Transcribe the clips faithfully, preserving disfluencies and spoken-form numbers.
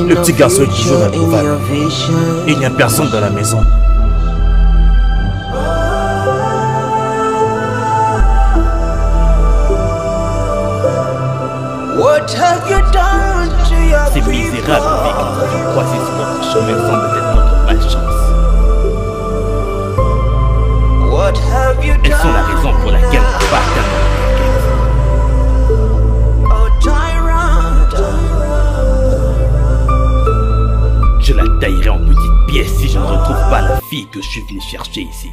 Le petit garçon qui joue dans le val. Il n'y a personne dans la maison. C'est misérable, mais il croit que notre chemin semble être notre malchance. Elles sont la raison pour laquelle on part. Je la taillerai en petites pièces si je ne retrouve pas la fille que je suis venu chercher ici.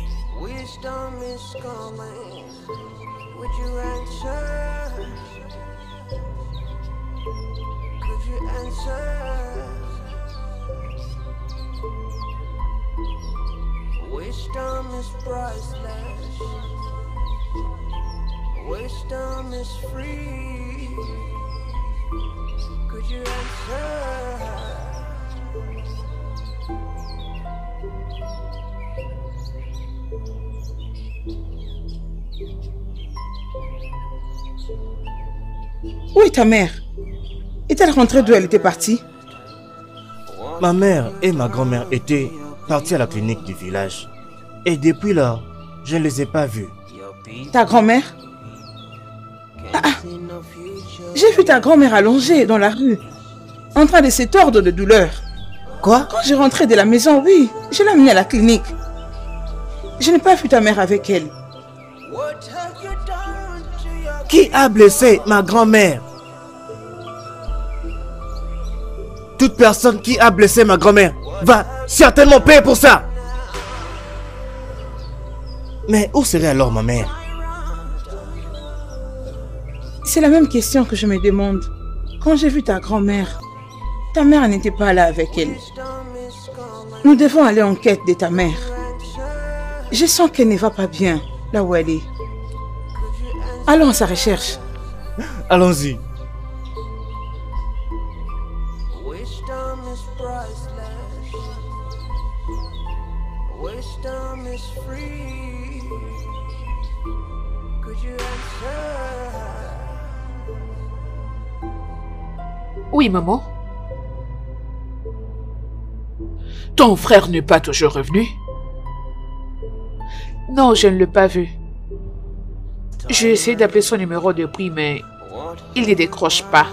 Où est ta mère? Est-elle rentrée d'où elle était partie? Ma mère et ma grand-mère étaient parties à la clinique du village. Et depuis là, je ne les ai pas vues. Ta grand-mère? Ah, ah. J'ai vu ta grand-mère allongée dans la rue, en train de s'étordre de douleur. Quoi? Quand j'ai rentré de la maison, oui, je l'ai amenée à la clinique. Je n'ai pas vu ta mère avec elle. Qui a blessé ma grand-mère? Toute personne qui a blessé ma grand-mère va certainement payer pour ça. Mais où serait alors ma mère? C'est la même question que je me demande. Quand j'ai vu ta grand-mère, ta mère n'était pas là avec elle. Nous devons aller en quête de ta mère. Je sens qu'elle ne va pas bien là où elle est. Allons à sa recherche. Allons-y. Oui, maman. Ton frère n'est pas toujours revenu? Non, je ne l'ai pas vu. J'ai essayé d'appeler son numéro de prix, mais il ne décroche pas.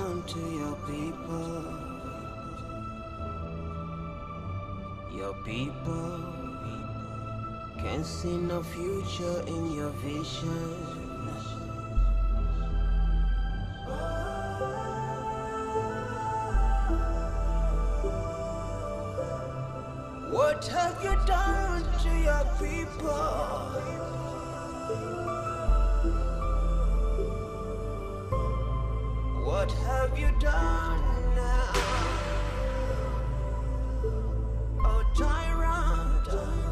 What have you done to your people? What have you done now? Oh, tyrant, oh.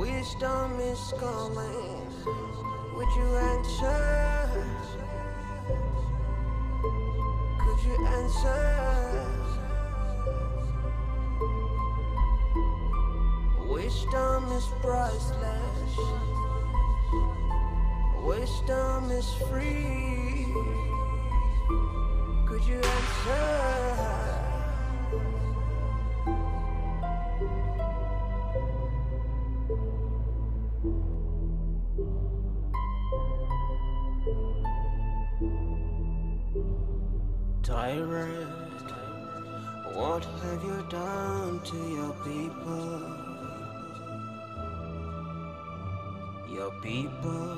Wisdom is calling. Would you answer? Could you answer? Wisdom is priceless. Wisdom is free. Could you answer? Tyrant. What have you done to your people? Your people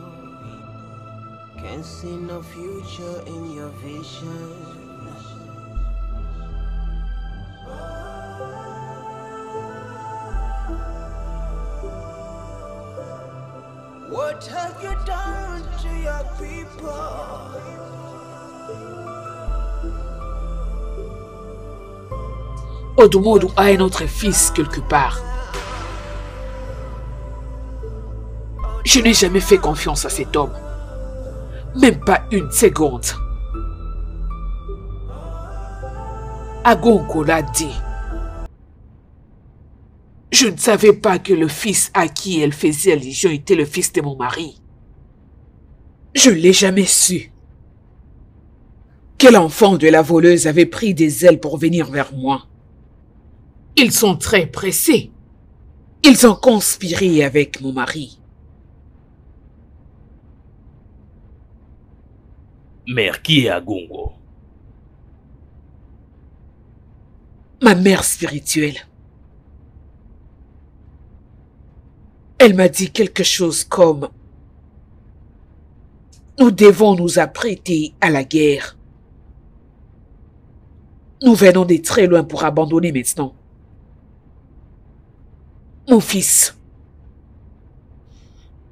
can't see no future in your vision. What have you done to your people? Odomodo a un autre fils quelque part. Je n'ai jamais fait confiance à cet homme. Même pas une seconde. Agonko l'a dit. Je ne savais pas que le fils à qui elle faisait allusion était le fils de mon mari. Je ne l'ai jamais su. Quel enfant de la voleuse avait pris des ailes pour venir vers moi? Ils sont très pressés. Ils ont conspiré avec mon mari. Mère, qui est Agongo? Ma mère spirituelle. Elle m'a dit quelque chose comme « Nous devons nous apprêter à la guerre. Nous venons de très loin pour abandonner maintenant. Mon fils,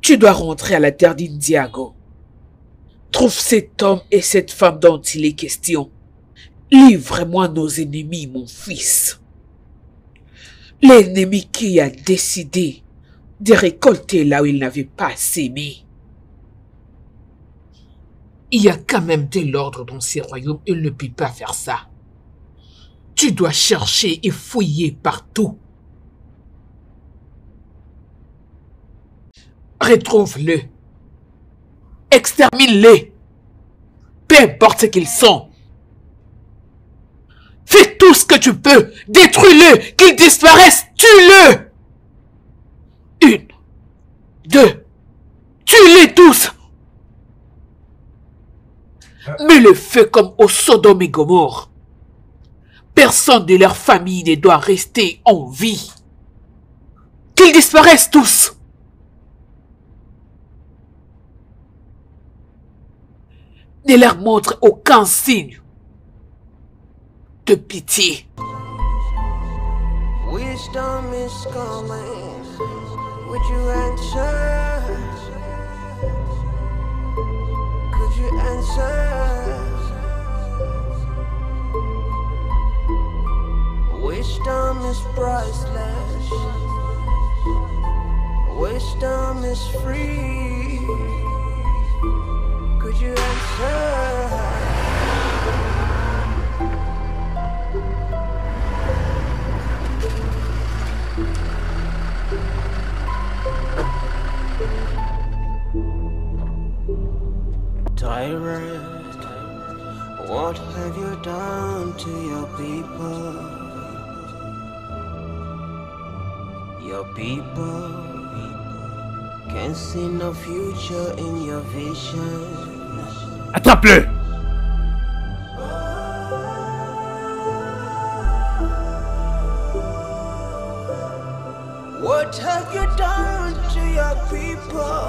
tu dois rentrer à la terre d'Indiago. Trouve cet homme et cette femme dont il est question. Livre-moi nos ennemis, mon fils. L'ennemi qui a décidé de récolter là où il n'avait pas sémé. » Il y a quand même de l'ordre dans ces royaumes, il ne peut pas faire ça. Tu dois chercher et fouiller partout. Retrouve-le. Extermine-les. Peu importe ce qu'ils sont. Fais tout ce que tu peux. Détruis-le. Qu'ils disparaissent. Tue-le. Une. Deux. Tue-les tous. Mets le feu comme au Sodome et Gomorrhe. Personne de leur famille ne doit rester en vie. Qu'ils disparaissent tous. Ne leur montre aucun signe de pitié. Wisdom is coming. Would you answer? Could you answer? Wisdom is priceless. Wisdom is free. Could you answer? Tyrant, what have you done to your people? Your people can't see no future in your vision. Attrape-le! What have you done to your people?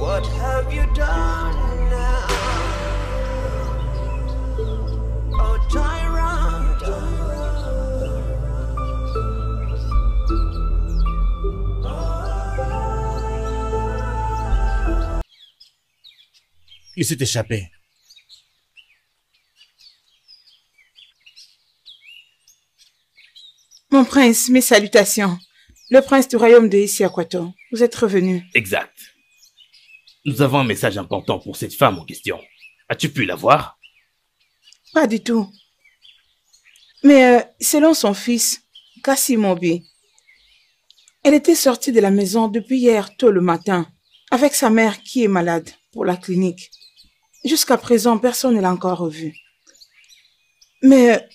What have you done now? Oh, tyrant! Il s'est échappé. Mon prince, mes salutations. Le prince du royaume de Isiakwato, vous êtes revenu. Exact. Nous avons un message important pour cette femme en question. As-tu pu la voir? Pas du tout. Mais euh, selon son fils, Kassimombi, elle était sortie de la maison depuis hier tôt le matin, avec sa mère qui est malade pour la clinique. Jusqu'à présent, personne ne l'a encore revu. Mais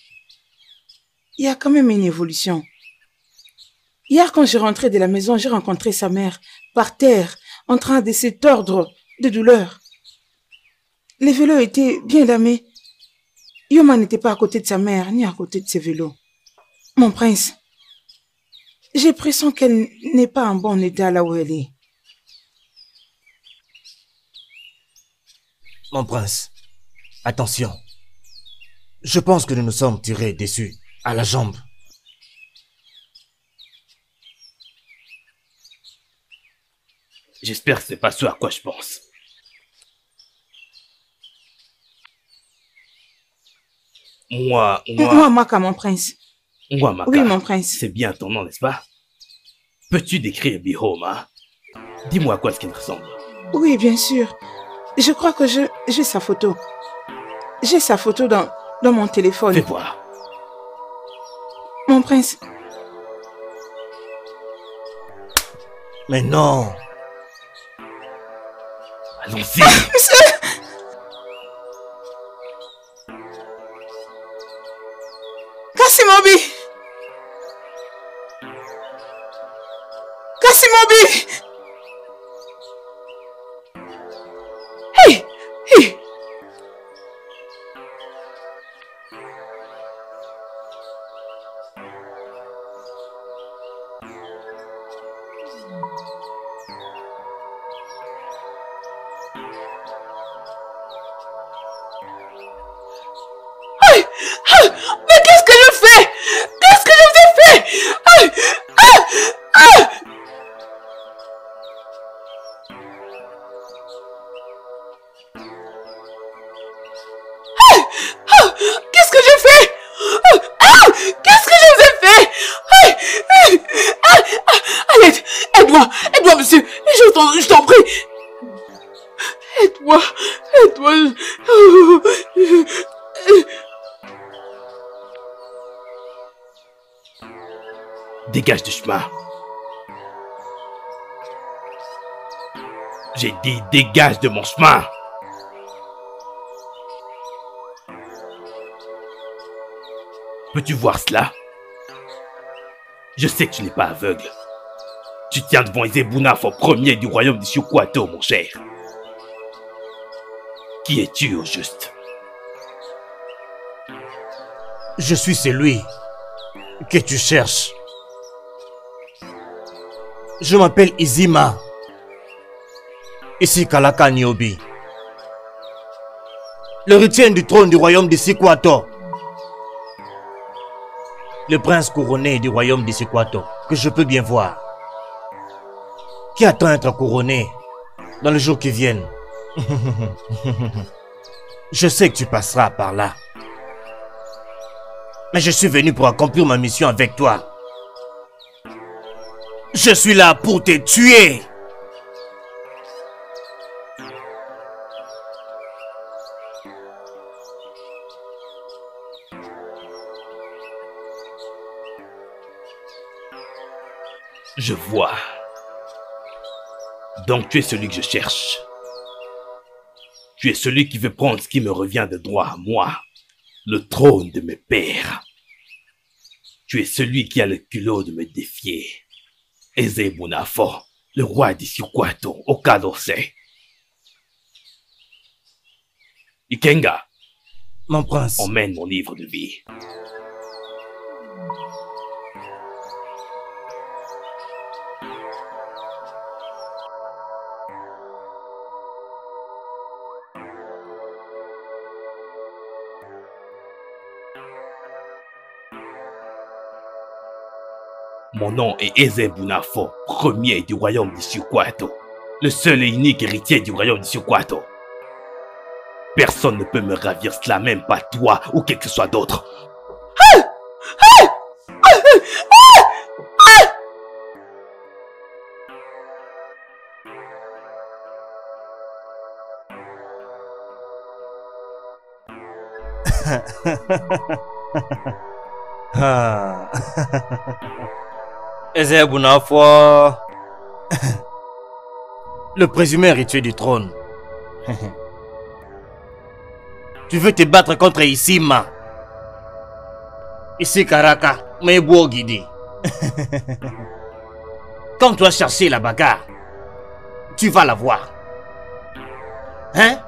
il y a quand même une évolution. Hier, quand j'ai rentré de la maison, j'ai rencontré sa mère, par terre, en train de se tordre de douleur. Les vélos étaient bien damés. Yoma n'était pas à côté de sa mère, ni à côté de ses vélos. Mon prince, j'ai l'impression qu'elle n'est pas en bon état là où elle est. Mon prince, attention. Je pense que nous nous sommes tirés dessus, à la jambe. J'espère que ce n'est pas ce à quoi je pense. Moi, moi... Moi, Maka, mon prince. Moi, Maka. Oui, mon prince. C'est bien ton nom, n'est-ce pas? Peux-tu décrire Bihoma? Dis-moi à quoi est-ce qu'il ressemble. Oui, bien sûr. Je crois que je j'ai sa photo. J'ai sa photo dans, dans mon téléphone. Fais voir. Mon prince. Mais non. Allons-y. Kasimobi. Kasimobi. Hey, hey. Dégage du chemin. J'ai dit dégage de mon chemin. Peux-tu voir cela? Je sais que tu n'es pas aveugle. Tu tiens devant Izebunaf en premier du royaume du Shukwato, mon cher. Qui es-tu au juste? Je suis celui que tu cherches. Je m'appelle Izima, ici Kalaka Niobi, l'héritier du trône du royaume de Shukwato, le prince couronné du royaume de Shukwato, que je peux bien voir, qui attend être couronné dans les jours qui viennent. Je sais que tu passeras par là, mais je suis venu pour accomplir ma mission avec toi. Je suis là pour te tuer. Je vois. Donc tu es celui que je cherche. Tu es celui qui veut prendre ce qui me revient de droit à moi, le trône de mes pères. Tu es celui qui a le culot de me défier. Izebunafo, le roi de Shukwato, Okadose. Ikenga, mon prince, emmène mon livre de vie. Mon nom est Izebunafo, premier du royaume de Shukwato, le seul et unique héritier du royaume de Shukwato. Personne ne peut me ravir cela, même pas toi ou quel que soit d'autre. Ah. Izebunafo, le présumé héritier du trône. Tu veux te battre contre Izima, ici Karaka, mais Guidi. Quand tu vas chercher la bagarre, tu vas la voir. Hein?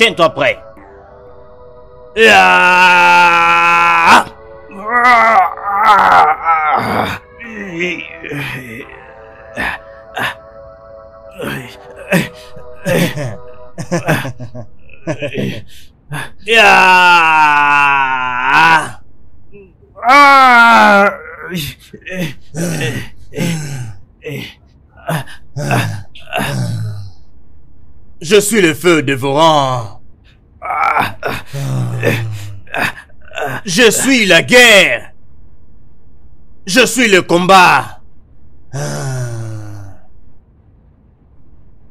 tiens-toi prêt. Ah! Je suis le feu dévorant. Je suis la guerre. Je suis le combat.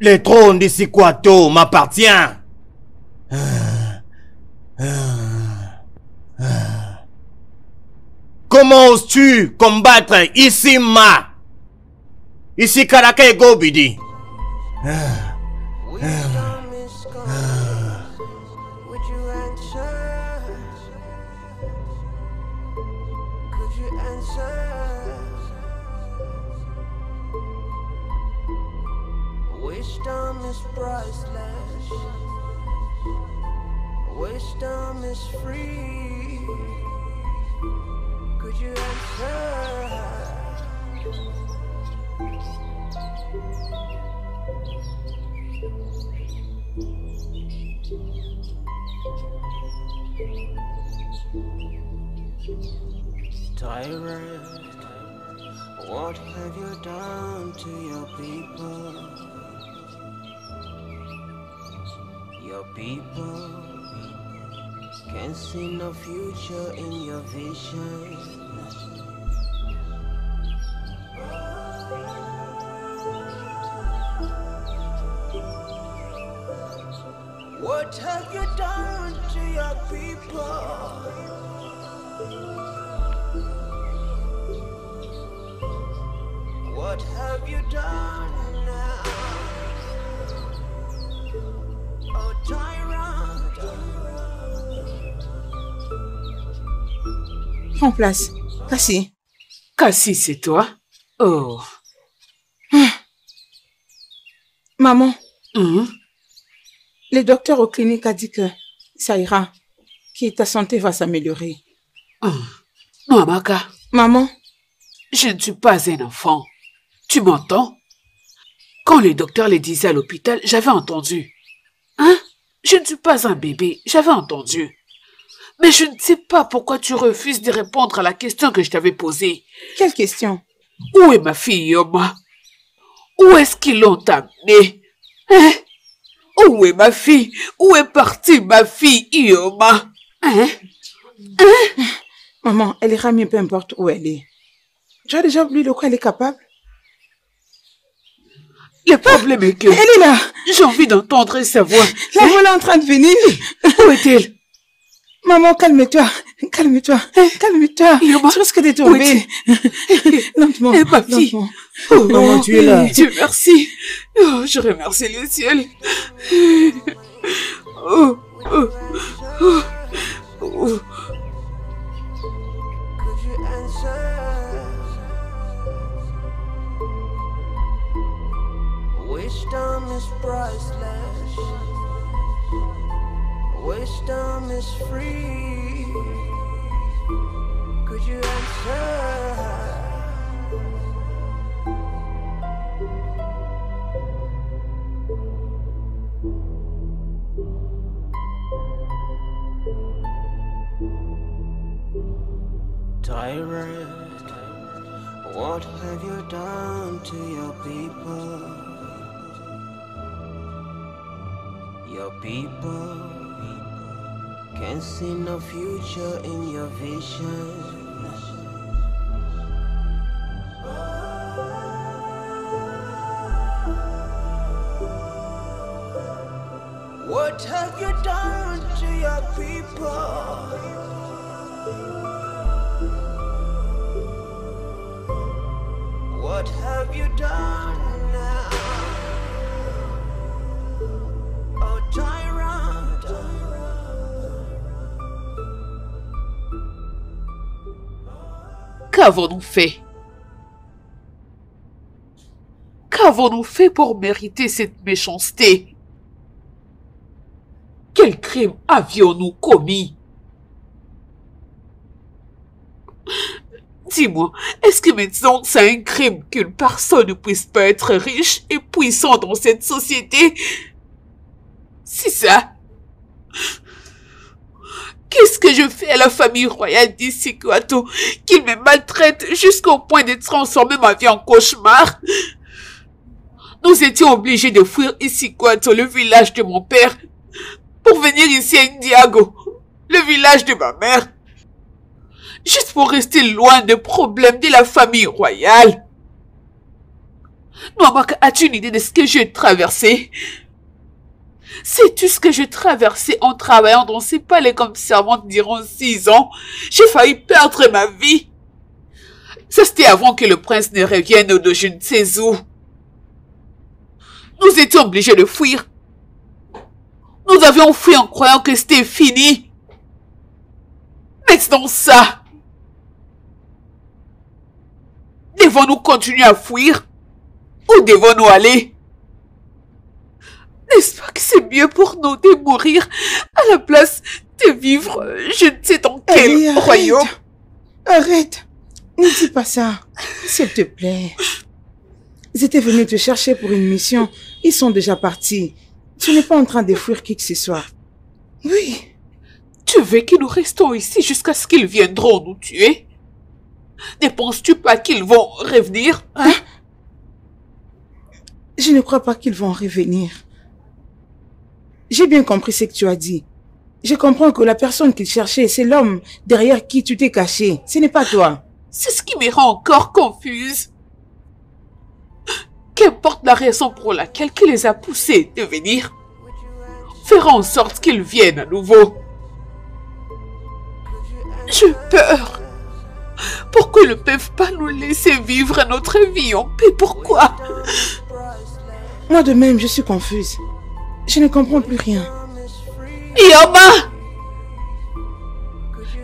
Le trône de Sikwato m'appartient. Comment oses-tu combattre ici ma Ici Karake Gobidi. Wisdom is priceless. Wisdom is free. Could you answer? Tyrant, what have you done to your people? Your people can't see no future in your vision. What have you done to your people? What have you done now? Oh, prends place. Cassie. Cassie, c'est toi? Oh. Hum. Maman. Hum. Le docteur au clinique a dit que ça ira. Que ta santé va s'améliorer. Hum. Non, Amaka. Maman. Je ne suis pas un enfant. Tu m'entends? Quand le docteur le disait à l'hôpital, j'avais entendu. Hein? Je ne suis pas un bébé, j'avais entendu. Mais je ne sais pas pourquoi tu refuses de répondre à la question que je t'avais posée. Quelle question? Où est ma fille, Yoma? Où est-ce qu'ils l'ont amenée? Hein? Où est ma fille? Où est partie ma fille, Yoma? Hein? Hein? Maman, elle ira mieux peu importe où elle est. Tu as déjà oublié de quoi elle est capable? Le problème ah, est que... Elle est là. J'ai envie d'entendre sa voix. La voilà en train de venir. Où est-elle? Maman, calme-toi. Calme-toi. Calme-toi. Je risque de tomber. Lentement. Ma fille. Lentement. Oh, maman, tu es là. Dieu merci. Oh, je remercie le ciel. Oh, oh, oh, oh. Wisdom is priceless. Wisdom is free. Could you answer? Tyrant, what have you done to your people? Your people can't see no future in your vision. What have you done to your people? What have you done? Qu'avons-nous fait? Qu'avons-nous fait pour mériter cette méchanceté? Quel quel crime avions-nous commis? Dis-moi, est-ce que maintenant c'est un crime qu'une personne ne puisse pas être riche et puissante dans cette société? C'est ça. Qu'est-ce que je fais à la famille royale des Sekuato, qu'ils me maltraitent jusqu'au point de transformer ma vie en cauchemar? Nous étions obligés de fuir Isikuato, le village de mon père, pour venir ici à Indiago, le village de ma mère, juste pour rester loin des problèmes de la famille royale. Noamaka, as-tu une idée de ce que j'ai traversé? Sais-tu ce que j'ai traversé en travaillant dans ces palais comme servante durant six ans? J'ai failli perdre ma vie. Ça, c'était avant que le prince ne revienne de je ne sais où. Nous étions obligés de fuir. Nous avions fui en croyant que c'était fini. Maintenant ça. Devons-nous continuer à fuir? Où devons-nous aller? N'est-ce pas que c'est mieux pour nous de mourir à la place de vivre je ne sais dans quel Allez, arrête. royaume? Arrête. Ne dis pas ça, s'il te plaît. Ils étaient venus te chercher pour une mission. Ils sont déjà partis. Tu n'es pas en train de fuir qui que ce soit. Oui. Tu veux que nous restions ici jusqu'à ce qu'ils viendront nous tuer? Ne penses-tu pas qu'ils vont revenir? Hein? Je ne crois pas qu'ils vont revenir. J'ai bien compris ce que tu as dit. Je comprends que la personne qu'ils cherchaient, c'est l'homme derrière qui tu t'es caché. Ce n'est pas toi. C'est ce qui me rend encore confuse. Qu'importe la raison pour laquelle qui les a poussés de venir, fera en sorte qu'ils viennent à nouveau. J'ai peur. Pourquoi ils ne peuvent pas nous laisser vivre notre vie en paix? Pourquoi? Moi de même, je suis confuse. Je ne comprends plus rien. Ioma!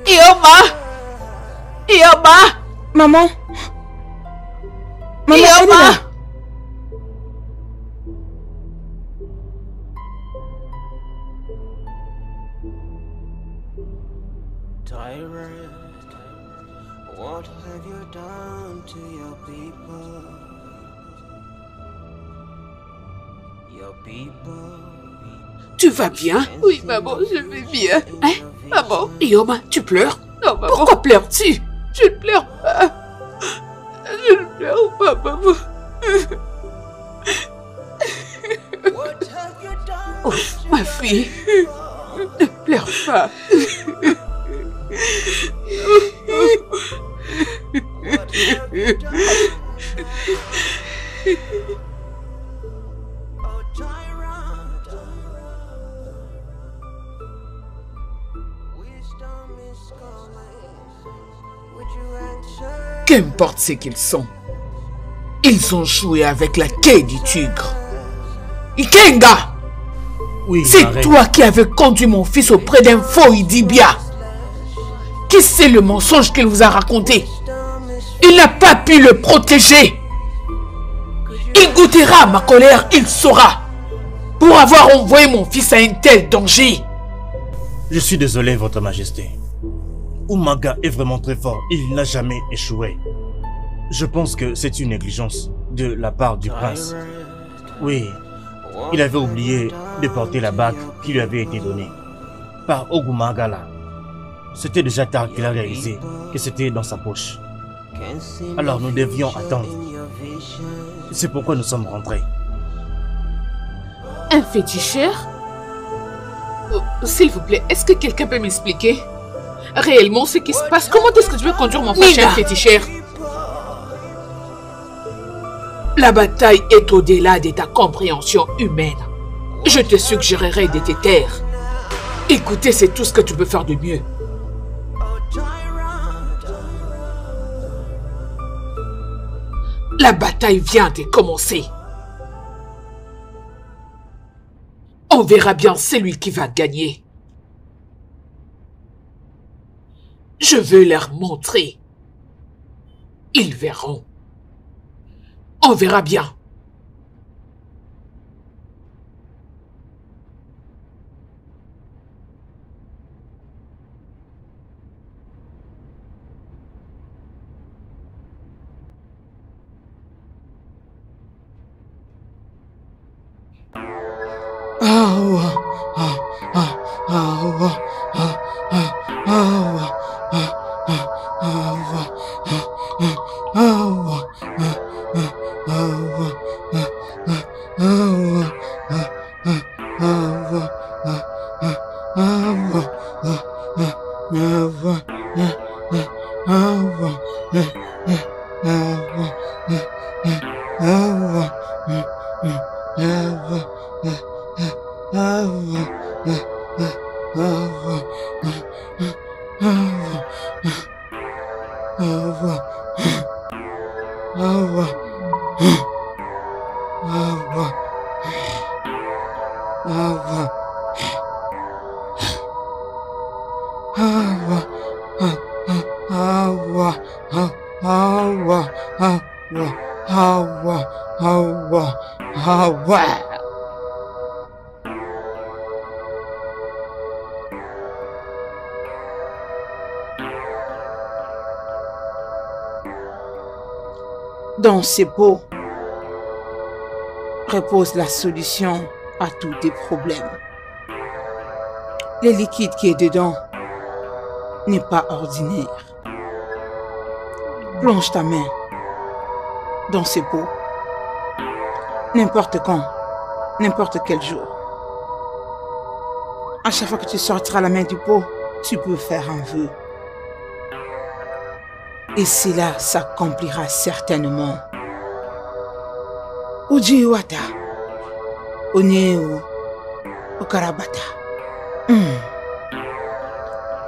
Ioma! Ioma! Maman! Maman, Ioma! What have you done to your people? Your people. Tu vas bien? Oui, maman, je vais bien. Hein? Maman? Ioma, tu pleures? Non, maman. Pourquoi pleures-tu? Je ne pleure pas. Je ne pleure pas, maman. Oh, ma fille, ne pleure pas. Qu'importe ce qu'ils sont, ils ont joué avec la queue du tigre. Ikenga, oui, c'est toi qui avais conduit mon fils auprès d'un faux Idibia. Qui c'est le mensonge qu'il vous a raconté? Il n'a pas pu le protéger. Il goûtera à ma colère, il saura. Pour avoir envoyé mon fils à un tel danger. Je suis désolé, Votre Majesté. Umaga est vraiment très fort. Il n'a jamais échoué. Je pense que c'est une négligence de la part du prince. Oui, il avait oublié de porter la bague qui lui avait été donnée par Ogumagala. C'était déjà tard qu'il a réalisé que c'était dans sa poche. Alors nous devions attendre. C'est pourquoi nous sommes rentrés. Un féticheur? S'il vous plaît, est-ce que quelqu'un peut m'expliquer réellement ce qui se passe? Comment est-ce que je vais conduire mon fils à un féticheur? La bataille est au-delà de ta compréhension humaine. Je te suggérerais de te taire. Écoutez, c'est tout ce que tu peux faire de mieux. La bataille vient de commencer. On verra bien celui qui va gagner. Je veux leur montrer. Ils verront. On verra bien. Dans ces pots repose la solution à tous tes problèmes. Le liquide qui est dedans n'est pas ordinaire. Plonge ta main dans ces pots, n'importe quand, n'importe quel jour. À chaque fois que tu sortiras la main du pot, tu peux faire un vœu. Et cela s'accomplira certainement. Ujiwata, Oneo, Okarabata.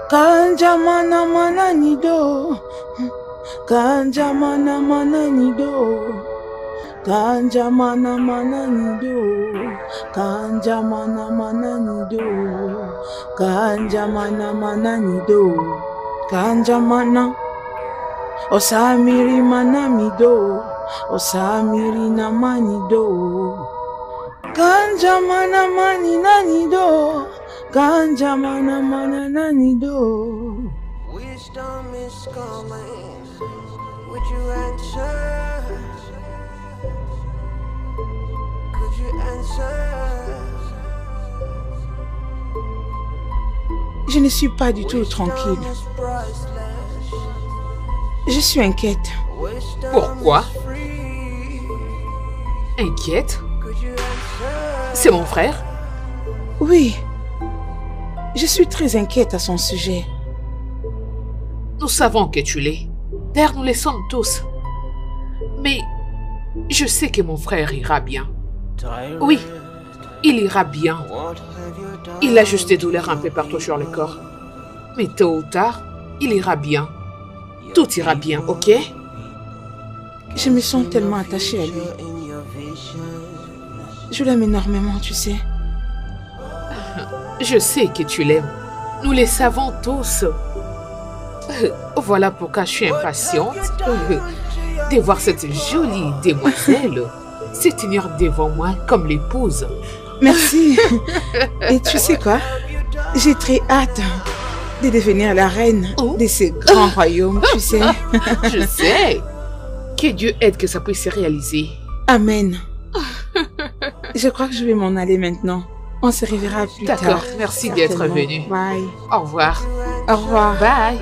Kanja mana mana nido, Kanja mana mana nido, Kanja mana mana nido, Kanja mana mana nido, Kanja mana mana nido, Kanja mana. Osamiri manamido, osamiri namanido. Ganja mana mani nanido, ganja mana mana nanido. Wisdom is calling, would you answer? Could you answer? Je ne suis pas du tout tranquille. Je suis inquiète. Pourquoi? Inquiète? C'est mon frère? Oui. Je suis très inquiète à son sujet. Nous savons que tu l'es. D'ailleurs, nous le sommes tous. Mais je sais que mon frère ira bien. Oui, il ira bien. Il a juste des douleurs un peu partout sur le corps. Mais tôt ou tard, il ira bien. Tout ira bien, ok? Je me sens tellement attachée à lui. Je l'aime énormément, tu sais. Je sais que tu l'aimes. Nous le savons tous. Voilà pourquoi je suis impatiente de voir cette jolie demoiselle s'étenir devant moi comme l'épouse. Merci. Et tu sais quoi? J'ai très hâte de devenir la reine oh. de ce grand royaume, tu sais. Je sais. Que Dieu aide que ça puisse se réaliser. Amen. Je crois que je vais m'en aller maintenant. On se reverra plus tard. D'accord, merci d'être venu. Bye. Au revoir. Au revoir. Bye.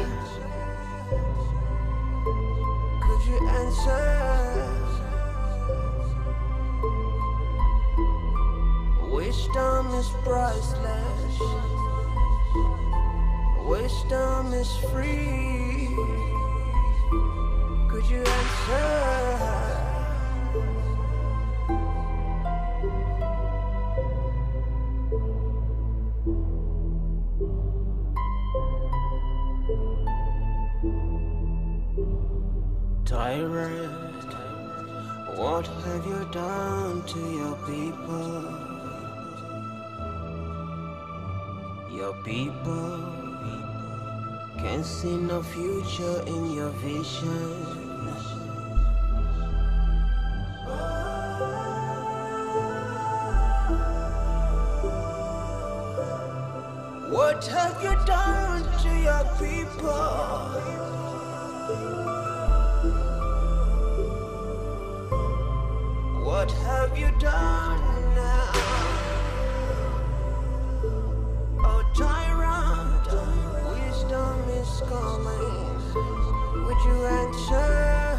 Wisdom is free. Could you answer? Tyrant, what have you done to your people? Your people can't see no future in your vision. What have you done to your people? What have you done now? first call me, would you answer?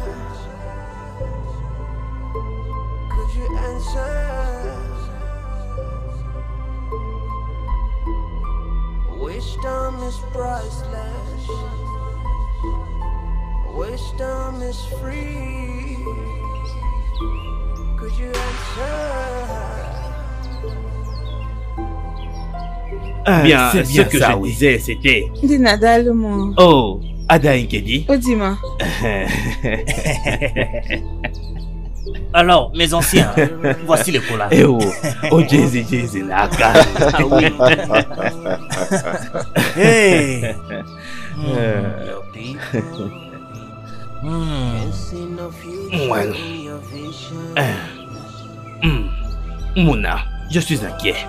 Could you answer? Wisdom is priceless. Wisdom is free. Could you answer? Ah, bien, bien, ce que ça, je oui. disais, c'était... De nada, le mot. Oh, Ada Nkedi. Oh, dis-moi. Alors, mes anciens, voici le cola. Eh oh, oh, Jésus, Jésus, la gare. Ah oui. Hey. Mm. Mm. Well. Mm. Mouna, je suis inquiet.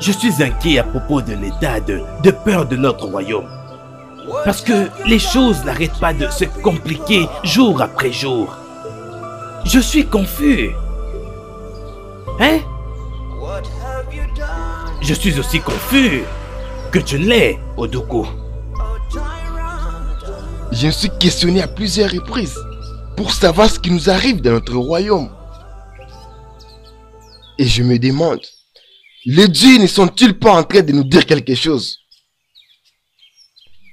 Je suis inquiet à propos de l'état de, de peur de notre royaume. Parce que les choses n'arrêtent pas de se compliquer jour après jour. Je suis confus. Hein? Je suis aussi confus que tu ne l'es, Odoko. Je suis questionné à plusieurs reprises pour savoir ce qui nous arrive dans notre royaume. Et je me demande... Les dieux ne sont-ils pas en train de nous dire quelque chose?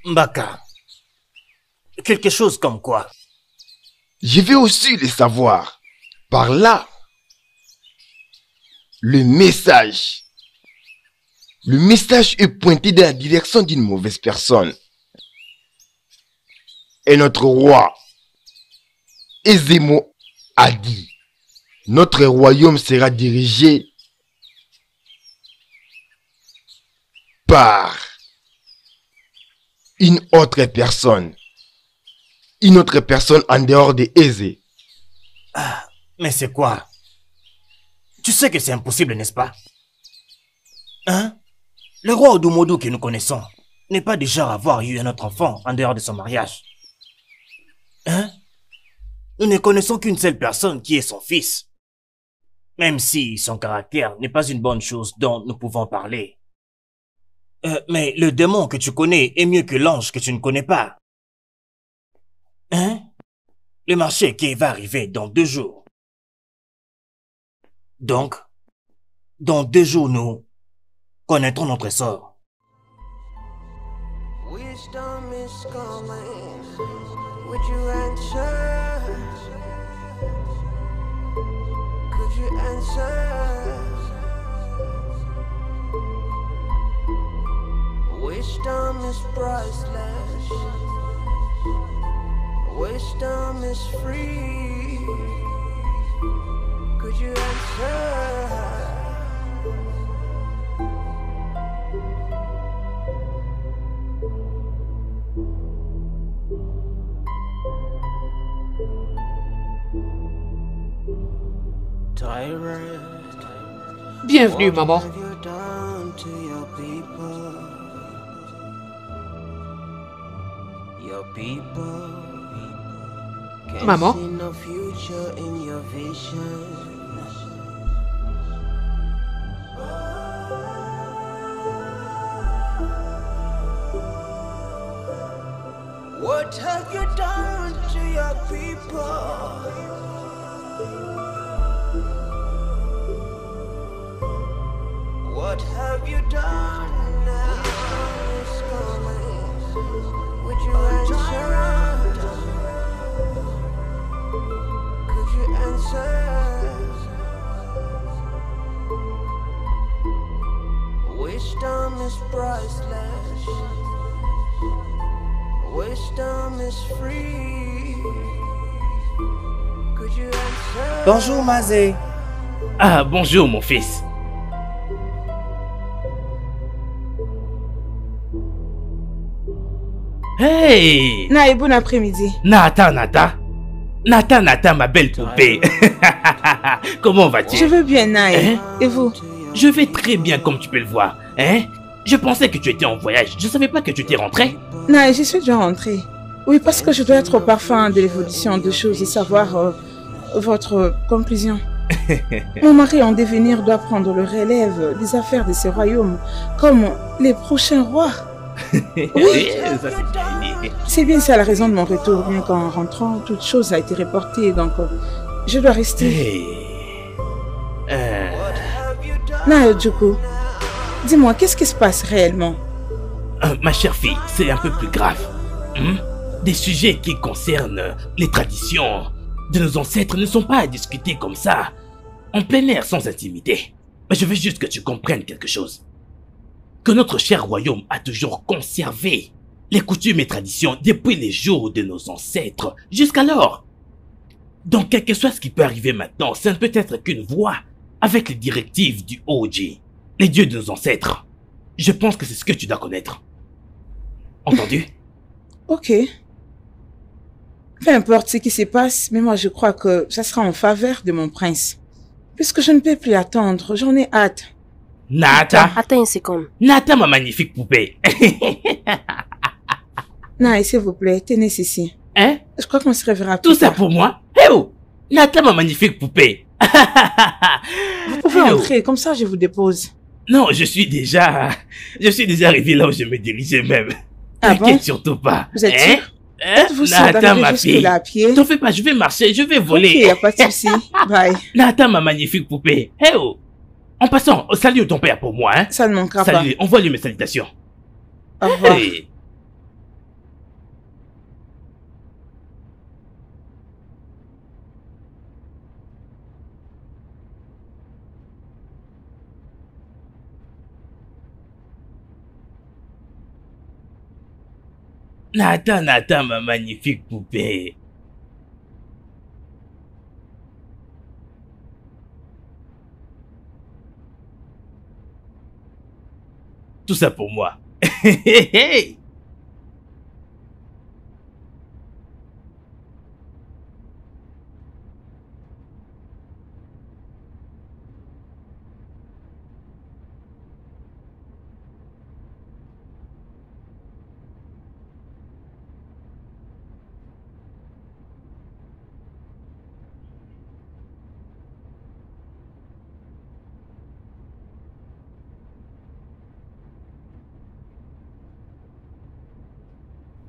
Mbaka, quelque chose comme quoi? Je vais aussi le savoir. Par là, le message. Le message est pointé dans la direction d'une mauvaise personne. Et notre roi, Ezemo, a dit, notre royaume sera dirigé par une autre personne. Une autre personne en dehors de Eze. Ah, mais c'est quoi? Tu sais que c'est impossible, n'est-ce pas? Hein? Le roi Odumodu que nous connaissons n'est pas du genre à avoir eu un autre enfant en dehors de son mariage. Hein? Nous ne connaissons qu'une seule personne qui est son fils. Même si son caractère n'est pas une bonne chose dont nous pouvons parler. Euh, mais le démon que tu connais est mieux que l'ange que tu ne connais pas. Hein? Le marché qui va arriver dans deux jours. Donc, dans deux jours, nous connaîtrons notre sort. Wisdom is calling. Would you answer? Could you answer? Wisdom is priceless. Wisdom is free. Could you answer? Bienvenue, maman. Maman, what have you done to your people? What have you done now? Would you answer? Could you answer? Wisdom is priceless. Wisdom is free. Could you answer? Bonjour, Mazé. Ah, bonjour, mon fils. Hey! Na, et bon après-midi. Nata, Nata. Nata, Nata, ma belle poupée. Comment vas-tu? Je veux bien, Naï. Hein? Et vous? Je vais très bien, comme tu peux le voir. Hein? Je pensais que tu étais en voyage. Je ne savais pas que tu étais rentrée. Naï, je suis déjà rentrée. Oui, parce que je dois être au parfum de l'évolution des choses et savoir euh, votre conclusion. Mon mari en devenir doit prendre le relève des affaires de ce royaume comme les prochains rois. Oui, c'est bien ça la raison de mon retour, bien qu'en rentrant, toute chose a été reportée, donc je dois rester. Hey. Euh... Nayo Djoko, dis-moi, qu'est-ce qui se passe réellement? Euh, ma chère fille, c'est un peu plus grave. Hmm? Des sujets qui concernent les traditions de nos ancêtres ne sont pas à discuter comme ça, en plein air, sans intimité. Mais je veux juste que tu comprennes quelque chose. Que notre cher royaume a toujours conservé les coutumes et traditions depuis les jours de nos ancêtres jusqu'alors. Donc, quel que soit ce qui peut arriver maintenant, ça ne peut être qu'une voie avec les directives du O G, les dieux de nos ancêtres. Je pense que c'est ce que tu dois connaître. Entendu? Ok. Peu importe ce qui se passe, mais moi je crois que ça sera en faveur de mon prince. Puisque je ne peux plus attendre, j'en ai hâte. Nata. Attends une seconde. Nata, ma magnifique poupée. Naï, s'il vous plaît, tenez ceci. Hein? Je crois qu'on se reverra plus. Tout ça pour moi? Hé oh! Nata, ma magnifique poupée. Vous pouvez entrer, comme ça je vous dépose. Non, je suis déjà... Je suis déjà arrivé là où je me dirigeais même. Ah bon? T'inquiète surtout pas. Vous êtes hein? sûr? Hein? Vous Nata, ma fille. T'en fais pas, je vais marcher, je vais voler. Ok, y a pas de souci. Bye. Nata, ma magnifique poupée. Hé oh! En passant, salut ton père pour moi, hein? Ça ne manquera salut, pas. Salut, envoie-lui mes salutations. Au revoir. Hey. Nata, Nata, ma magnifique poupée. Tout ça pour moi.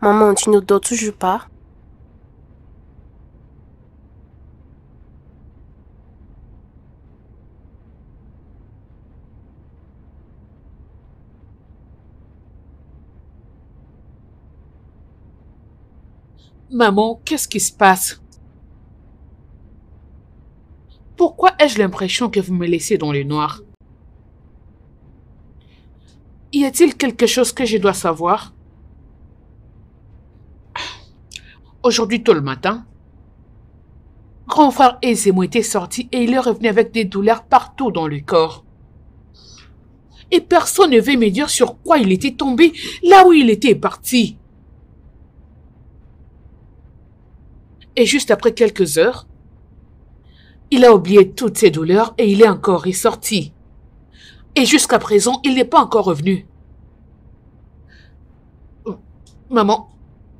Maman, tu ne dors toujours pas? Maman, qu'est-ce qui se passe? Pourquoi ai-je l'impression que vous me laissez dans le noir? Y a-t-il quelque chose que je dois savoir? Aujourd'hui tôt le matin, grand frère Ezemo était sorti et il est revenu avec des douleurs partout dans le corps. Et personne ne veut me dire sur quoi il était tombé, là où il était parti. Et juste après quelques heures, il a oublié toutes ses douleurs et il est encore ressorti. Et jusqu'à présent, il n'est pas encore revenu. Maman...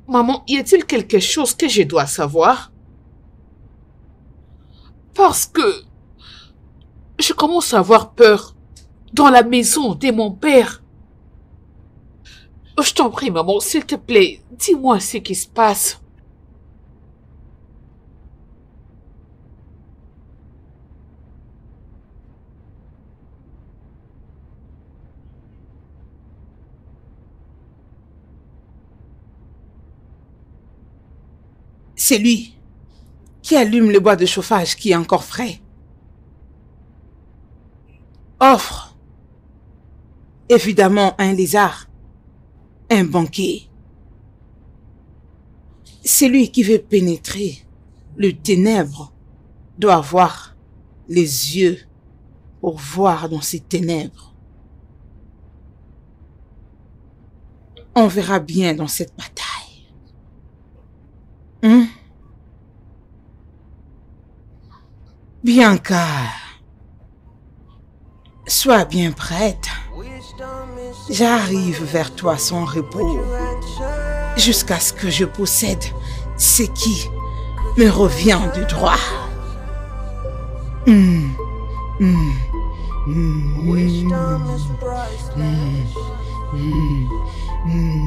Maman, y a-t-il quelque chose que je dois savoir? Parce que je commence à avoir peur dans la maison de mon père. Je t'en prie, maman, s'il te plaît, dis-moi ce qui se passe. C'est lui qui allume le bois de chauffage qui est encore frais. Offre, évidemment, un lézard, un banquier. Celui qui veut pénétrer le ténèbre doit avoir les yeux pour voir dans ces ténèbres. On verra bien dans cette bataille. Hmm? Bianca, sois bien prête. J'arrive vers toi sans repos, jusqu'à ce que je possède ce qui me revient de droit. Hmm. Hmm. Hmm. Hmm. Hmm.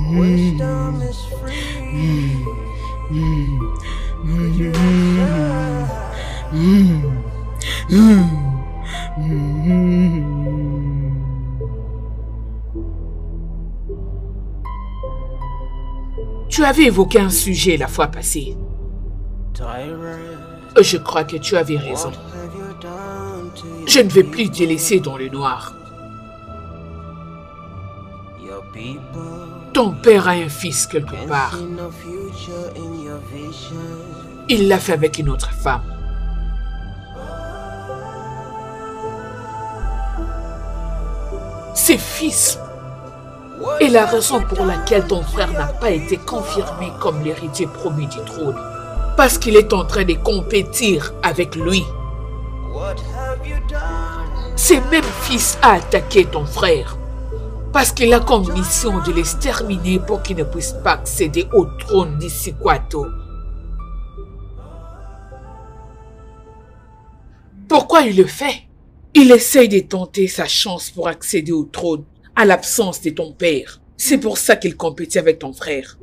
Wisdom is free. Tu avais évoqué un sujet la fois passée. Je crois que tu avais raison. Je ne vais plus te laisser dans le noir. Ton père a un fils quelque part. Il l'a fait avec une autre femme. Ses fils est la raison pour laquelle ton frère n'a pas été confirmé comme l'héritier promis du trône. Parce qu'il est en train de compétir avec lui. Ce même fils a attaqué ton frère parce qu'il a comme mission de l'exterminer pour qu'il ne puisse pas accéder au trône d'Issikwato. Pourquoi il le fait? Il essaye de tenter sa chance pour accéder au trône à l'absence de ton père. C'est pour ça qu'il compétit avec ton frère.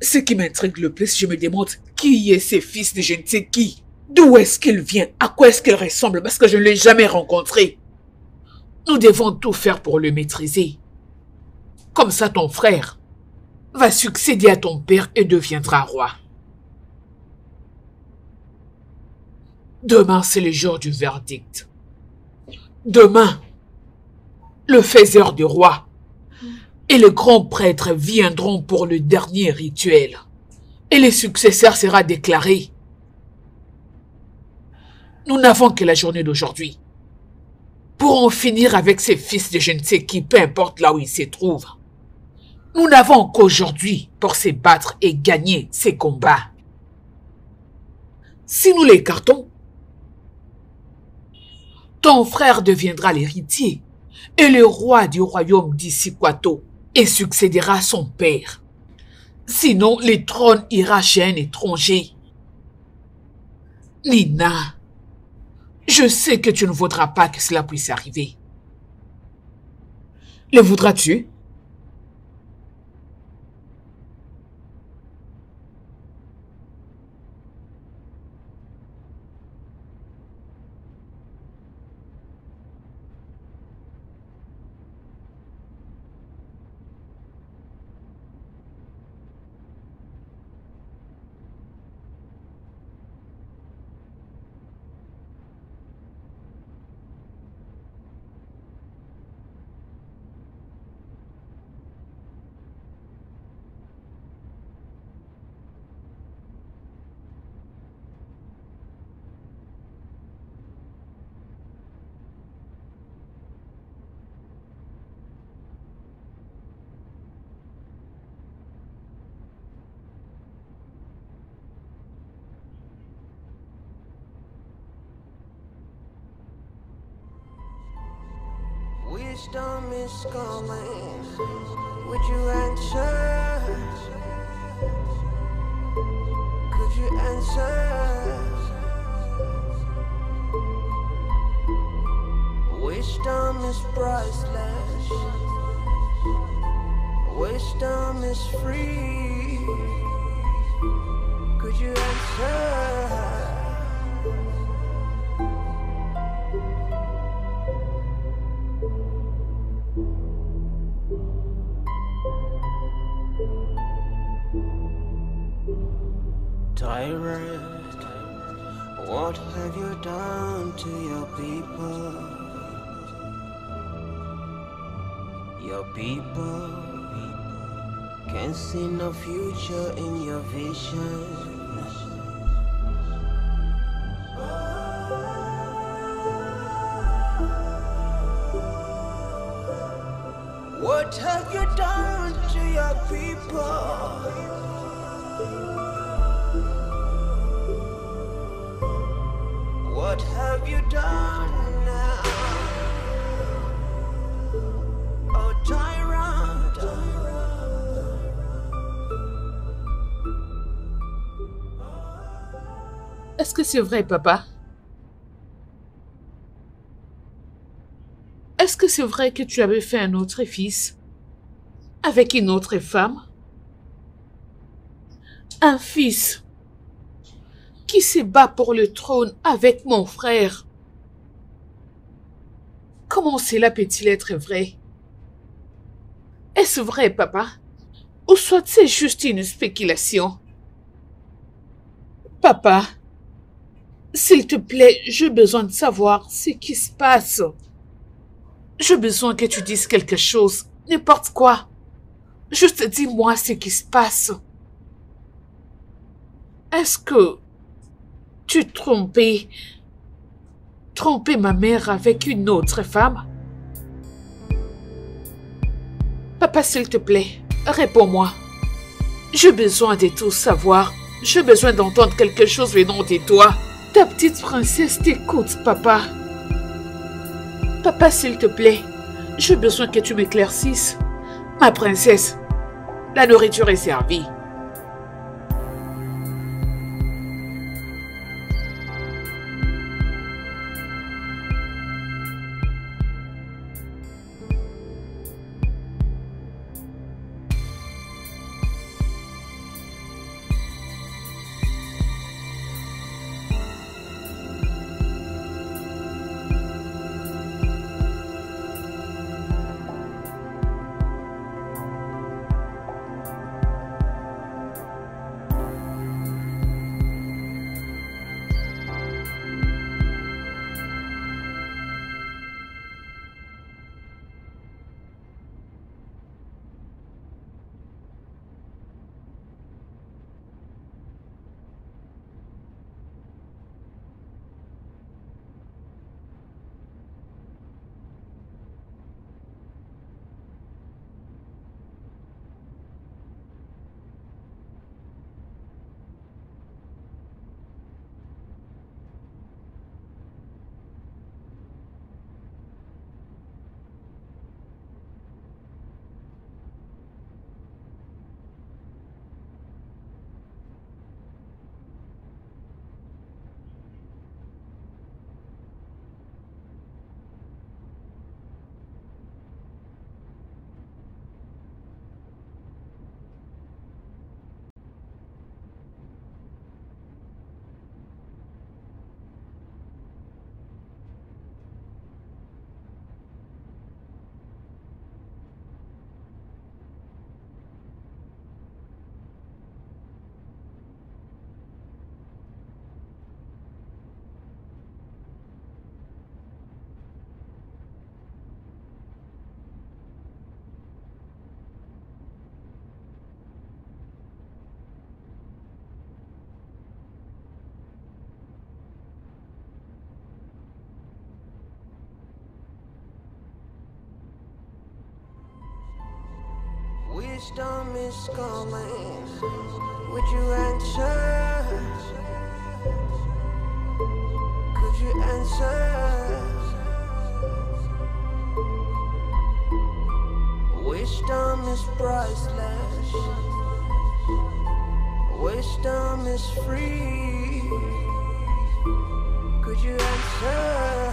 Ce qui m'intrigue le plus, je me demande qui est ce fils de je ne sais qui. D'où est-ce qu'il vient? À quoi est-ce qu'il ressemble? Parce que je ne l'ai jamais rencontré. Nous devons tout faire pour le maîtriser. Comme ça, ton frère va succéder à ton père et deviendra roi. Demain, c'est le jour du verdict. Demain, le faiseur du roi et le grand prêtre viendront pour le dernier rituel. Et le successeur sera déclaré. Nous n'avons que la journée d'aujourd'hui pour en finir avec ces fils de je ne sais qui, peu importe là où ils se trouvent. Nous n'avons qu'aujourd'hui pour se battre et gagner ces combats. Si nous l'écartons, ton frère deviendra l'héritier et le roi du royaume d'Issikwato. Et succédera à son père. Sinon, le trône ira chez un étranger. Nina, je sais que tu ne voudras pas que cela puisse arriver. Le voudras-tu? Wisdom is calling. Would you answer? Could you answer? Wisdom is priceless. Wisdom is free. Could you answer? Tyrant, what have you done to your people? Your people can see no future in your vision. What have you done to your people? What have you done now? Oh, tyrant, tyrant. Est-ce que c'est vrai, papa? est-ce que c'est vrai que tu avais fait un autre fils avec une autre femme? Un fils qui se bat pour le trône avec mon frère. Comment cela peut-il être vrai? Est-ce vrai, papa? Ou soit c'est juste une spéculation? Papa, s'il te plaît, j'ai besoin de savoir ce qui se passe. J'ai besoin que tu dises quelque chose, n'importe quoi. Juste dis-moi ce qui se passe. Est-ce que tu trompais, trompais ma mère avec une autre femme? Papa, s'il te plaît, réponds-moi. J'ai besoin de tout savoir. J'ai besoin d'entendre quelque chose venant de toi. Ta petite princesse t'écoute, papa. Papa, s'il te plaît, j'ai besoin que tu m'éclaircisses. Ma princesse, la nourriture est servie. Wisdom is calling, would you answer? Could you answer? Wisdom is priceless, wisdom is free. Could you answer?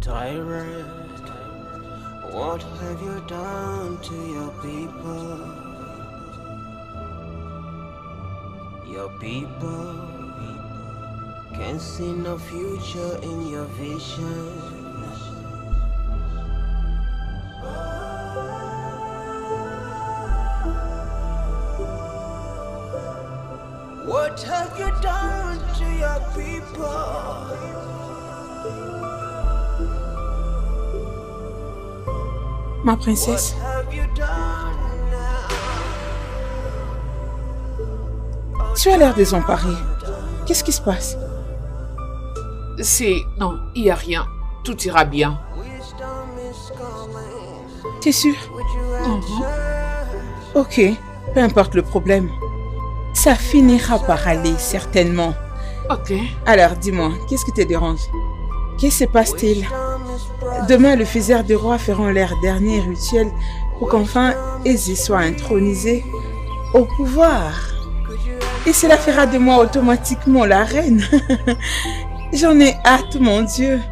Tyrant, what have you done to your people? Your people can see no future in your vision. What have you done to your people? Ma princesse, tu as l'air désemparée. Qu'est-ce qui se passe? C'est... non, il n'y a rien. Tout ira bien. T'es sûre? Mm-hmm. Ok, peu importe le problème. Ça finira par aller, certainement. Ok. Alors, dis-moi, qu'est-ce qui te dérange? Qu'est-ce qui se passe-t-il? Demain, le fils des rois feront leur dernier rituel pour qu'enfin Ési soit intronisé au pouvoir. Et cela fera de moi automatiquement la reine. J'en ai hâte, mon Dieu.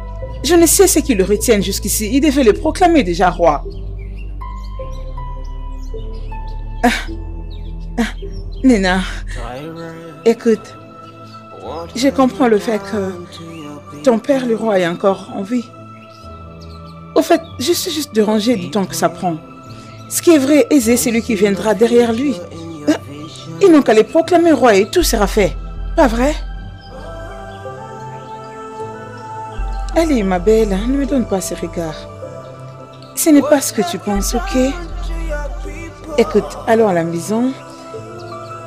Je ne sais ce qu'ils le retiennent jusqu'ici. Ils devaient le proclamer déjà roi. Ah. Ah. Nena, écoute, je comprends le fait que ton père, le roi, est encore en vie. Au fait, je suis juste dérangée du temps que ça prend. Ce qui est vrai, Ési, c'est lui qui viendra derrière lui. Ils n'ont qu'à les proclamer roi et tout sera fait. Pas vrai? Allez, ma belle, ne me donne pas ce regard. Ce n'est pas ce que tu penses, ok? Écoute, allons à la maison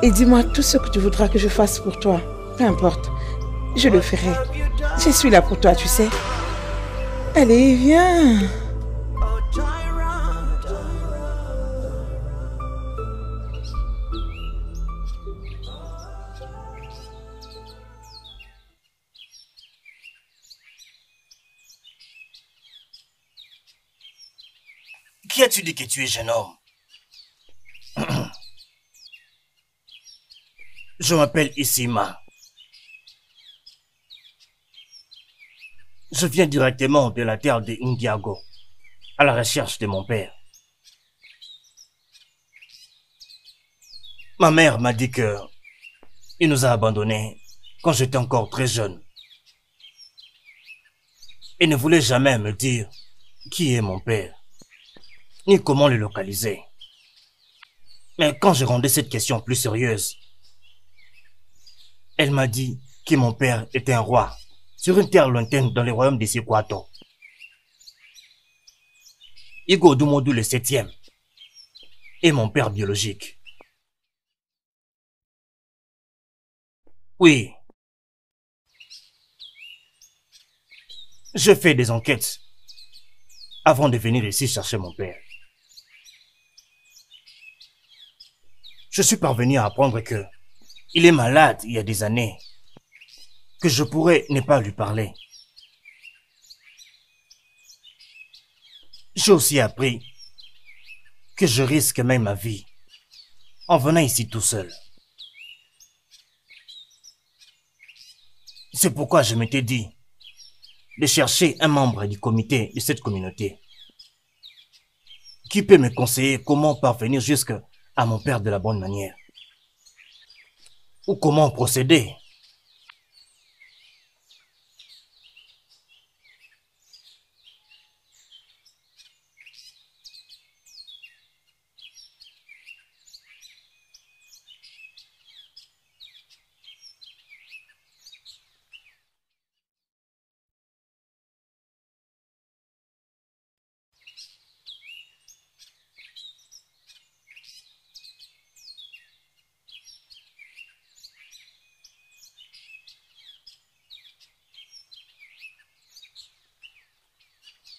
et dis-moi tout ce que tu voudras que je fasse pour toi. Peu importe, je le ferai. Je suis là pour toi, tu sais. Allez, viens. Qui as-tu dit que tu es, jeune homme? Je m'appelle Isima. Je viens directement de la terre de Ndiago, à la recherche de mon père. Ma mère m'a dit que il nous a abandonnés quand j'étais encore très jeune. Et ne voulait jamais me dire qui est mon père, ni comment le localiser. Mais quand je rendais cette question plus sérieuse, elle m'a dit que mon père était un roi sur une terre lointaine dans le royaume de Sekwato. Igo Dumodu le septième est mon père biologique. Oui. Je fais des enquêtes avant de venir ici chercher mon père. Je suis parvenu à apprendre que il est malade il y a des années, que je pourrais ne pas lui parler. J'ai aussi appris que je risque même ma vie en venant ici tout seul. C'est pourquoi je m'étais dit de chercher un membre du comité de cette communauté qui peut me conseiller comment parvenir jusqu'à mon père de la bonne manière. Ou comment procéder?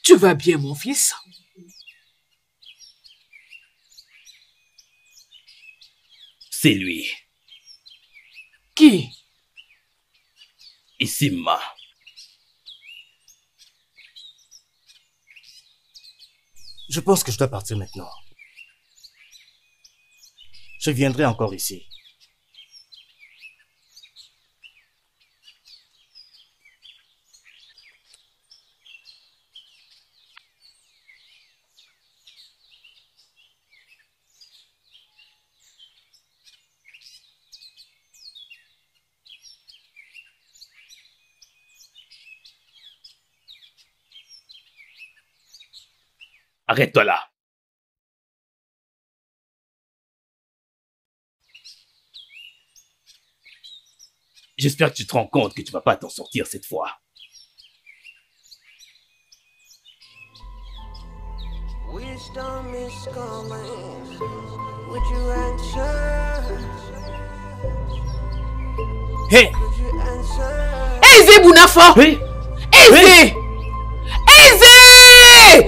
Tu vas bien, mon fils? C'est lui. Qui? Isima. Je pense que je dois partir maintenant. Je viendrai encore ici. Arrête-toi là. J'espère que tu te rends compte que tu ne vas pas t'en sortir cette fois. Hey! Ési Bounafo! Hey! Ési! Ési! Ési! Ési!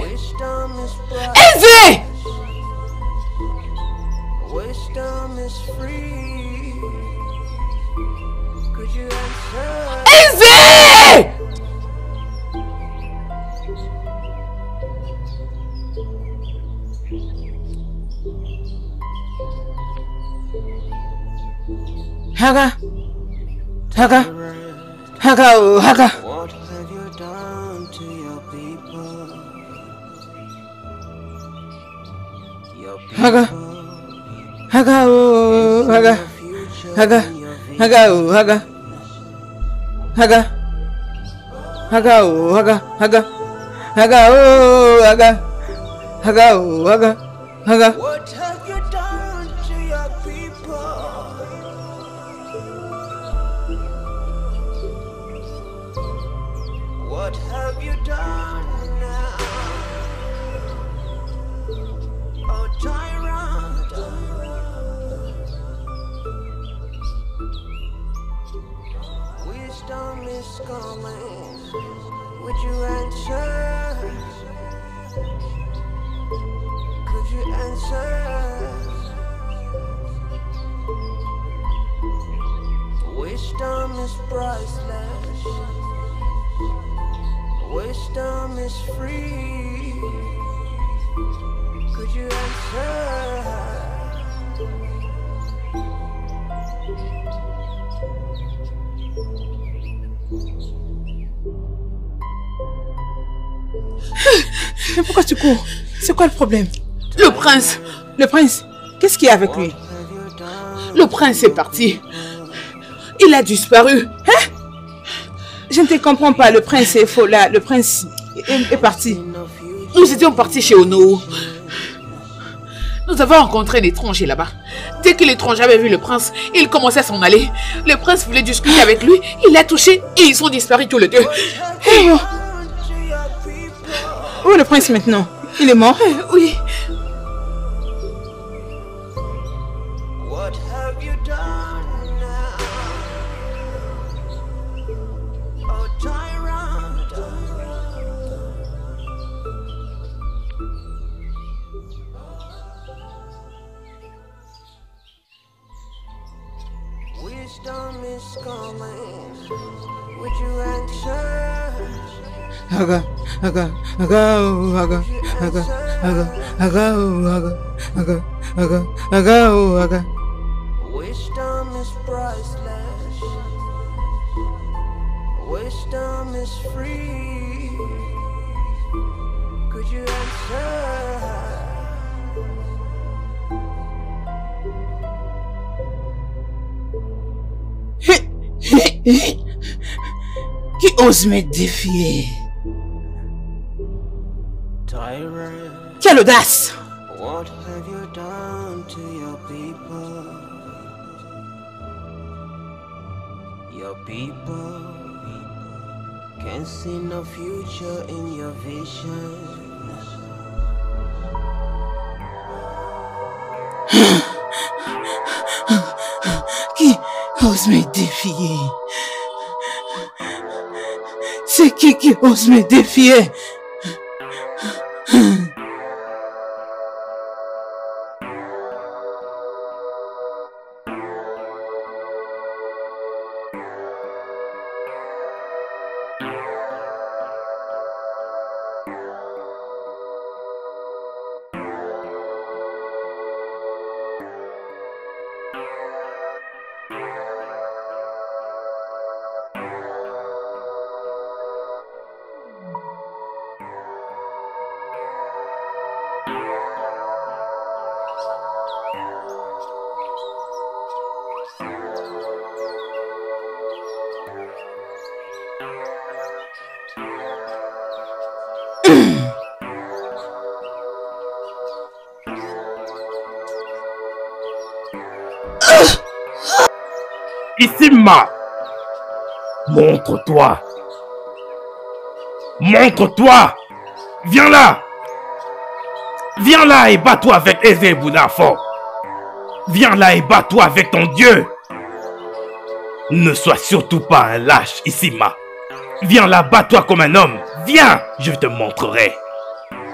Haga! Haga! Haga! Oh, Haga! What have you done to your people? Your people. Haga! Haga! Oh, Haga! Haga! Haga! Oh, Haga! Haga! Haga! Oh, Haga! Haga! Haga! Oh, Haga! Haga! Oh, Haga! Haga! What have you done to your people? What have you done now? Oh, tyrant. Wisdom is coming. Would you answer? Could you answer? Wisdom is priceless. Wisdom is free. Could you answer? Mais pourquoi tu cours? C'est quoi le problème? Le prince! Le prince! Qu'est-ce qu'il y a avec lui? Le prince est parti. Il a disparu. Hein? Je ne te comprends pas, le prince est faux là, le prince est, est parti. Nous étions partis chez Ono. Nous avons rencontré l'étranger là-bas. Dès que l'étranger avait vu le prince, il commençait à s'en aller. Le prince voulait discuter avec lui, il l'a touché et ils ont disparu tous les deux. Hey, oh. Où est le prince maintenant? Il est mort? Oui. Haga, haga, haga, haga, haga, haga, haga, haga, haga, haga, haga, haga. Wisdom is priceless. Wisdom is free. Could you answer? Qui ose me défier? Quelle audace! What have you done to your people? Your people can see no future in your vision. Qui ose me défier? C'est qui qui ose me défier? Issima, montre-toi, montre-toi, viens là, viens là et bats-toi avec Eze Bounafo, viens là et bats-toi avec ton Dieu. Ne sois surtout pas un lâche, Issima, viens là, bats-toi comme un homme, viens, je te montrerai.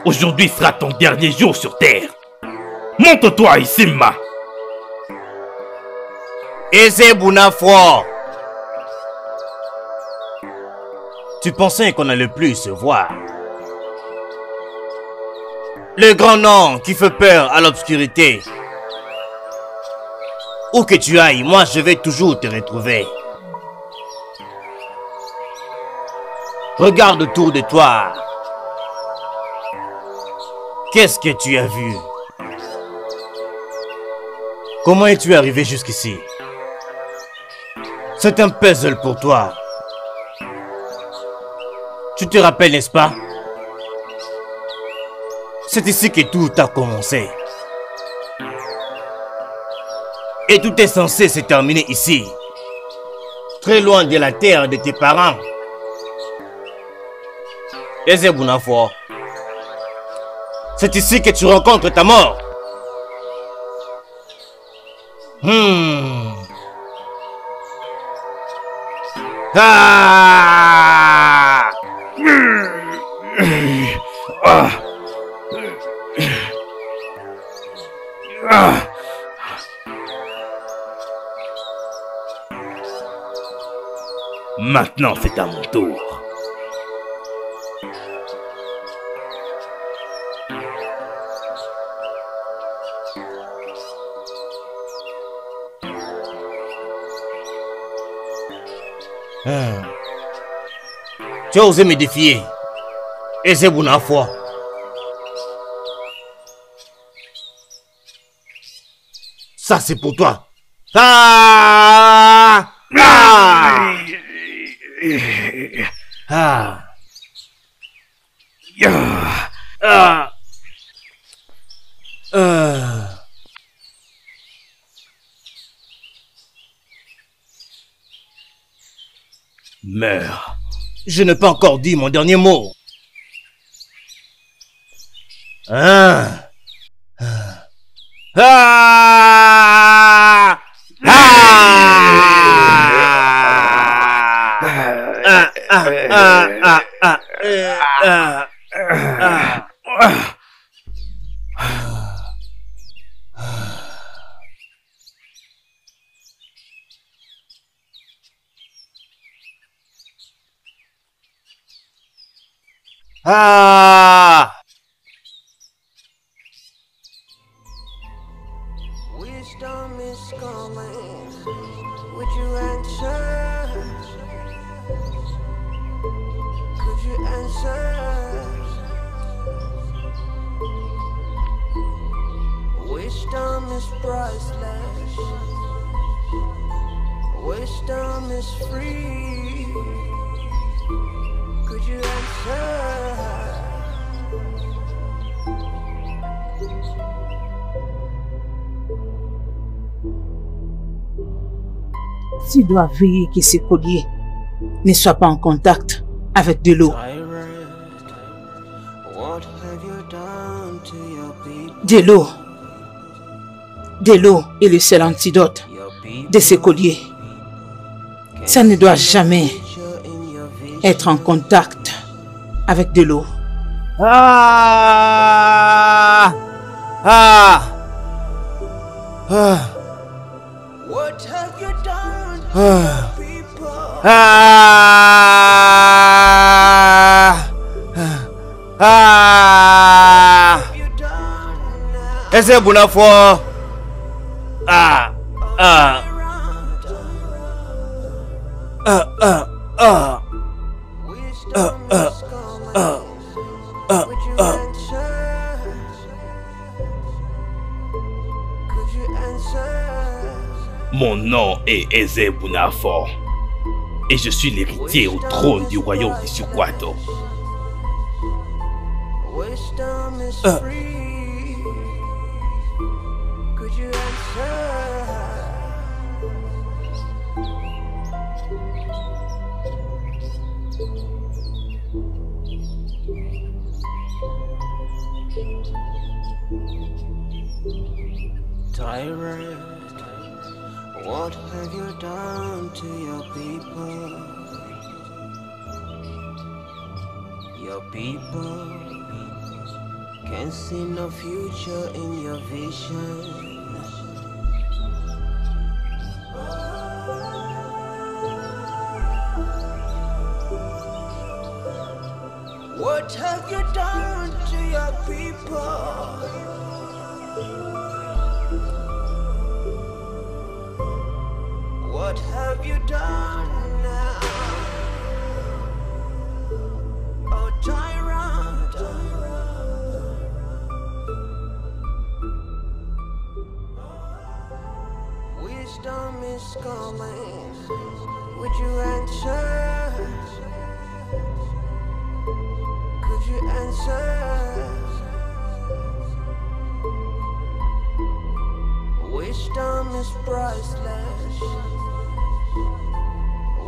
Aujourd'hui sera ton dernier jour sur terre. Montre-toi, Issima. Eze Bounafo, tu pensais qu'on allait plus se voir. Le grand nom qui fait peur à l'obscurité. Où que tu ailles, moi je vais toujours te retrouver. Regarde autour de toi. Qu'est-ce que tu as vu? Comment es-tu arrivé jusqu'ici? C'est un puzzle pour toi. Tu te rappelles, n'est-ce pas? C'est ici que tout a commencé. Et tout est censé se terminer ici, très loin de la terre de tes parents. Et c'est bon à voir. C'est ici que tu rencontres ta mort. Hmm. Ah. Ah. Ah. Maintenant, c'est à mon tour. Hum. Tu as osé me défier. Et c'est bon à foi. Ça, c'est pour toi. Ah! Ah! Ah. Ah. Ah. Ah. Meurs. Je n'ai pas encore dit mon dernier mot. Ah. Ah. Ah. Ah! Wisdom is coming. Would you answer? Could you answer? Wisdom is priceless. Wisdom is free. Could you answer? Tu dois veiller que ce collier ne soit pas en contact avec de l'eau. De l'eau. De l'eau est le seul antidote de ce collier. Ça ne doit jamais être en contact avec de l'eau. Ah! Ah! Ah! Ah. Ah. Ah. Et c'est bon la foi. Ah. Ah. Ah. Ah. Ah. Ah. Ah. Ah. Ah. Ah. Mon nom est Eze Bunafo et je suis l'héritier au trône du royaume de Sukwato. Euh. Tyrant. What have you done to your people? Your people can't see no future in your vision. What have you done to your people? What have you done now? Oh, tyrant, wisdom is calling. Would you answer? Could you answer? Wisdom is priceless.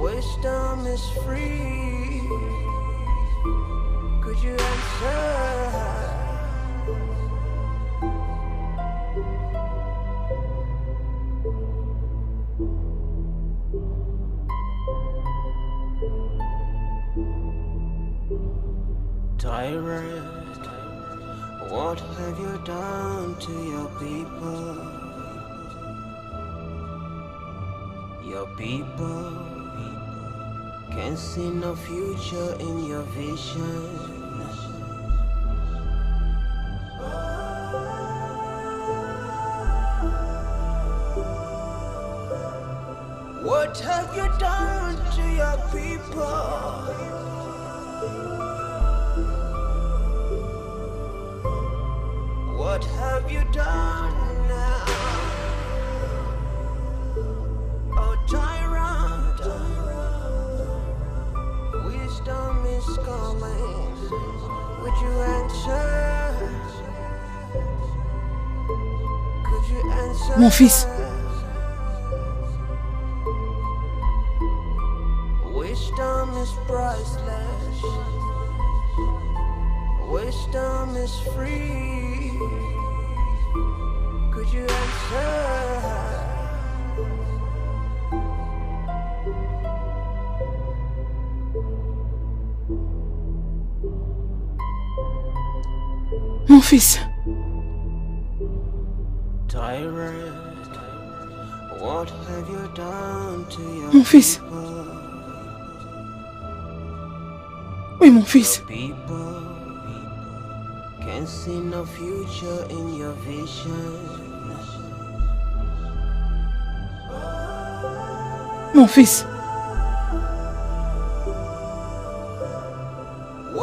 Wisdom is free. Could you answer? Tyrant, what have you done to your people? Your people can see no future in your vision. What have you done to your people? What have you done now? Would you answer? Could you answer? Mon fils. Wisdom is priceless. Wisdom is free. Could you answer? Mon fils. Mon fils. Oui, mon fils. Mon fils. Mon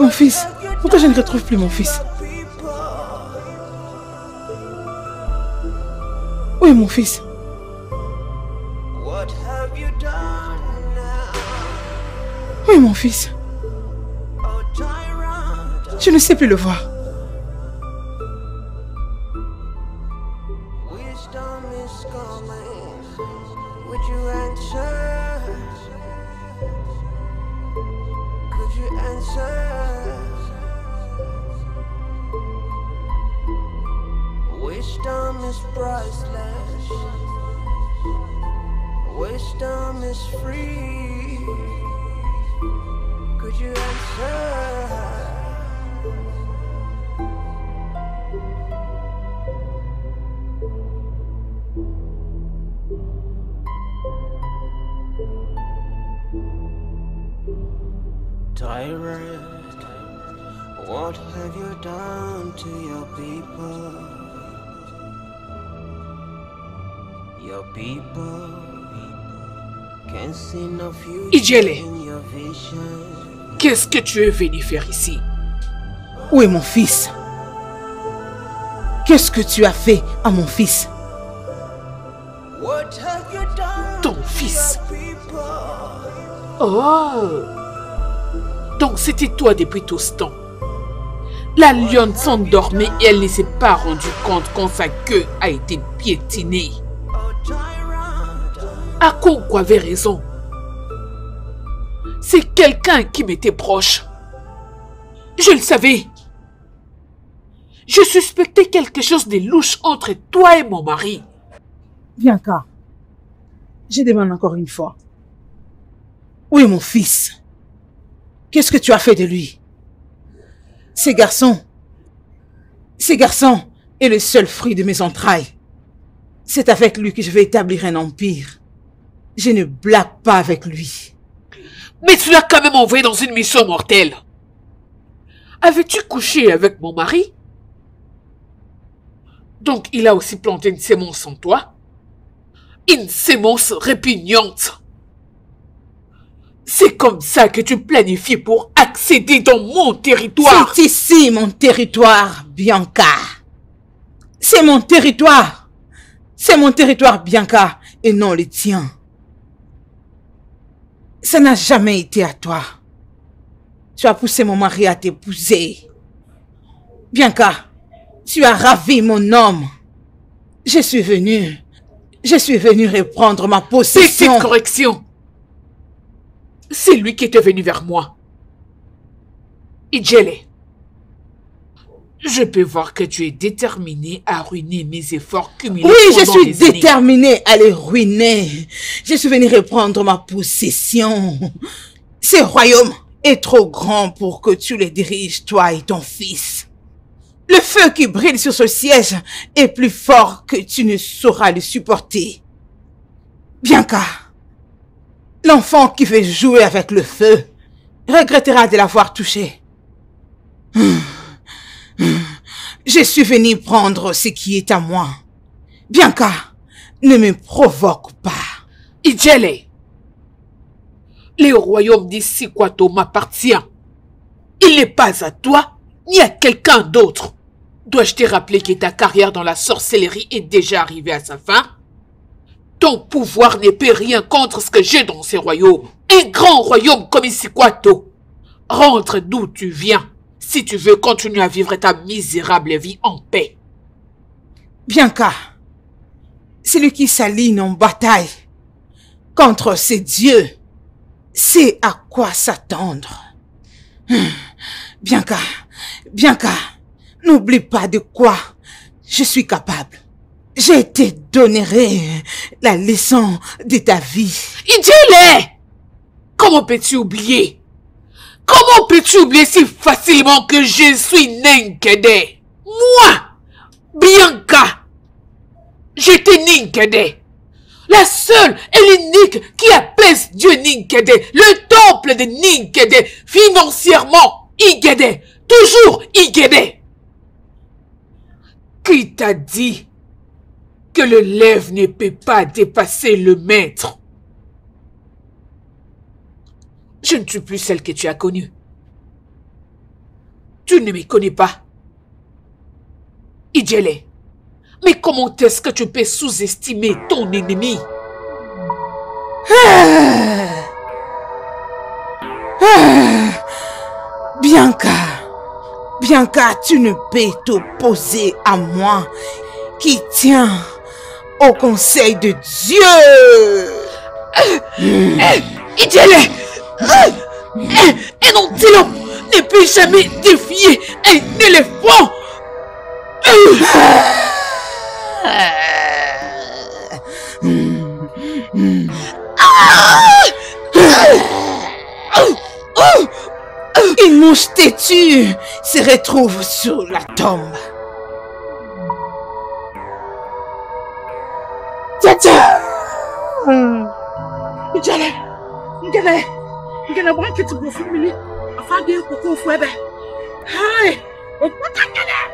fils. Pourquoi je ne retrouve plus mon fils? Où est mon fils? Où est mon fils? Je ne sais plus le voir. Wisdom is priceless. Wisdom is free. Could you answer? Tyrant, what have you done to your people? Your people can see no future in your vision. Qu'est-ce que tu es venu faire ici? Où est mon fils? Qu'est-ce que tu as fait à mon fils? What have you done? Ton fils. Oh! Donc c'était toi depuis tout ce temps. La lionne s'endormait et elle ne s'est pas rendue compte quand sa queue a été piétinée. Akoko avait raison. C'est quelqu'un qui m'était proche. Je le savais. Je suspectais quelque chose de louche entre toi et mon mari. Viens cá. Je demande encore une fois. Où est mon fils? Qu'est-ce que tu as fait de lui? Ces garçons. Ces garçons est le seul fruit de mes entrailles. C'est avec lui que je vais établir un empire. Je ne blague pas avec lui. Mais tu l'as quand même envoyé dans une mission mortelle. Avais-tu couché avec mon mari? Donc il a aussi planté une sémence en toi. une sémence répugnante. C'est comme ça que tu planifies pour accéder dans mon territoire. C'est ici mon territoire, Bianca. C'est mon territoire. C'est mon territoire, Bianca, et non le tien. Ça n'a jamais été à toi. Tu as poussé mon mari à t'épouser. Bianca, tu as ravi mon homme. Je suis venue. Je suis venue reprendre ma possession. Petite correction. C'est lui qui était venu vers moi. Idjele, je peux voir que tu es déterminée à ruiner mes efforts cumulés. Oui, je suis déterminée à les ruiner. Je suis venue reprendre ma possession. Ce royaume est trop grand pour que tu le diriges, toi et ton fils. Le feu qui brûle sur ce siège est plus fort que tu ne sauras le supporter. Bianca, l'enfant qui veut jouer avec le feu regrettera de l'avoir touché. Je suis venue prendre ce qui est à moi. Bianca, ne me provoque pas. Idjele, le royaume d'Issikwato m'appartient. Il n'est pas à toi ni à quelqu'un d'autre. Dois-je te rappeler que ta carrière dans la sorcellerie est déjà arrivée à sa fin? Ton pouvoir ne peut rien contre ce que j'ai dans ces royaumes. Un grand royaume comme Issikwato. Rentre d'où tu viens, si tu veux continuer à vivre ta misérable vie en paix. Bianca, celui qui s'aligne en bataille contre ses dieux, c'est à quoi s'attendre. Bianca, Bianca, n'oublie pas de quoi je suis capable. Je te donnerai la leçon de ta vie. Idjele! Comment peux-tu oublier? Comment peux-tu oublier si facilement que je suis Ninkede? Moi, Bianca, j'étais Ninkede. La seule et l'unique qui apaise Dieu Ninkede, le temple de Ninkede, financièrement Igede, toujours Igede. Qui t'a dit que le lève ne peut pas dépasser le maître? Je ne suis plus celle que tu as connue. Tu ne me connais pas. Idjele, mais comment est-ce que tu peux sous-estimer ton ennemi? Ah, ah, Bianca, Bianca, tu ne peux t'opposer à moi qui tiens au conseil de Dieu. Idjele, un antilope ne peut jamais défier un éléphant. Une mouche têtue se retrouve sur la tombe. Tata! Idjele! Idjele! Idjele, moi qui te bouffe, Mili, afin de couper au fouet. Hey! On peut t'engager!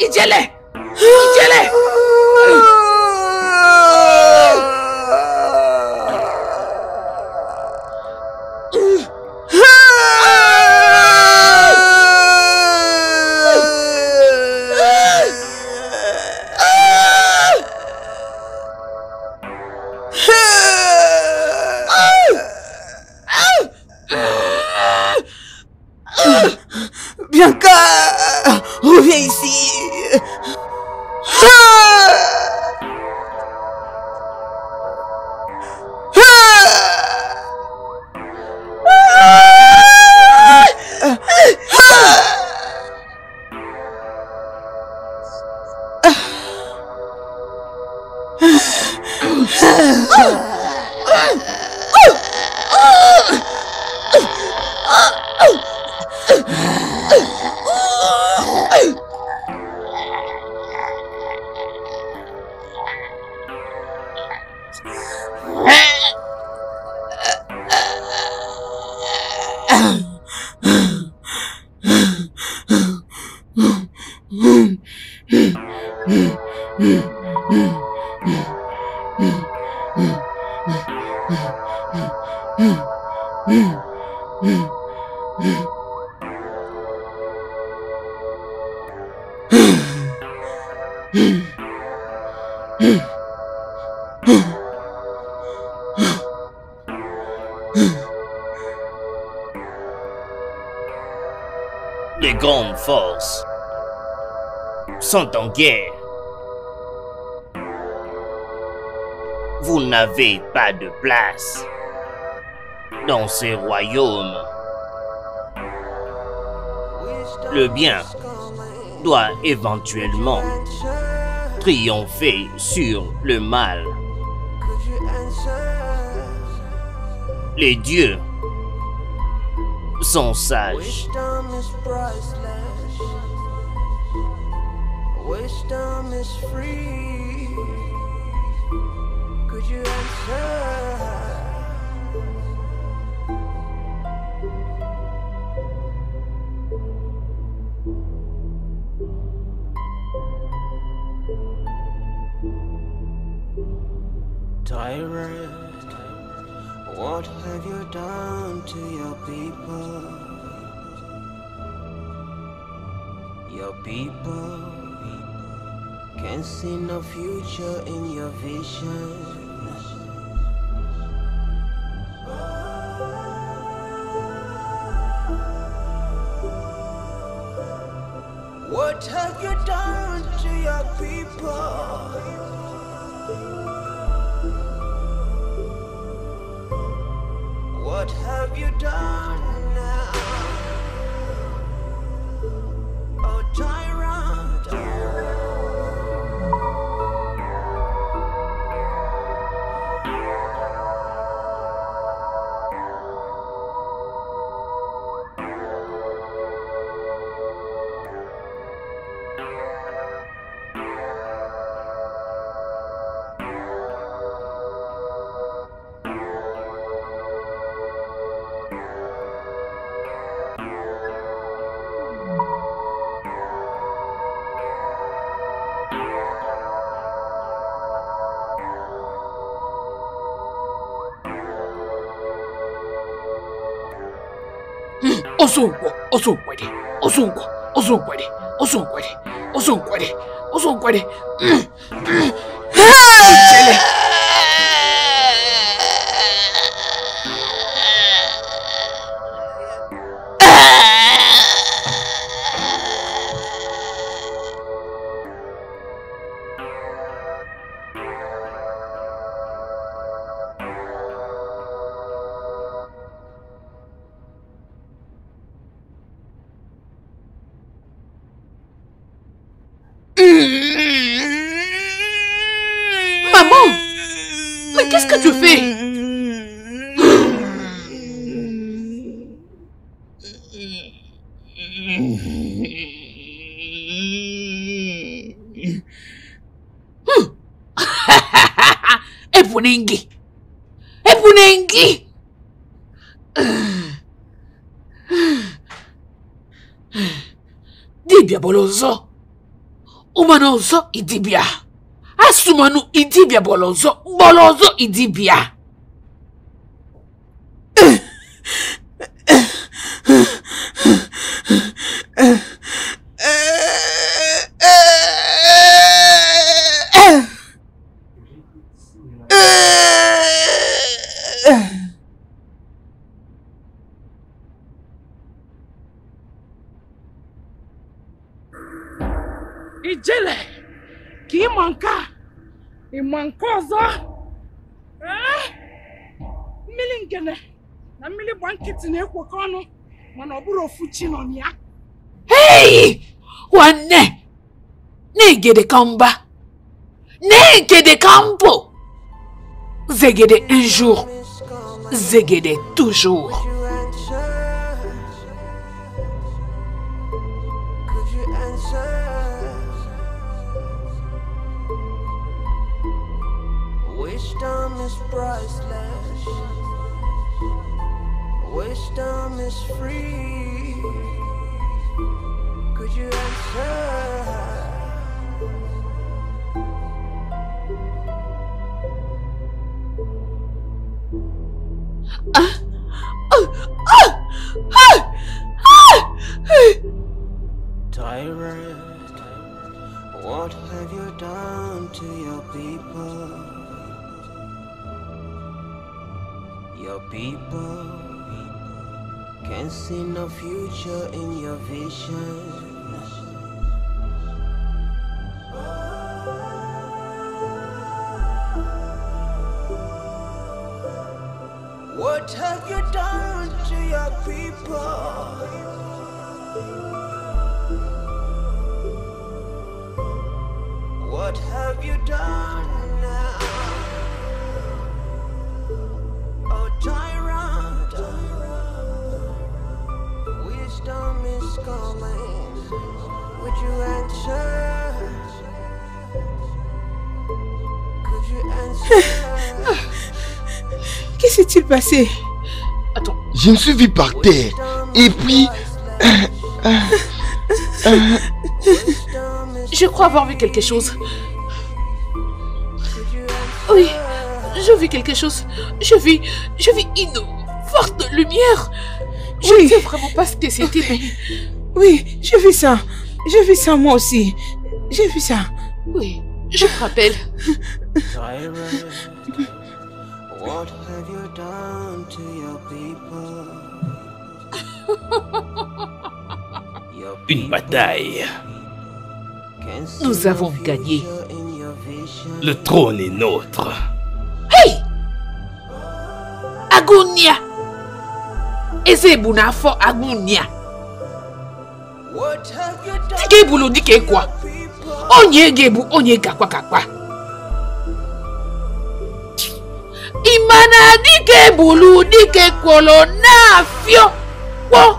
Idjele! Idjele! Ah! Les grandes forces sont en guerre. Vous n'avez pas de place dans ces royaumes. Le bien doit éventuellement triompher sur le mal. Les dieux sont sages. Tyrant, what have you done to your people? Your people can see no future in your vision. What have you done to your people? What have you done now? Oh, tyrant, Osungu, osunguere, osungu, osunguere, osunguere, osunguere, osunguere. Epunengi, Epunengi. Dibia bolonzo, umanonzo idibia, asumanu idibia bolonzo, bolonzo idibia. Ijele, qui manqua, il manqua ça. Milingene, na mili bankiti ne kwakano, mana oburo fuchi no nia. Hey, wane, negede kamba, negede kampo, zegede un jour, zegede toujours. Wisdom is priceless. Wisdom is free. Could you answer? Ah! Ah! Ah! Ah! Tyrant, What have you done to your people? Your people can't see no future in your vision. What have you done to your people? What have you done now? Oh, tyrant, wisdom is calling. Would you answer? Could you answer? Qu'est-ce qui s'est-il passé? Attends. Je me suis vu par terre. Et puis... Je crois avoir vu quelque chose. Oui, je vis quelque chose. Je vis... Je vis une forte lumière. Je oui. ne sais vraiment pas ce que c'était, mais... Oui, j'ai vu ça. J'ai vu ça moi aussi. J'ai vu ça. Oui, je me rappelle. What have you done to your people? Une bataille. Nous avons gagné. Le trône est nôtre. Hey! Agunia! Ezebunafo Agunia! Digebu lo dike kwa. Onye gebu onye kakwa kakwa. Imana dike bulu dike kolo na fio. Wow.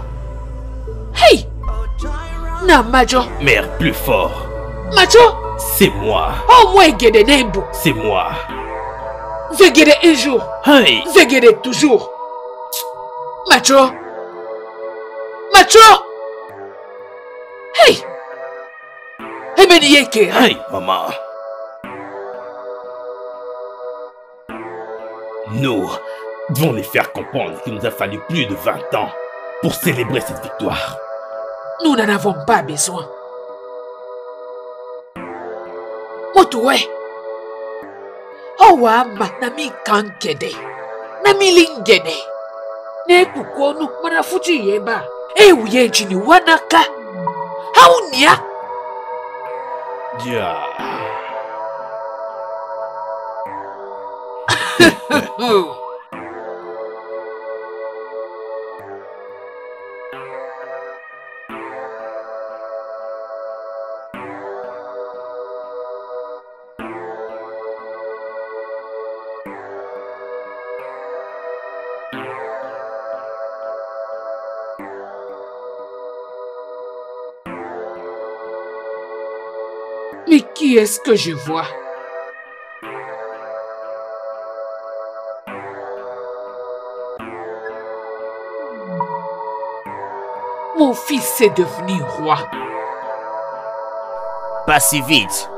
Hey. Na Majo. Mère plus fort. Majo. C'est moi. Oh moi gede nebo. C'est moi. Je gede un jour. Hey. Je gede toujours. Majo. Majo. Hey. Emeniyeke. Hey maman. Nous devons les faire comprendre qu'il nous a fallu plus de vingt ans pour célébrer cette victoire. Nous n'en avons pas besoin. Motoué. Owa Nami Kankede. Nami Lingede. Nekuko no Manafuji Yeba. Euye Jini Wanaka. Haunia. Dia. Oh. Mais qui est-ce que je vois? Mon fils est devenu roi. Pas si vite.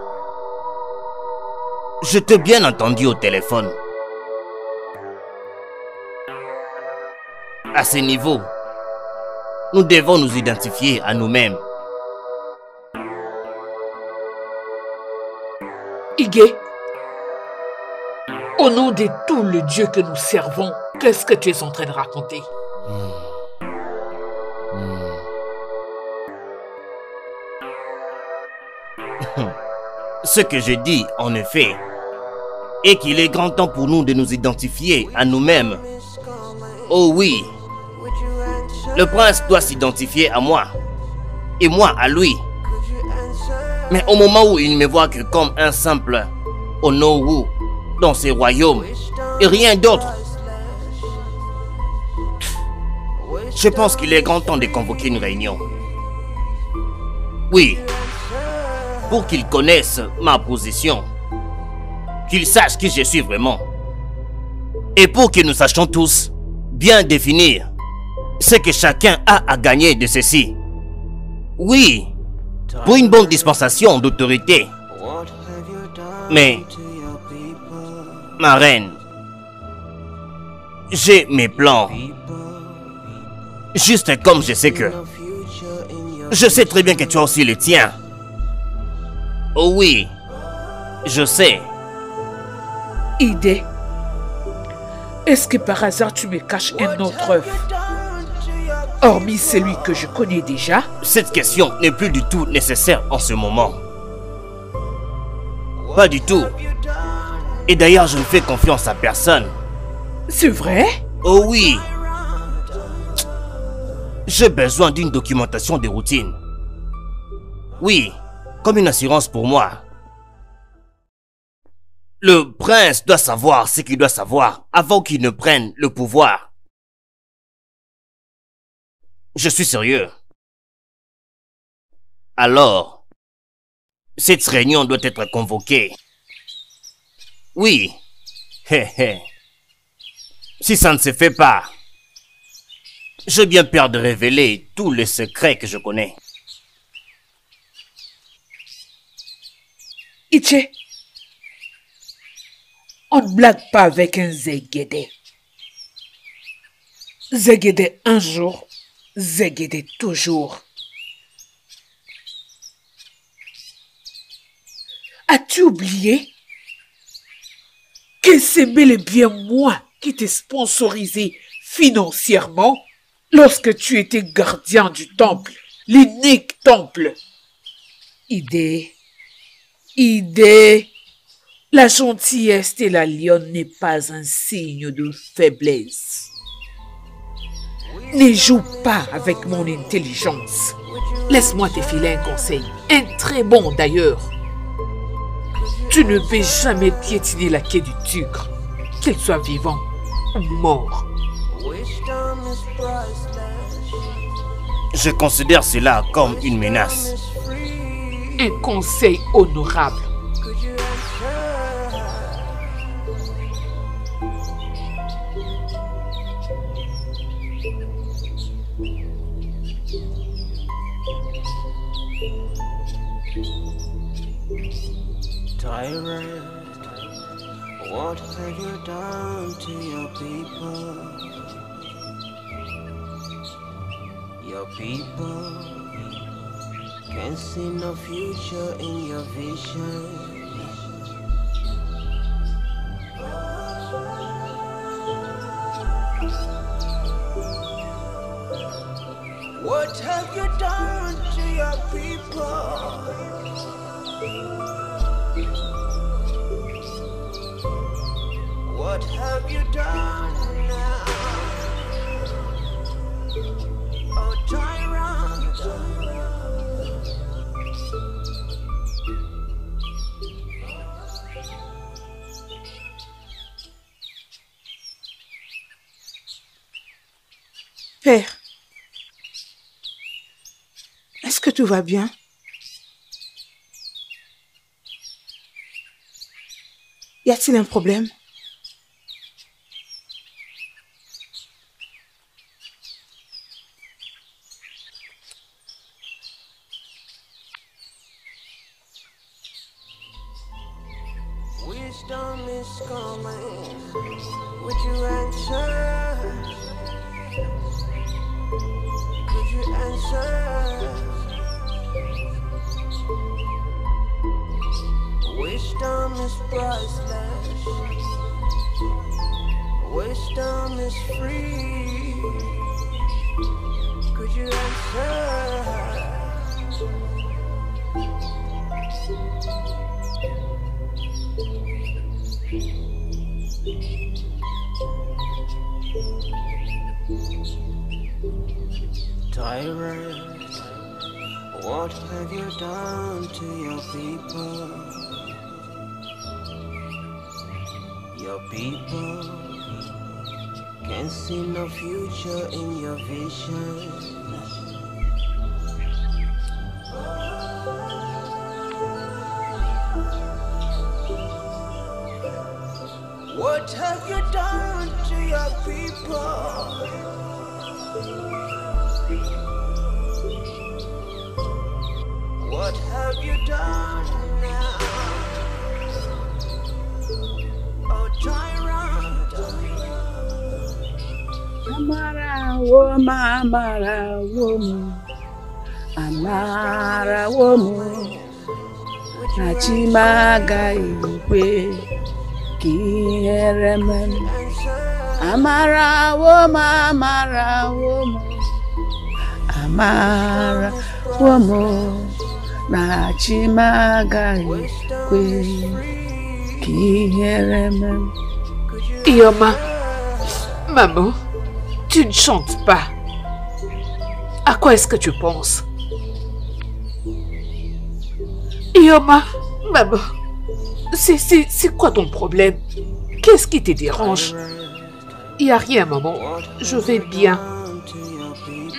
Je t'ai bien entendu au téléphone. À ce niveau, nous devons nous identifier à nous-mêmes. Igé, au nom de tout le Dieu que nous servons, qu'est-ce que tu es en train de raconter? Hmm. Ce que je dis, en effet, est qu'il est grand temps pour nous de nous identifier à nous-mêmes. Oh oui, le prince doit s'identifier à moi, et moi à lui. Mais au moment où il ne me voit que comme un simple Onowu dans ses royaumes, et rien d'autre, je pense qu'il est grand temps de convoquer une réunion. Oui. Pour qu'ils connaissent ma position, qu'ils sachent qui je suis vraiment, et pour que nous sachions tous bien définir ce que chacun a à gagner de ceci. Oui, pour une bonne dispensation d'autorité. Mais, ma reine, j'ai mes plans, juste comme je sais que, je sais très bien que tu as aussi le tien. Oh oui, je sais. Idée, est-ce que par hasard tu me caches un autre œuf, hormis celui que je connais déjà? Cette question n'est plus du tout nécessaire en ce moment. Pas du tout. Et d'ailleurs, je ne fais confiance à personne. C'est vrai? Oh oui. J'ai besoin d'une documentation de routine. Oui, comme une assurance pour moi. Le prince doit savoir ce qu'il doit savoir avant qu'il ne prenne le pouvoir. Je suis sérieux. Alors, cette réunion doit être convoquée. Oui. Si ça ne se fait pas, j'ai bien peur de révéler tous les secrets que je connais. Itché, on ne blague pas avec un Zégédé. Zégédé un jour, Zégédé toujours. As-tu oublié que c'est bel et bien moi qui t'ai sponsorisé financièrement lorsque tu étais gardien du temple, l'unique temple? Idée, idée, la gentillesse et la lionne n'est pas un signe de faiblesse. Ne joue pas avec mon intelligence. Laisse-moi te filer un conseil, un très bon d'ailleurs. Tu ne peux jamais piétiner la queue du tigre, qu'il soit vivant ou mort. Je considère cela comme une menace. Un conseil honorable. Tyrant, what have you done to your people? Your people can see no future in your vision. What have you done to your people? What have you done now? Oh, tyrant. Père, est-ce que tout va bien? Y a-t-il un problème? Amara woman, Amara woman, Achimaga igwe kiheremen Amara woma, amara woma Amara woma Na Achimaga igwe kiheremen Iyoma, maman, tu ne chantes pas. À quoi est-ce que tu penses? Iyoma, maman, c'est quoi ton problème? Qu'est-ce qui te dérange? Il n'y a rien, maman. Je vais bien.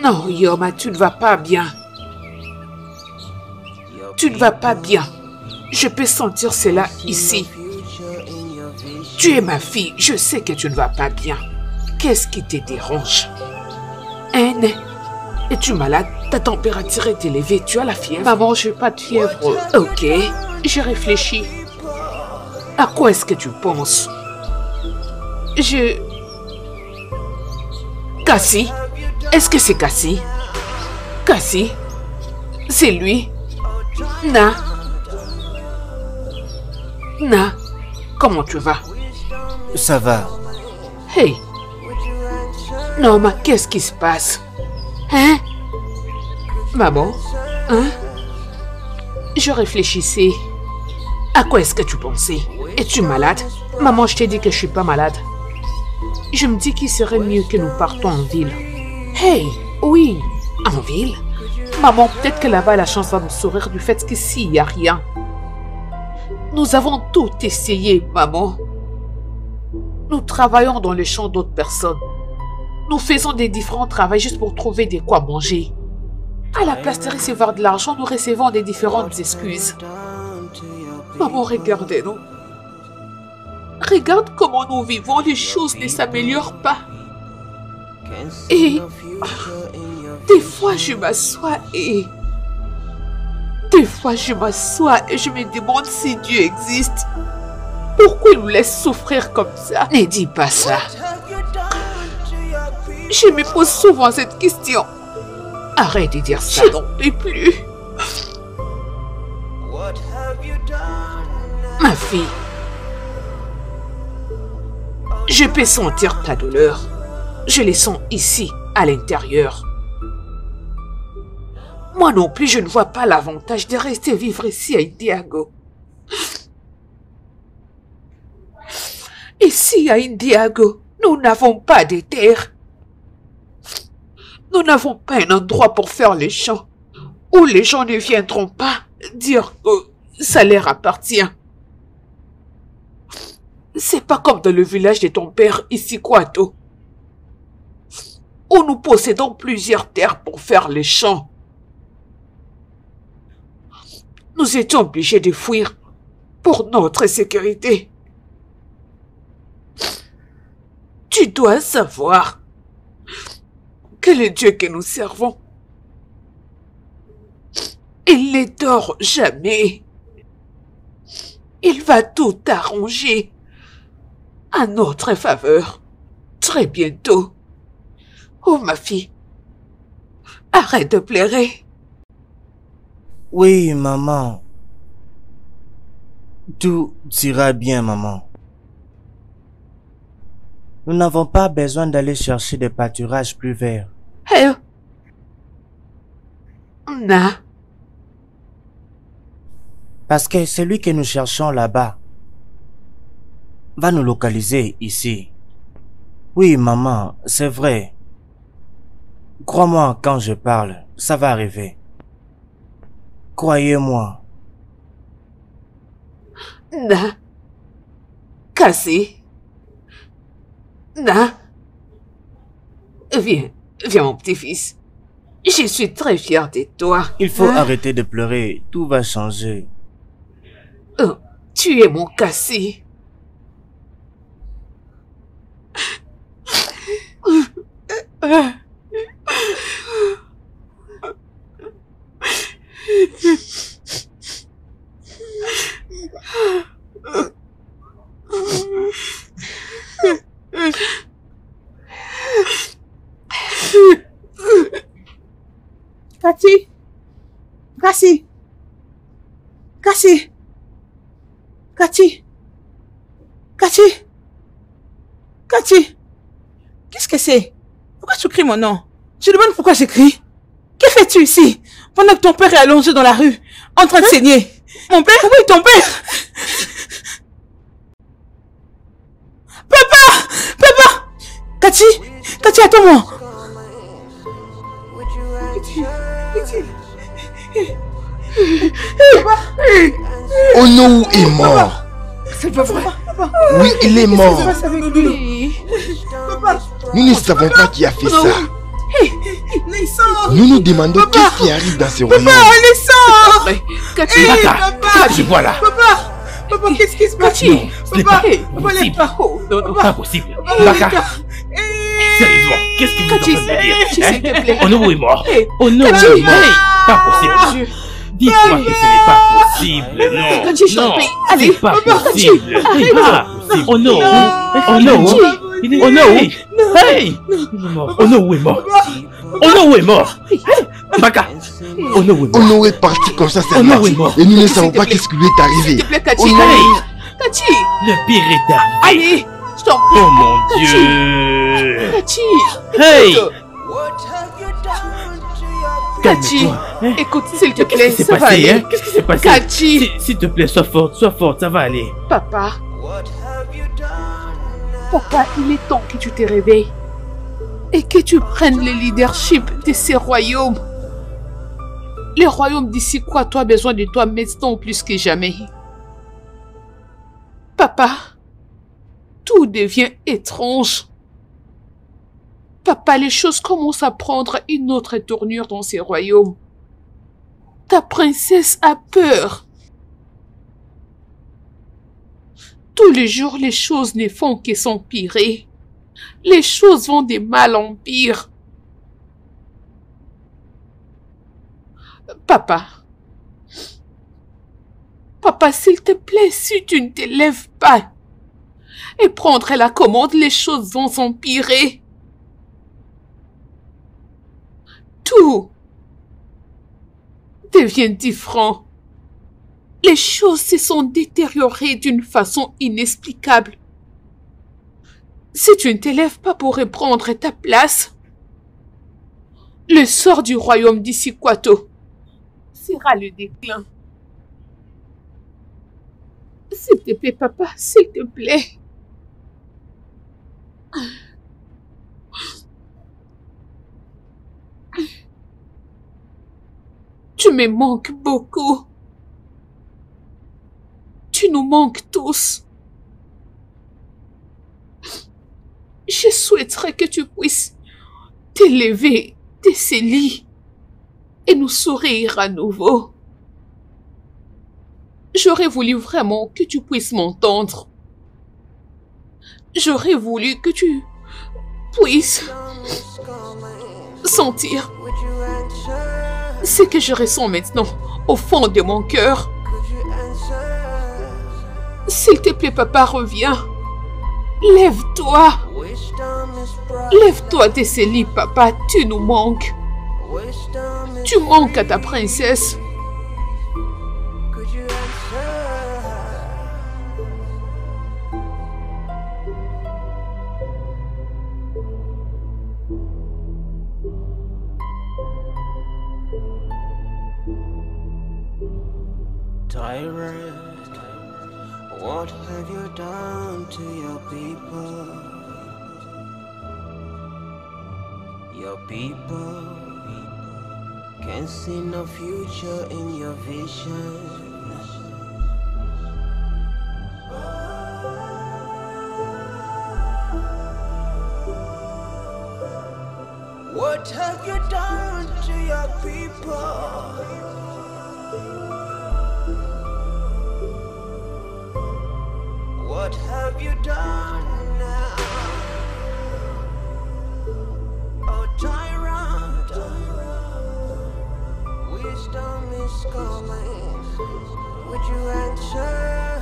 Non, Iyoma, tu ne vas pas bien. Tu ne vas pas bien. Je peux sentir cela ici. Tu es ma fille. Je sais que tu ne vas pas bien. Qu'est-ce qui te dérange? Hein? Es-tu malade? Ta température est élevée. Tu as la fièvre? Maman, je n'ai pas de fièvre. Ok, j'ai réfléchi. À quoi est-ce que tu penses? Je... Cassie? Est-ce que c'est Cassie? Cassie? C'est lui? Na? Na? Comment tu vas? Ça va. Hey! Non, mais qu'est-ce qui se passe? Hein? Maman? Hein? Je réfléchissais. À quoi est-ce que tu pensais? Es-tu malade? Maman, je t'ai dit que je suis pas malade. Je me dis qu'il serait mieux que nous partons en ville. Hey! Oui! En ville? Maman, peut-être que là-bas, la chance va me sourire du fait qu'ici, il n'y a rien. Nous avons tout essayé, maman. Nous travaillons dans les champs d'autres personnes. Nous faisons des différents travaux juste pour trouver de quoi manger. À la place de recevoir de l'argent, nous recevons des différentes excuses. Maman, regardez-nous. Regarde comment nous vivons, les choses ne s'améliorent pas. Et... Des fois, je m'assois et... Des fois, je m'assois et je me demande si Dieu existe. Pourquoi il nous laisse souffrir comme ça? Ne dis pas ça. Je me pose souvent cette question. Arrête de dire ça. Je n'en peux plus. Ma fille, je peux sentir ta douleur. Je les sens ici, à l'intérieur. Moi non plus, je ne vois pas l'avantage de rester vivre ici à Indiago. Ici à Indiago, nous n'avons pas de terre. Nous n'avons pas un endroit pour faire les champs, où les gens ne viendront pas dire que ça leur appartient. C'est pas comme dans le village de ton père, Issikwato, où nous possédons plusieurs terres pour faire les champs. Nous étions obligés de fuir pour notre sécurité. Tu dois savoir que le Dieu que nous servons, il ne dort jamais. Il va tout arranger à notre faveur très bientôt. Oh ma fille, arrête de pleurer. Oui, maman. Tout ira bien, maman. Nous n'avons pas besoin d'aller chercher des pâturages plus verts. Hey. Non. Parce que celui que nous cherchons là-bas va nous localiser ici. Oui, maman, c'est vrai. Crois-moi quand je parle, ça va arriver. Croyez-moi. Non. Cassie. Na, viens, viens mon petit-fils. Je suis très fière de toi. Il faut hein? arrêter de pleurer, tout va changer. Oh, tu es mon Cassie. Cassie, Cassie, Cassie, Cathy, Cathy, Cathy, qu'est-ce que c'est? Pourquoi tu cries mon nom? Je te demande pourquoi j'écris. Que fais-tu ici pendant que ton père est allongé dans la rue, en train de saigner? Mon père? Oui, ton père. Papa! Papa! Cathy! Cathy, attends-moi! Cathy! Papa! Onou est mort! C'est pas vrai! Oui, il est mort! Nous ne savons pas qui a fait ça! Nous nous demandons qu'est-ce qui arrive dans ce royaume. Papa, on est sans! Cathy, Cathy, voilà! Papa! Papa, qu'est-ce qui se passe? Non, ce n'est pas possible. Non, non, pas possible. Baka, sérieusement, qu'est-ce que vous êtes en train de dire? S'il te plaît. Onou est mort. Onou est mort. Pas possible. Dites-moi que ce n'est pas possible. Non, non, c'est pas possible. C'est pas possible. Onou, Onou, Onou, hey, Onou est mort. Onou est mort. Baka. Onou est, Ono est parti comme ça, c'est mort. Et nous ne savons pas qu'est-ce qui lui est arrivé. S'il te plaît, Cathy. Cathy. Le pire est arrivé. Allez, je t'en prie. Oh mon Dieu. Cathy. Hey. Cathy. Écoute, s'il te plaît, ça va aller. Qu'est-ce qui s'est passé? Cathy. S'il te plaît, sois forte, sois forte, ça va aller. Papa. Papa, il est temps que tu te réveilles. Et que tu prennes le leadership de ces royaumes. Les royaumes d'ici quoi, toi, besoin de toi maintenant plus que jamais. Papa, tout devient étrange. Papa, les choses commencent à prendre une autre tournure dans ces royaumes. Ta princesse a peur. Tous les jours, les choses ne font que s'empirer. Les choses vont de mal en pire. Papa, papa, s'il te plaît, si tu ne te lèves pas et prendrais la commande, les choses vont s'empirer. Tout devient différent. Les choses se sont détériorées d'une façon inexplicable. Si tu ne te lèves pas pour reprendre ta place, le sort du royaume d'Issikwato sera le déclin. S'il te plaît, papa, s'il te plaît. Tu me manques beaucoup. Tu nous manques tous. Je souhaiterais que tu puisses t'élever de ces lits et nous sourire à nouveau. J'aurais voulu vraiment que tu puisses m'entendre. J'aurais voulu que tu puisses sentir ce que je ressens maintenant au fond de mon cœur. S'il te plaît, papa, reviens. Lève-toi. Lève-toi de ces lits, papa. Tu nous manques. Tu manques à ta princesse. Tyrant, what have you done to your people? Your people can't see no future in your vision. What have you done to your people? What have you done now? Oh, tyrant, wisdom is calling. Would you answer?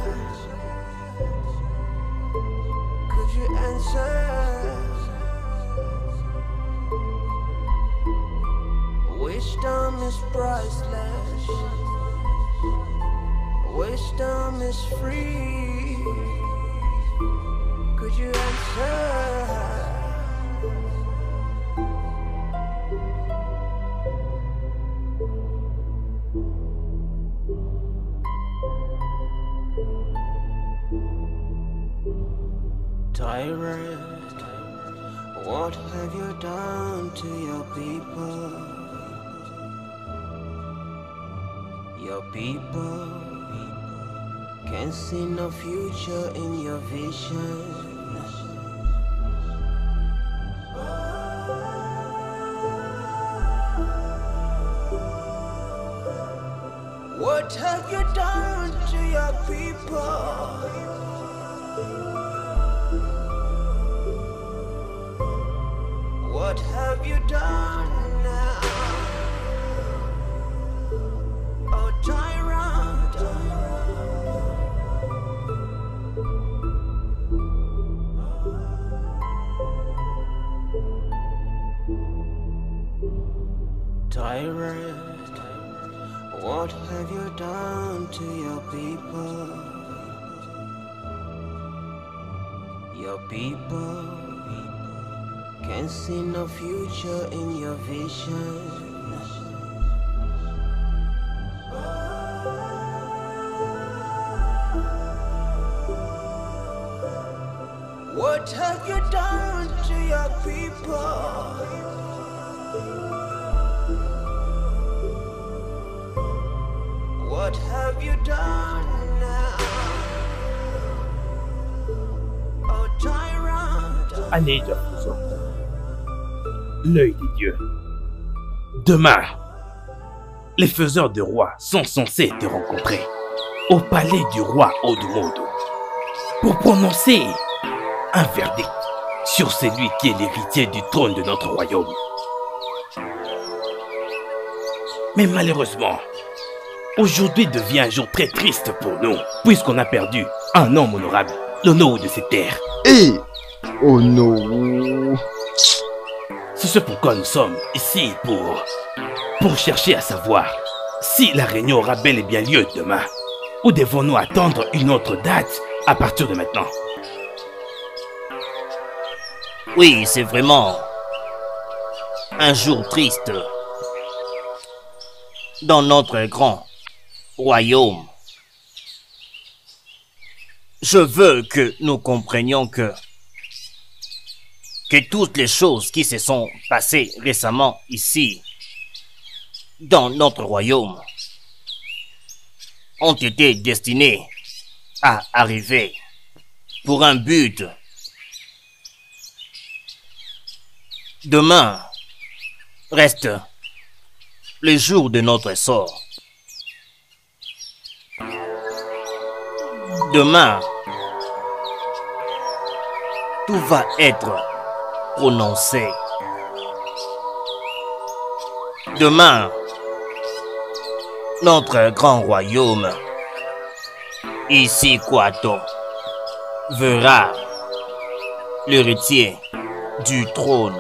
Could you answer? Wisdom is priceless. Wisdom freedom is free. Could you answer? Tyrant, what have you done to your people? Your people can't see no future in your vision. What have you done to your people? What have you done now? Oh, tyrant, tyrant, what have you done to your people? Your people can't see no future in your vision. What have you done to your people? What have you done now? Oh, tyrant. I need your help. L'œil des dieux. Demain, les faiseurs de rois sont censés te rencontrer au palais du roi Odmodo pour prononcer un verdict sur celui qui est l'héritier du trône de notre royaume. Mais malheureusement, aujourd'hui devient un jour très triste pour nous, puisqu'on a perdu un homme honorable, l'Onowu de ces terres. Et Onowu... C'est ce pourquoi nous sommes ici pour, pour chercher à savoir si la réunion aura bel et bien lieu demain ou devons-nous attendre une autre date à partir de maintenant. Oui, c'est vraiment un jour triste dans notre grand royaume. Je veux que nous comprenions que que toutes les choses qui se sont passées récemment ici, dans notre royaume, ont été destinées à arriver pour un but. Demain reste le jour de notre sort. Demain, tout va être prononcé. Demain, notre grand royaume, ici Kwato, verra l'héritier du trône.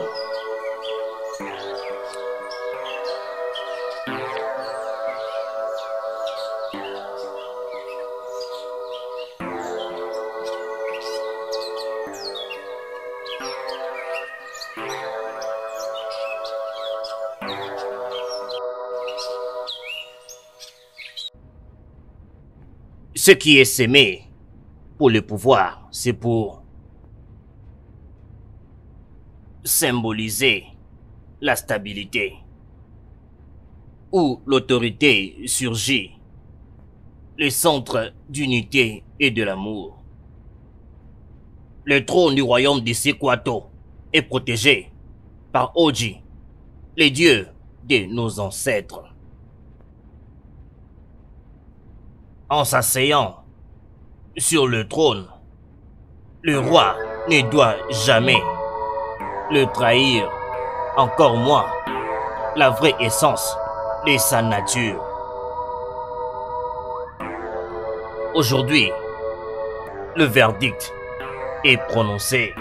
Ce qui est semé pour le pouvoir, c'est pour symboliser la stabilité. Où l'autorité surgit, le centre d'unité et de l'amour. Le trône du royaume de Kwato est protégé par Oji, les dieux de nos ancêtres. En s'asseyant sur le trône, le roi ne doit jamais le trahir, encore moins la vraie essence de sa nature. Aujourd'hui, le verdict est prononcé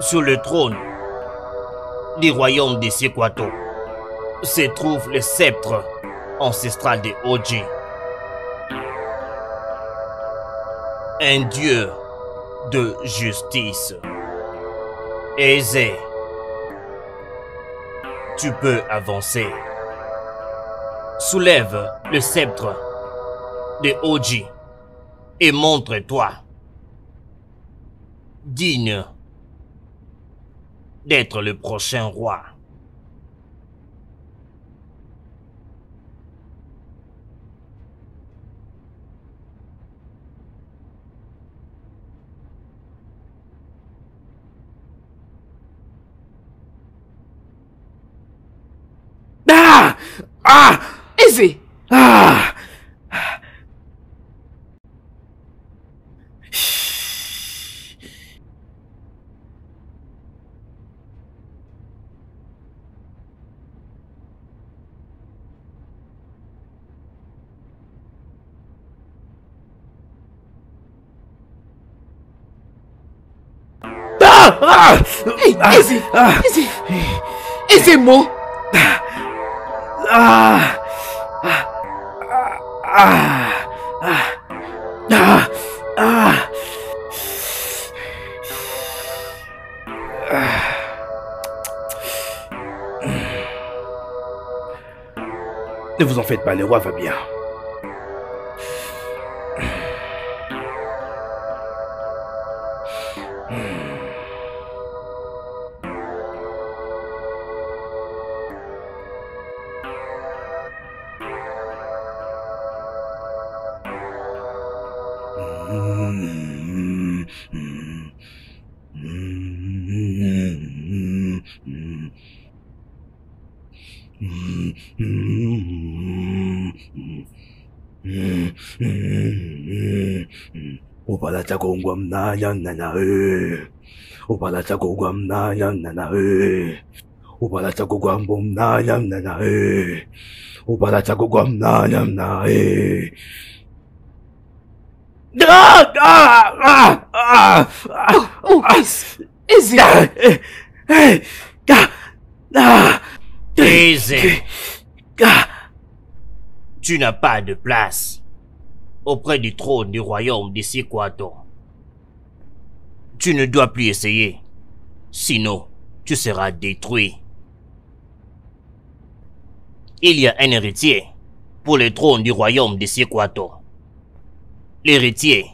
sur le trône du royaume de Kwato. Se trouve le sceptre ancestral de Oji. un Dieu de justice. Aisé, tu peux avancer. Soulève le sceptre de Oji et montre-toi digne d'être le prochain roi. Ah! Ah! Aisé! Ah! Ah! Hey, Aisé! Aisé! Aisé, moi! Ah! Ah! Ah! Ah! Ah! Ah! Ne vous en faites pas, le roi va bien. Aisé, tu n'as pas de place auprès du trône du royaume de Sikuato. Tu ne dois plus essayer, sinon tu seras détruit. Il y a un héritier pour le trône du royaume de Sikuato. L'héritier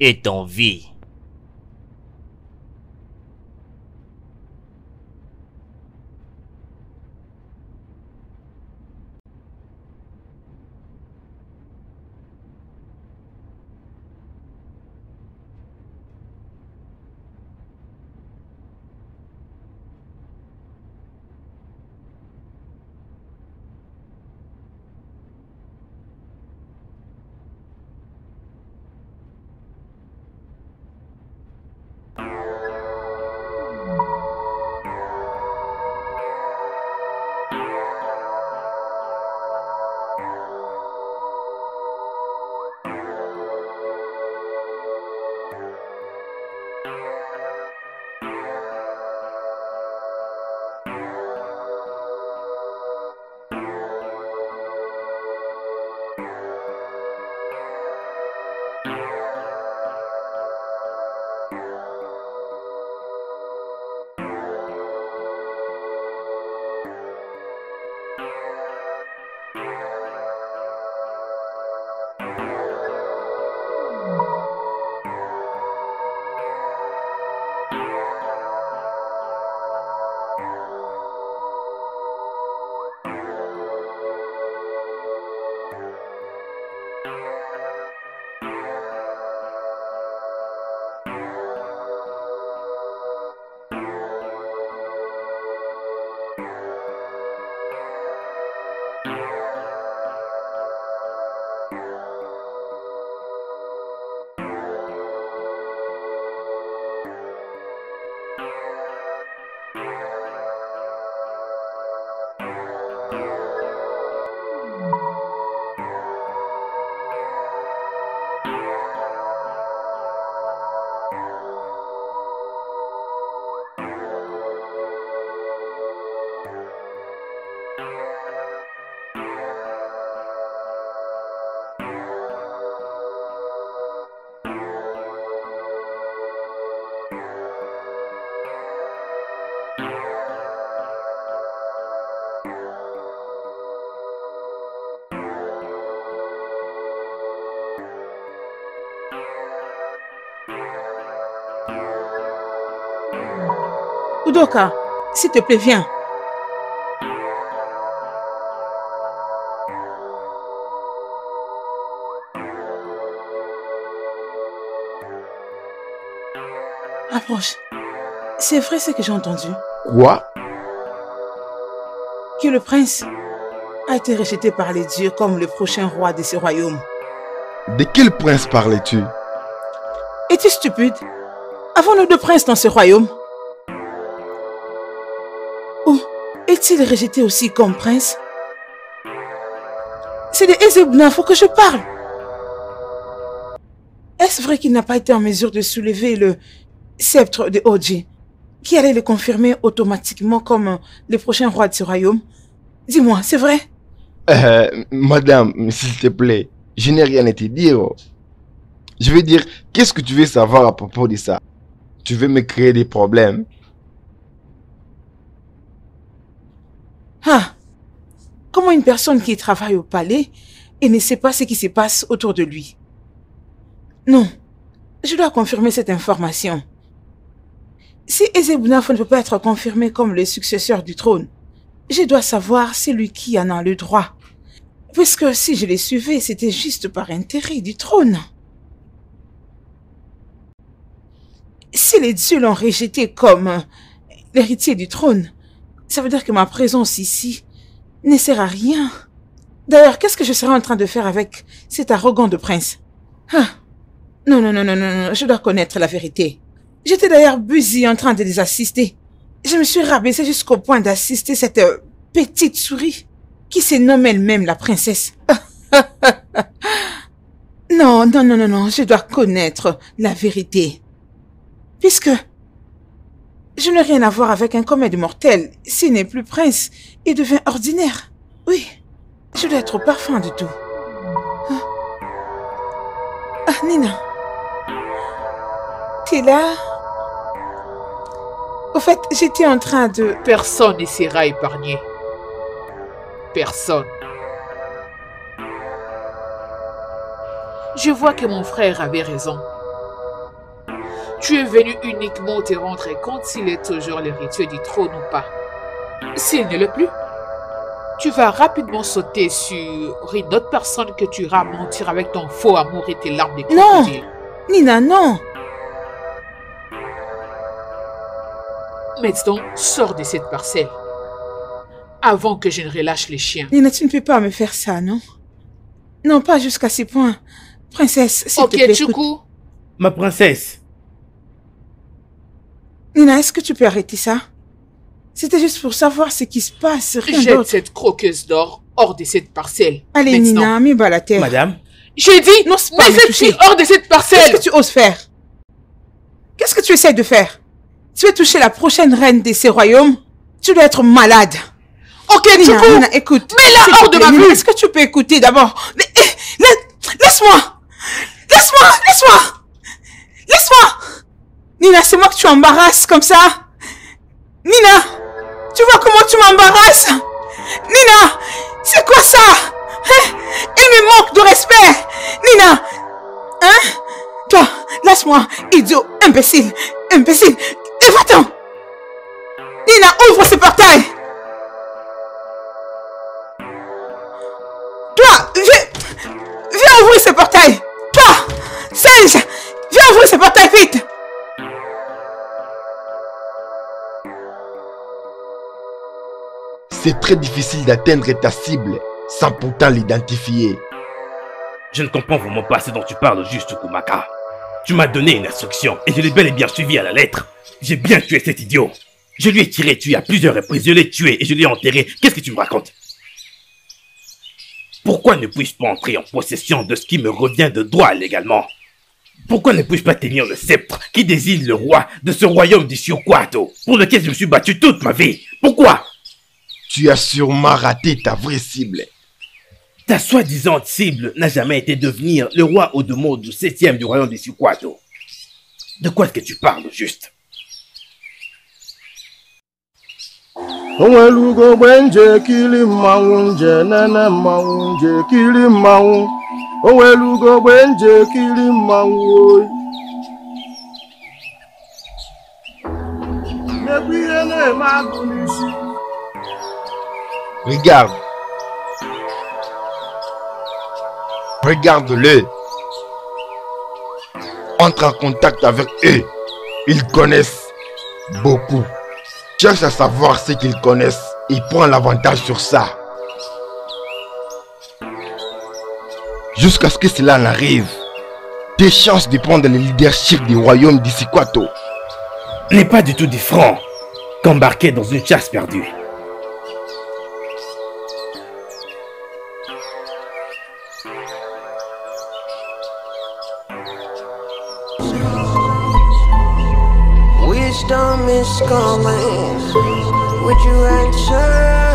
est en vie. Doka, s'il te plaît, viens. Approche. C'est vrai ce que j'ai entendu. Quoi? Que le prince a été rejeté par les dieux comme le prochain roi de ce royaume. De quel prince parlais-tu? Es-tu stupide? Avons-nous deux princes dans ce royaume? Ou est-il rejeté aussi comme prince? C'est de Ezebna, il faut que je parle. Est-ce vrai qu'il n'a pas été en mesure de soulever le sceptre de Oji, qui allait le confirmer automatiquement comme le prochain roi de ce royaume? Dis-moi, c'est vrai? euh, Madame, s'il te plaît, je n'ai rien à te dire. Je veux dire, qu'est-ce que tu veux savoir à propos de ça? Tu veux me créer des problèmes? Ah! Comment une personne qui travaille au palais et ne sait pas ce qui se passe autour de lui? Non, je dois confirmer cette information. Si Ezebunafo ne peut pas être confirmé comme le successeur du trône, je dois savoir celui qui en a le droit. Puisque si je les suivais, c'était juste par intérêt du trône. Si les dieux l'ont rejeté comme l'héritier du trône, ça veut dire que ma présence ici ne sert à rien. D'ailleurs, qu'est-ce que je serais en train de faire avec cet arrogant de prince? Ah, non, non, non, non, non, non, je dois connaître la vérité. J'étais d'ailleurs busy en train de les assister. Je me suis rabaissée jusqu'au point d'assister cette petite souris qui se nomme elle-même la princesse. Non, non, non, non, non, je dois connaître la vérité. Puisque je n'ai rien à voir avec un commun de mortel. S'il n'est plus prince, il devient ordinaire. Oui, je dois être au parfum de tout. Hein? Ah, Nina. T'es là? Au fait, j'étais en train de... Personne ne sera épargné. Personne. Je vois que mon frère avait raison. Tu es venu uniquement te rendre compte s'il est toujours l'héritier du trône ou pas. S'il ne l'est plus, tu vas rapidement sauter sur une autre personne que tu iras mentir avec ton faux amour et tes larmes de crocodile. Non, Nina, non. Maintenant, sors de cette parcelle avant que je ne relâche les chiens. Nina, tu ne peux pas me faire ça, non? Non, pas jusqu'à ce point. Princesse, s'il te plaît, écoute. Ma princesse. Nina, est-ce que tu peux arrêter ça? C'était juste pour savoir ce qui se passe, rien d'autre. Jette cette croqueuse d'or hors de cette parcelle. Allez, maintenant. Nina, mets bas la terre. Madame? J'ai dit, non, mets cette fille hors de cette parcelle. Qu'est-ce que tu oses faire? Qu'est-ce que tu essaies de faire? Tu veux toucher la prochaine reine de ces royaumes? Tu dois être malade. Ok, Nina, Nina, Nina écoute. Mets-la hors de ma vue. Est-ce que tu peux écouter d'abord? Laisse-moi. Laisse-moi. Laisse-moi. Laisse-moi. Nina, c'est moi que tu embarrasses comme ça. Nina, tu vois comment tu m'embarrasses? Nina, c'est quoi ça? Hein? Il me manque de respect. Nina, hein? Toi, lâche-moi, idiot, imbécile, imbécile. Et va-t'en. Nina, ouvre ce portail. Toi, viens, viens ouvrir ce portail. Toi, singe, viens ouvrir ce portail vite. C'est très difficile d'atteindre ta cible sans pourtant l'identifier. Je ne comprends vraiment pas ce dont tu parles juste, Kumaka. Tu m'as donné une instruction et je l'ai bel et bien suivi à la lettre. J'ai bien tué cet idiot. Je lui ai tiré dessus à plusieurs reprises, je l'ai tué et je l'ai enterré. Qu'est-ce que tu me racontes? Pourquoi ne puis-je pas entrer en possession de ce qui me revient de droit légalement? Pourquoi ne puis-je pas tenir le sceptre qui désigne le roi de ce royaume du Shiokuato pour lequel je me suis battu toute ma vie? Pourquoi? Tu as sûrement raté ta vraie cible. Ta soi-disant cible n'a jamais été devenir le roi Odomo du septième du royaume des Shiokuato. De quoi est-ce que tu parles au juste? Regarde. Regarde-les. Entre en contact avec eux. Ils connaissent beaucoup. Cherche à savoir ce qu'ils connaissent et prends l'avantage sur ça. Jusqu'à ce que cela n'arrive, tes chances de prendre le leadership du royaume d'Issikwato n'est pas du tout différent qu'embarquer dans une chasse perdue. Wisdom is calling. Would you answer?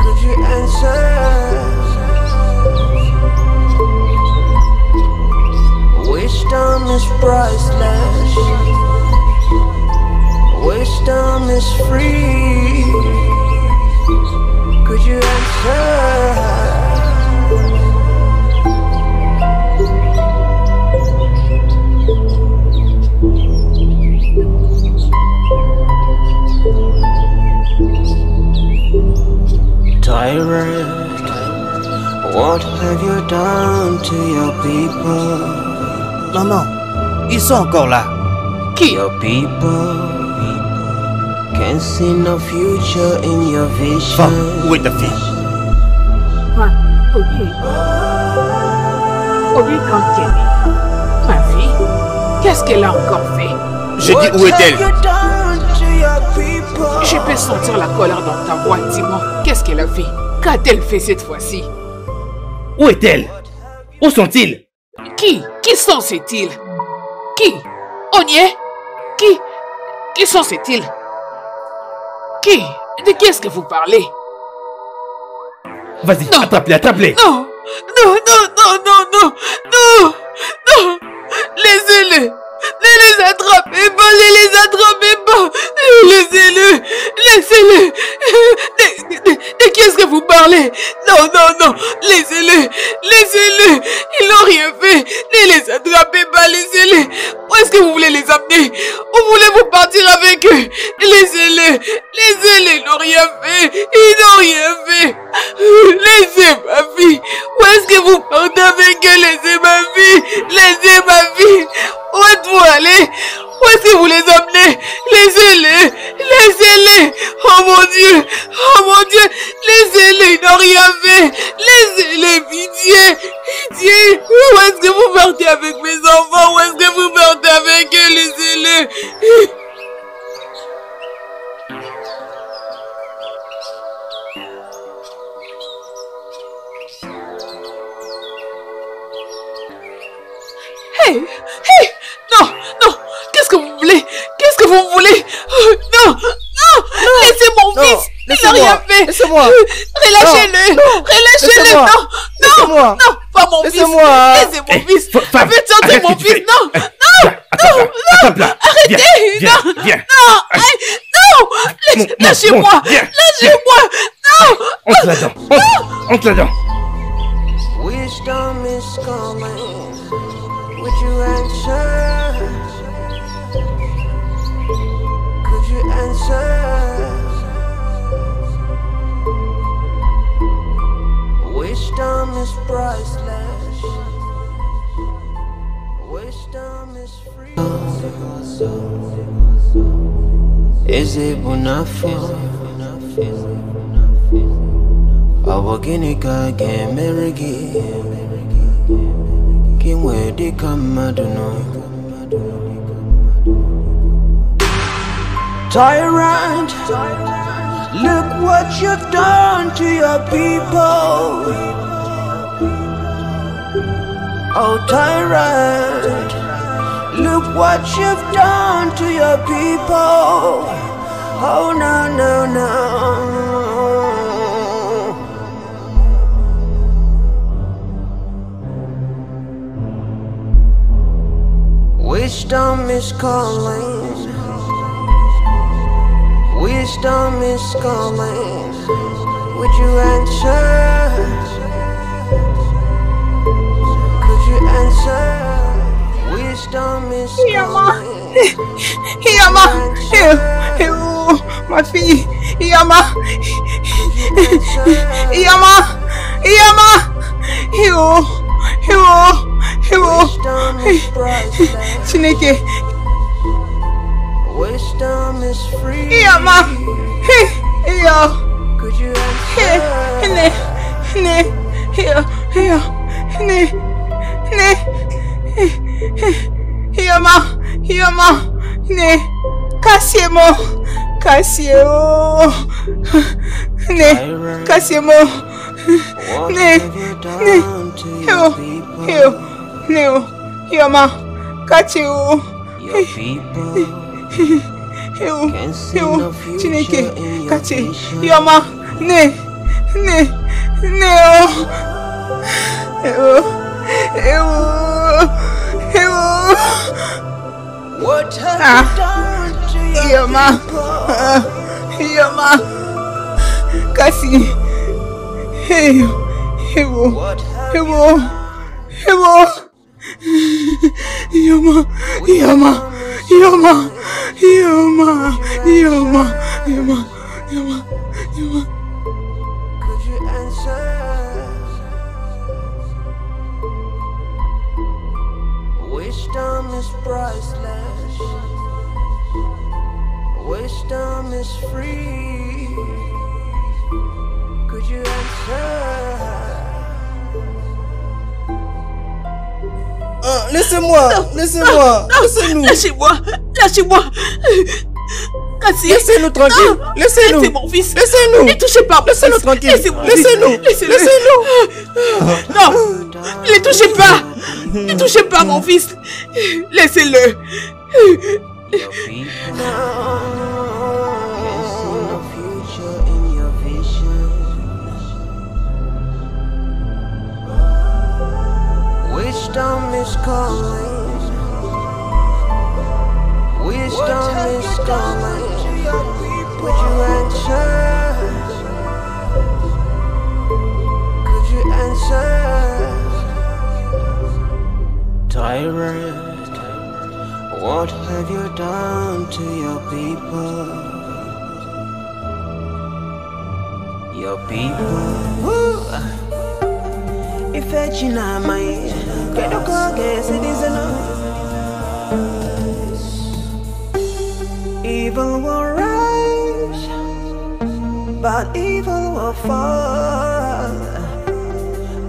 Could you answer? Wisdom is priceless. Wisdom is free. Could you answer? Tyrant, what have you done to your people? Maman, ils sont encore là. Qui? Your people can't see no future in your vision. Femme, où est ta fille? Ma, Obi. Obi Kantemi. Ma fille, qu'est-ce qu'elle a encore fait? Je dis, où est-elle? Je peux sentir la colère dans ta voix, dis-moi, qu'est-ce qu'elle a fait? Qu'a-t-elle fait cette fois-ci? Où est-elle? Où sont-ils? Qui? Qui sont ces-ils? Qui? On y est? Qui? Qui sont ces-ils? Qui? De qui est-ce que vous parlez? Vas-y, attrape-les, attrape-les! Non! Non, non, non, non, non! Non! Non! Laissez-les! Ne les attrapez pas, ne les attrapez pas. Laissez-le, laissez-le. De, de, de, de qui est-ce que vous parlez? Non, non, non, laissez-le, laissez-le. Ils n'ont rien fait. Ne les attrapez pas, laissez-les. Où est-ce que vous voulez les amener? Où voulez-vous partir avec eux? Laissez-les, laissez-les, ils n'ont rien fait. Ils n'ont rien fait. Laissez ma fille. Où est-ce que vous partez avec eux? Laissez ma fille, laissez ma fille. Où êtes-vous allés? Où est-ce que vous les amenez? Laissez-les! Laissez-les! Oh mon Dieu! Oh mon Dieu! Laissez-les! Ils n'ont rien fait! Laissez-les! Pitié! Pitié! Où est-ce que vous partez avec mes enfants? Où est-ce que vous partez avec eux? Laissez-les! Hey! Hey! Non, non, qu'est-ce que vous voulez? Qu'est-ce que vous voulez? Non, non, non, laissez mon non, fils, il n'a rien fait. Laissez-moi. Relâchez-le, relâchez-le, non, non, non, non, pas mon fils. Laissez mon fils. Faites sortir mon fils, non, non, non, non, arrêtez, non, non, non, lâchez-moi, lâchez-moi, non. Entre là-dedans, entre là-dedans. Wisdom is coming. Would you answer? Could you answer? Wisdom is priceless. Wisdom is free. Is it bonafide? Our Guinea game, Merigi. Where they come, I don't know. Tyrant, look what you've done to your people. Oh, tyrant, look what you've done to your people. Oh, no, no, no. Wisdom is calling. Wisdom is calling. Would you answer? Could you answer? Wisdom is calling. Yama, eu, eu, ma fille, Yama, Yama, Yama, eu, eu, eu, Chineke, Yama, eu, né, né, eu, eu, né, né. Yama, Yama, ne, Cassiemo, Cassiemo, ne, Cassiemo, ne, ne, yo, yo, neo, Yama, Cassio, yo, yo, Chineke, Cassi, Yama, ne, ne, neo, yo, yo. What have you done to your mother? Your mother, Cassie. Hey, hey, what? Hey, what? Hey, what? Your mother, your mother, your mother, your mother, your mother, your mother, your mother, your mother. Could you answer? Wisdom is priceless. Wisdom is free. Could you answer? Ah, laissez-moi, laissez-moi, laissez-nous. Lâchez-moi, lâchez-moi. Laissez-nous tranquille, laissez-nous. C'est mon fils. Laissez-nous. Ne touchez pas. Laissez-nous tranquille. Laissez-nous. Laissez-nous. Non. Ne les touchez pas! Ne touchez pas mon fils! Laissez-le! Wisdom is calling. Wisdom is calling. Would you answer? Could you answer? Tyrant, what have you done to your people? Your people. If I china my, get a guess it is enough. Evil will rise, but evil will fall.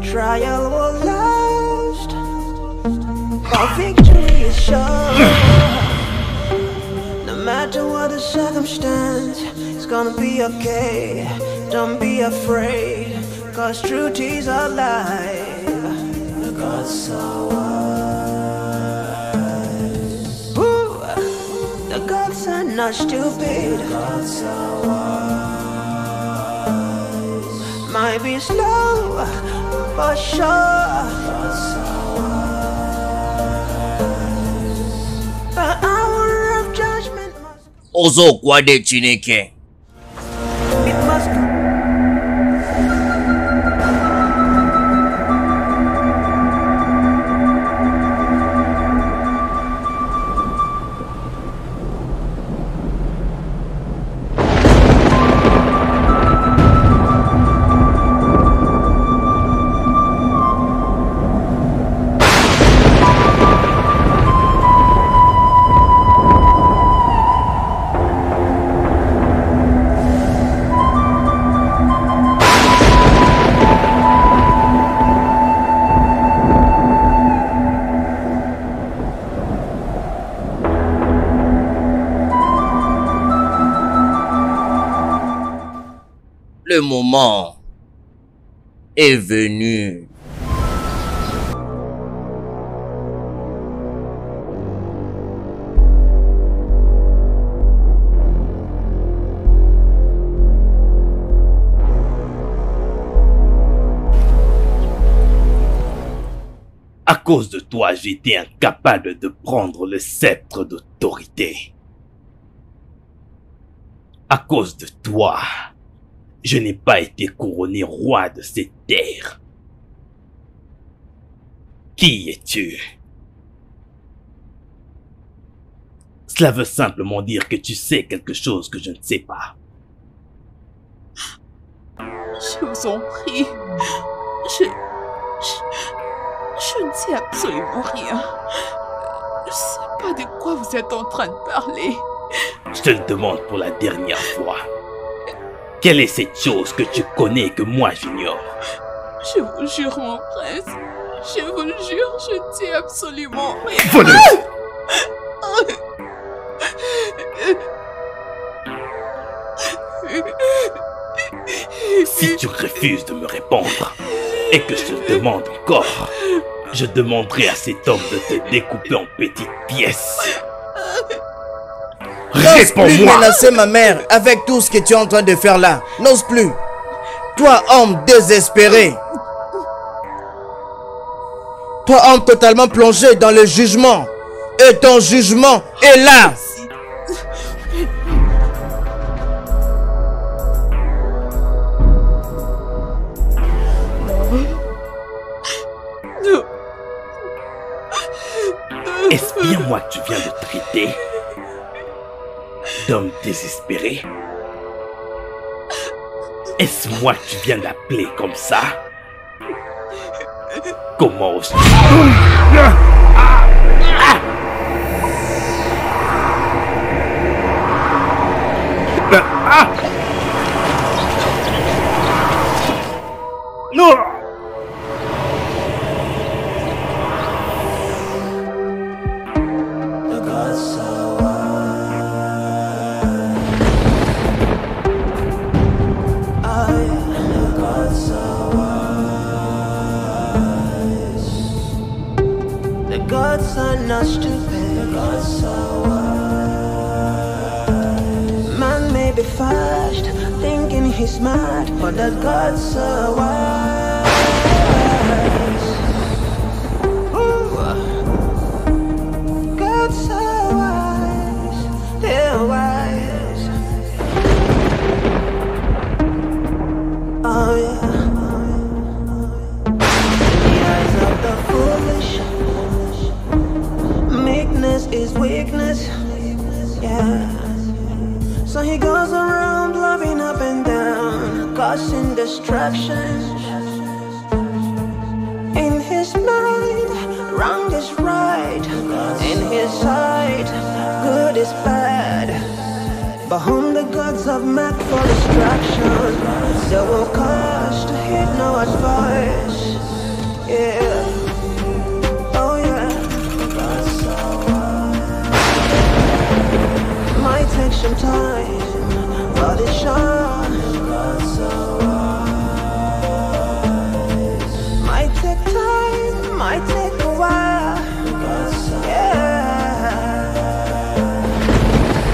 Trial will last. Our victory is sure. No matter what the circumstance, it's gonna be okay. Don't be afraid, cause truth is alive. God's so wise. Ooh, the gods are not stupid. God's so wise. Might be slow, but sure. God's so wise. Ozo kwade Chineke. Le moment est venu. À cause de toi, j'étais incapable de prendre le sceptre d'autorité. À cause de toi, je n'ai pas été couronné roi de cette terre. Qui es-tu? Cela veut simplement dire que tu sais quelque chose que je ne sais pas. Je vous en prie. Je... Je, je ne sais absolument rien. Je ne sais pas de quoi vous êtes en train de parler. Je te le demande pour la dernière fois. Quelle est cette chose que tu connais et que moi j'ignore? Je vous jure, mon prince. Je vous le jure, je ne sais absolument rien. Voleuse. Si tu refuses de me répondre et que je te le demande encore, je demanderai à cet homme de te découper en petites pièces. N'ose plus menacer ma mère avec tout ce que tu es en train de faire là. N'ose plus. Toi, homme désespéré. Toi, homme totalement plongé dans le jugement. Et ton jugement est là. Non. Est-ce bien moi que tu viens de traiter d'homme désespéré? Est-ce moi que tu viens d'appeler comme ça? Comment oses-tu? Ah ah ah ah non. Not stupid. The gods are wise. Man may be fast, thinking he's smart, but the gods are wise. Ooh. Gods are wise. They're wise. Oh yeah. The eyes of the foolish. Meekness is weakness, yeah. So he goes around loving up and down, causing destruction. In his mind, wrong is right. In his sight, good is bad. But whom the gods have met for destruction, they will cause to heed no advice, yeah. Might take some time, but it's sure. Might take time, might take a while. Yeah.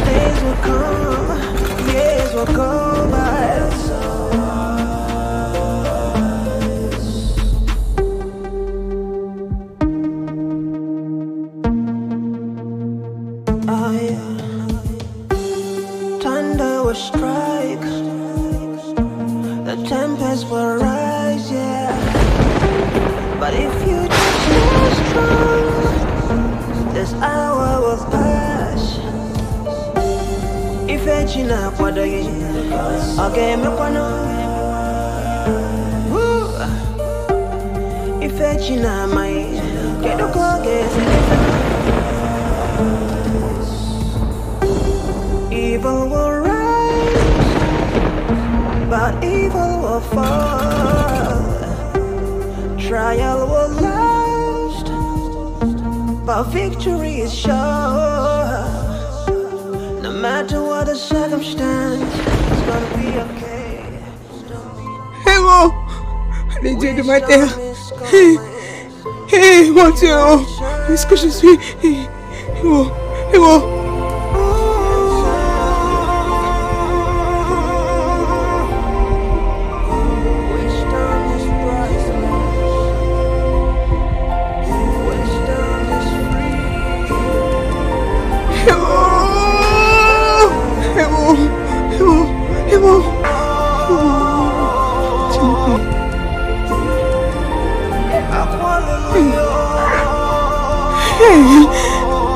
Days will come, years will go by. Oh yeah. Strike, the tempest will rise, yeah. But if you just know strong, this hour will pass. If I chin up for the game, okay, me kono. If I chin up my, get a go get. Evil will rise. But evil will fall. Trial will last, but victory is sure. No matter what the circumstance, it's gonna be okay. Héros, les dieux de ma terre. Hé, hé, mon Dieu, oh, est-ce que je suis héros, héros.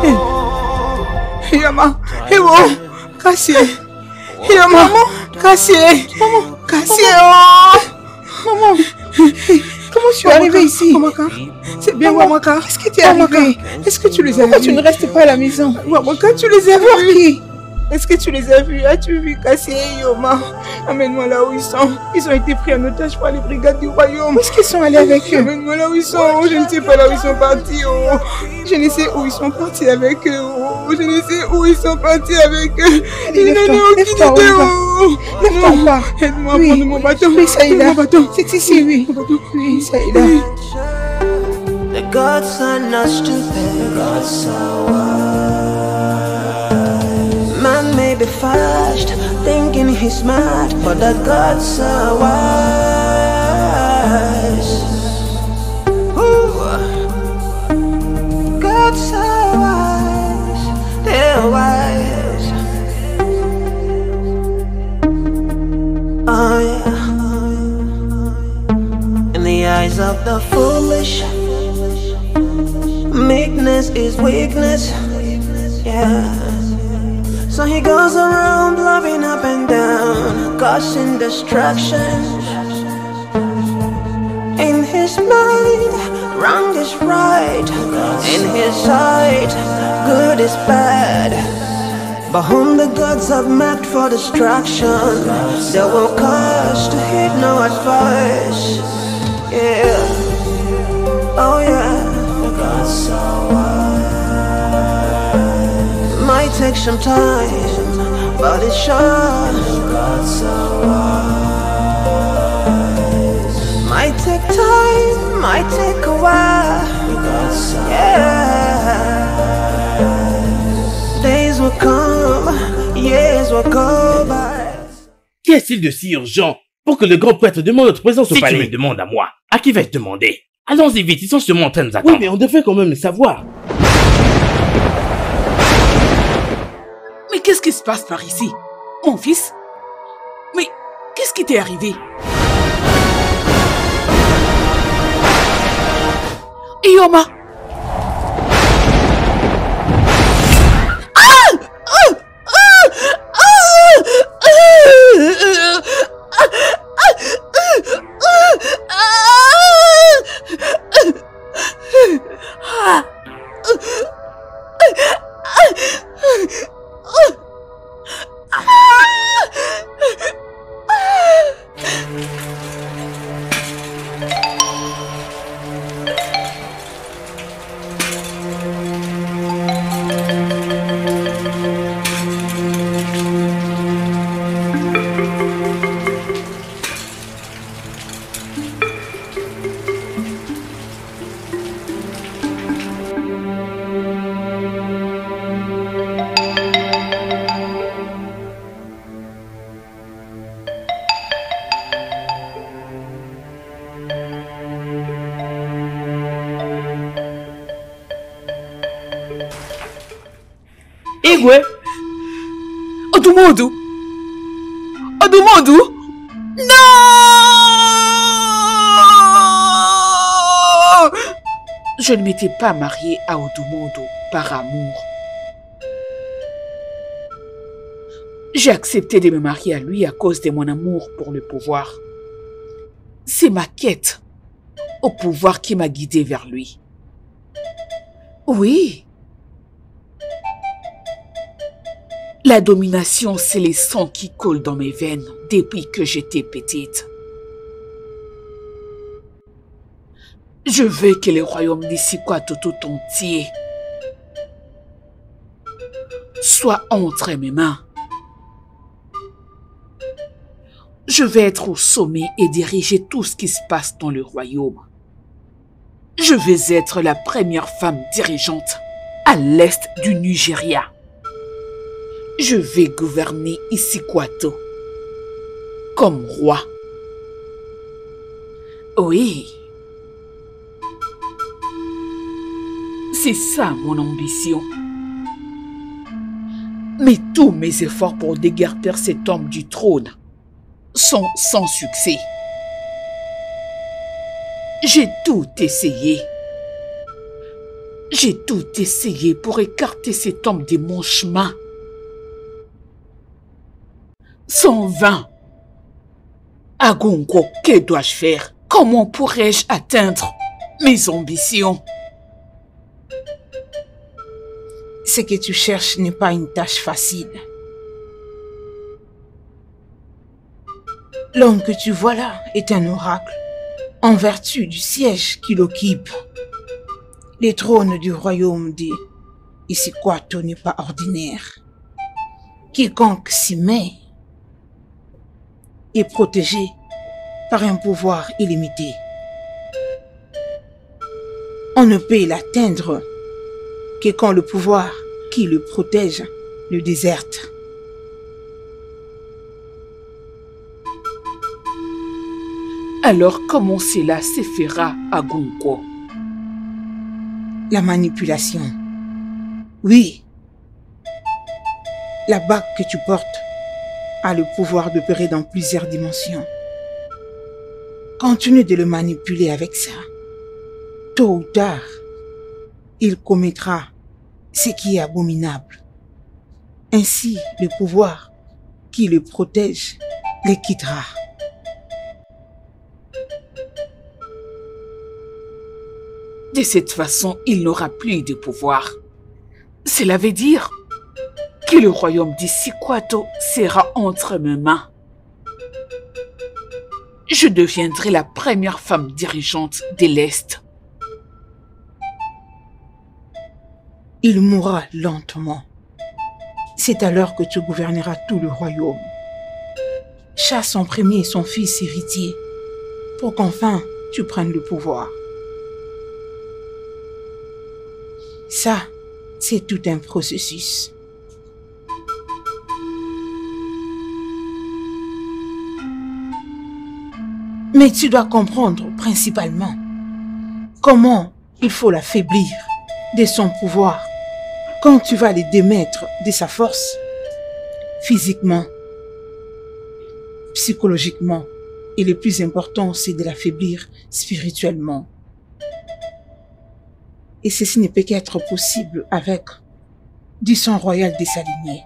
Hé, Maman, et bon, Cassier, et maman, Cassier, maman, Cassier, maman, comment tu es arrivée ici? C'est bien Wamaka. Est-ce que tu es arrivée? Est-ce que tu les as vus? Pourquoi tu ne restes pas à la maison? Wamaka, tu les as vus? Est-ce que tu les as vus? As-tu vu Cassier et Yoma? Amène-moi là où ils sont. Ils ont été pris en otage par les brigades du royaume. Où est-ce qu'ils sont allés avec eux? Amène-moi là où ils sont. Oh, je ne sais pas là où ils sont partis. Oh. Je ne sais où ils sont partis avec eux. Oh. Je ne sais où ils sont partis avec eux. Ils n'en ont aucune idée. Oh. Lève-toi. Aide-moi à prendre mon bateau. Oui, Saïda. Mon bateau. C'est ici, oui. Mon bateau. Oui, Saïda. The gods are not stupid. The gods are wild. Man may be fast, thinking he's mad, but the gods are wise. Ooh. Gods are wise, they're wise. Oh yeah. In the eyes of the foolish, meekness is weakness. Yeah. So he goes around blowing up and down, causing destruction. In his mind, wrong is right. In his sight, good is bad. But whom the gods have marked for destruction, they will cause to heed no advice. Yeah, oh yeah. The gods are wise. Might take some time, but it's sure. Gods are wise. Might take time, might take a while. Gods are yeah. Days will come, years will go by. Qu'y a-t-il de si urgent pour que le grand prêtre demande notre présence au palais? Si tu me demandes à moi, à qui vais-je demander? Allons-y vite, ils sont sûrement en train de nous attendre. Oui, mais on devrait quand même le savoir. Qu'est-ce qui se passe par ici? Mon fils? Mais qu'est-ce qui t'est arrivé? Yoma! Ah! Ah! Ah! Ah! Ah! Odumodu, Odumodu, non! Je ne m'étais pas mariée à Odumodu par amour. J'ai accepté de me marier à lui à cause de mon amour pour le pouvoir. C'est ma quête au pouvoir qui m'a guidée vers lui. Oui. La domination, c'est les sangs qui coulent dans mes veines depuis que j'étais petite. Je veux que le royaume d'Issikwato tout entier soit entre mes mains. Je veux être au sommet et diriger tout ce qui se passe dans le royaume. Je veux être la première femme dirigeante à l'est du Nigeria. Je vais gouverner Issikwato comme roi. Oui. C'est ça mon ambition. Mais tous mes efforts pour déguerpir cet homme du trône sont sans succès. J'ai tout essayé. J'ai tout essayé pour écarter cet homme de mon chemin. Sans vain. Agongo, que dois-je faire? Comment pourrais-je atteindre mes ambitions? Ce que tu cherches n'est pas une tâche facile. L'homme que tu vois là est un oracle, en vertu du siège qu'il occupe. Les trônes du royaume des Issikwato n'est pas ordinaire. Quiconque s'y met est protégé par un pouvoir illimité. On ne peut l'atteindre que quand le pouvoir qui le protège le déserte. Alors comment cela se fera, Agongo? La manipulation. Oui. La bague que tu portes a le pouvoir d'opérer dans plusieurs dimensions. Continue de le manipuler avec ça. Tôt ou tard, il commettra ce qui est abominable. Ainsi, le pouvoir qui le protège le quittera. De cette façon, il n'aura plus de pouvoir. Cela veut dire que le royaume d'Issikwato sera entre mes mains. Je deviendrai la première femme dirigeante de l'Est. Il mourra lentement. C'est alors que tu gouverneras tout le royaume. Chasse en premier son fils héritier pour qu'enfin tu prennes le pouvoir. Ça, c'est tout un processus. Mais tu dois comprendre principalement comment il faut l'affaiblir de son pouvoir quand tu vas le démettre de sa force, physiquement, psychologiquement, et le plus important, c'est de l'affaiblir spirituellement. Et ceci ne peut qu'être possible avec du sang royal désaliné.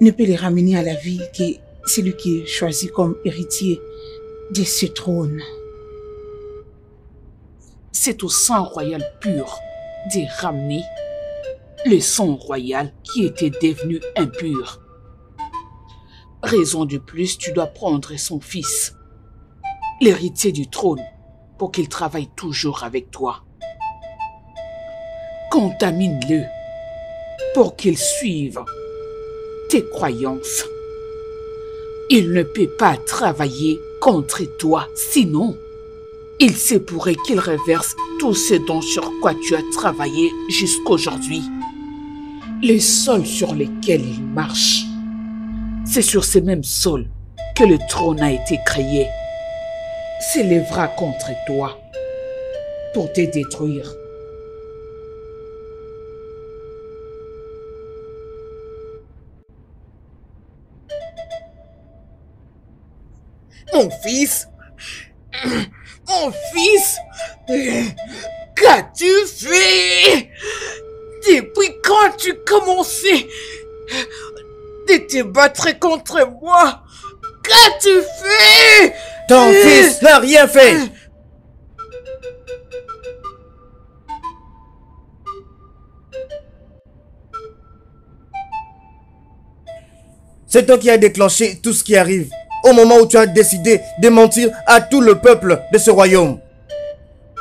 Ne peut les ramener à la vie que celui qui est choisi comme héritier de ce trône. C'est au sang royal pur de ramener le sang royal qui était devenu impur. Raison de plus, tu dois prendre son fils, l'héritier du trône, pour qu'il travaille toujours avec toi. Contamine-le pour qu'il suive tes croyances. Il ne peut pas travailler contre toi, sinon il se pourrait qu'il reverse tout ce dont sur quoi tu as travaillé jusqu'aujourd'hui. Le sol sur lequel il marche, c'est sur ce même sol que le trône a été créé, s'élèvera contre toi pour te détruire. Mon fils, mon fils, qu'as-tu fait? Depuis quand tu commençais de te battre contre moi? Qu'as-tu fait? Ton fils n'a rien fait. C'est toi qui as déclenché tout ce qui arrive. Au moment où tu as décidé de mentir à tout le peuple de ce royaume.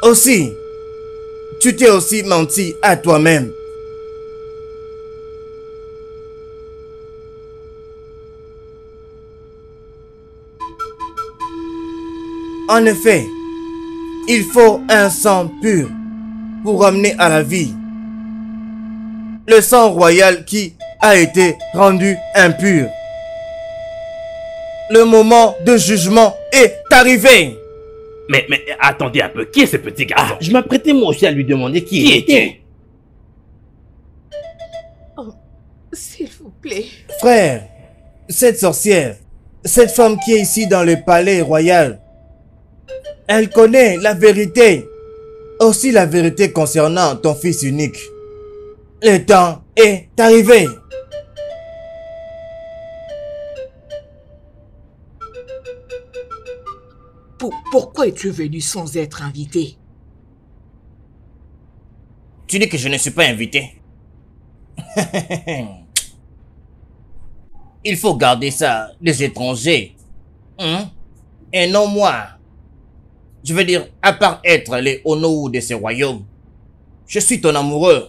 Aussi, tu t'es aussi menti à toi-même. En effet, il faut un sang pur pour ramener à la vie le sang royal qui a été rendu impur. Le moment de jugement est arrivé. Mais, mais attendez un peu, qui est ce petit garçon? Ah, je m'apprêtais moi aussi à lui demander qui, qui était. Oh, s'il vous plaît. Frère, cette sorcière, cette femme qui est ici dans le palais royal, elle connaît la vérité aussi la vérité concernant ton fils unique. Le temps est arrivé. Pourquoi es-tu venu sans être invité? Tu dis que je ne suis pas invité. Il faut garder ça des étrangers. Hein? Et non moi. Je veux dire, à part être les Onowu de ce royaume, je suis ton amoureux.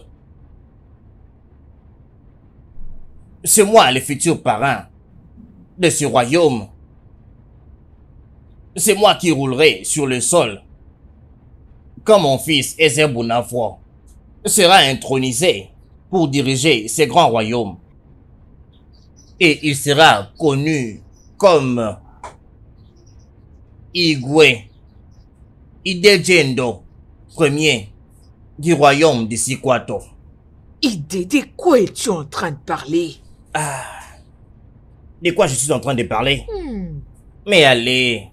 C'est moi le futur parrain de ce royaume. C'est moi qui roulerai sur le sol quand mon fils Ezebunafo sera intronisé pour diriger ce grand royaume. Et il sera connu comme Igwe Idejendo premier du royaume de Sikwato. Idé, de quoi es-tu en train de parler? Ah, de quoi je suis en train de parler? Hmm. Mais allez...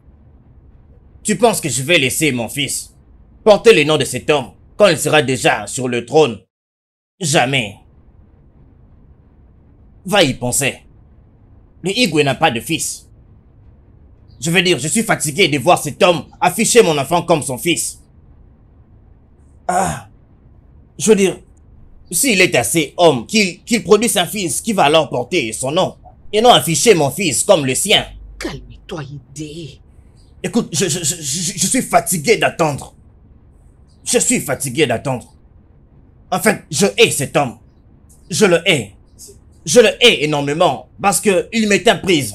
Tu penses que je vais laisser mon fils porter le nom de cet homme quand il sera déjà sur le trône? Jamais. Va y penser. Le Igwe n'a pas de fils. Je veux dire, je suis fatigué de voir cet homme afficher mon enfant comme son fils. Ah, je veux dire, s'il est assez homme qu'il qu'il produise un fils qui va alors porter son nom et non afficher mon fils comme le sien. Calme-toi, Idé. Écoute, je, je, je, je suis fatigué d'attendre. Je suis fatigué d'attendre. En fait, je hais cet homme. Je le hais. Je le hais énormément parce qu'il m'est imprise.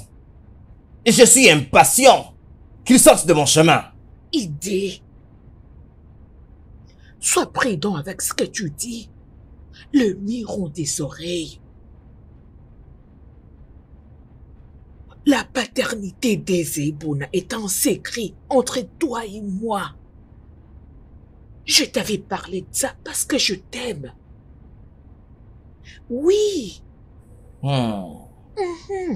Et je suis impatient qu'il sorte de mon chemin. Idée. Sois prudent avec ce que tu dis. Le miron des oreilles. La paternité d'Ezebuna est en secret entre toi et moi. Je t'avais parlé de ça parce que je t'aime. Oui. Mmh. Mmh.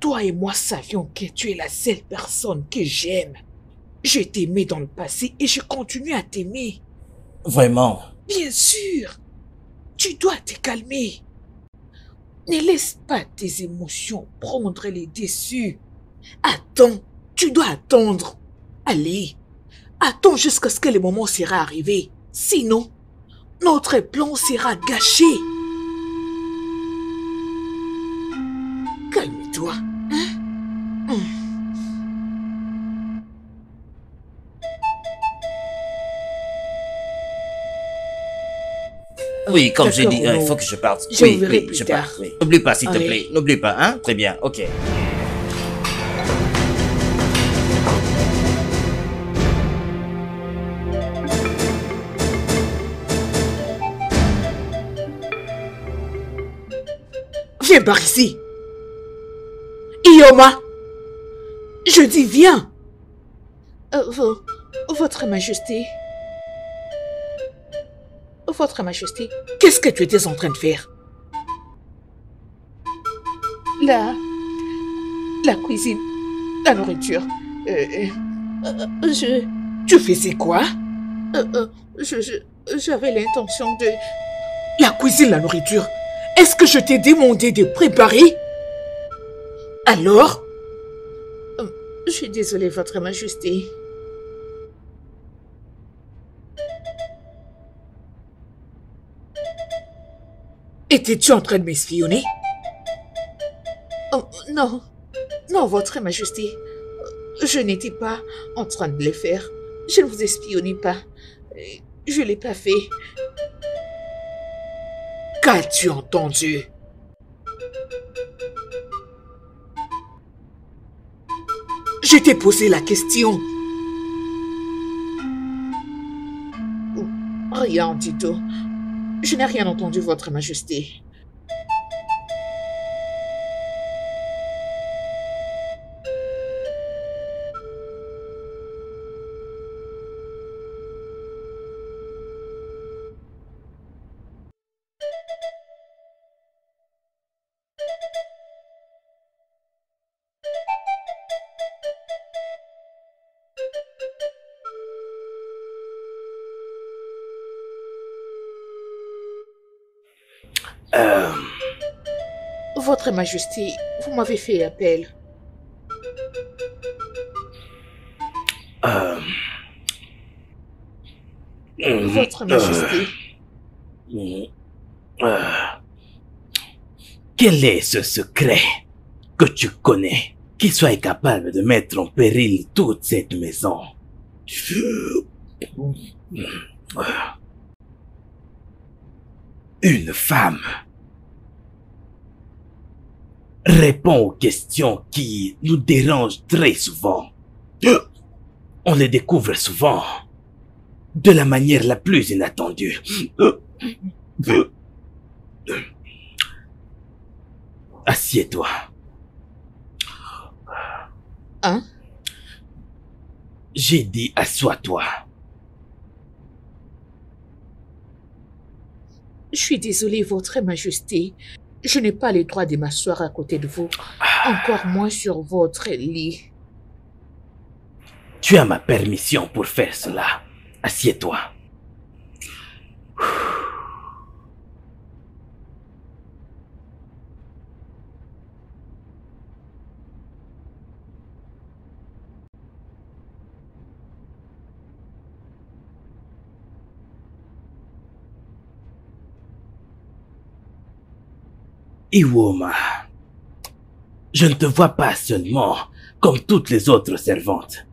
Toi et moi savions que tu es la seule personne que j'aime. Je t'aimais dans le passé et je continue à t'aimer. Vraiment? Bien sûr. Tu dois te calmer. Ne laisse pas tes émotions prendre les dessus. Attends, tu dois attendre. Allez, attends jusqu'à ce que le moment sera arrivé. Sinon, notre plan sera gâché. Calme-toi. Hein? Hum. Oui, comme j'ai dit, il euh, faut que je parte. Je oui, verrai oui, plus je tard. Oui. N'oublie pas, s'il te plaît. N'oublie pas, hein? Très bien, ok. Viens par ici. Iyoma. Je dis viens. Euh, votre Majesté. Votre Majesté, qu'est-ce que tu étais en train de faire? La... La cuisine, la nourriture. Euh, euh, je... Tu faisais quoi? euh, euh, je, je, J'avais l'intention de... La cuisine, la nourriture. Est-ce que je t'ai demandé de préparer? Alors? euh, Je suis désolée, Votre Majesté. Étais-tu en train de m'espionner? Oh, non, non, Votre Majesté. Je n'étais pas en train de le faire. Je ne vous espionnais pas. Je ne l'ai pas fait. Qu'as-tu entendu? Je t'ai posé la question. Rien du tout. Je n'ai rien entendu, Votre Majesté. Euh... Votre Majesté, vous m'avez fait appel. Euh... Votre Majesté. Euh... Euh... Quel est ce secret que tu connais qui soit capable de mettre en péril toute cette maison? Une femme répond aux questions qui nous dérangent très souvent. On les découvre souvent de la manière la plus inattendue. Assieds-toi. Hein? J'ai dit assois-toi. Je suis désolée, Votre Majesté. Je n'ai pas le droit de m'asseoir à côté de vous, encore moins sur votre lit. Tu as ma permission pour faire cela. Assieds-toi. Iwoma, je ne te vois pas seulement comme toutes les autres servantes,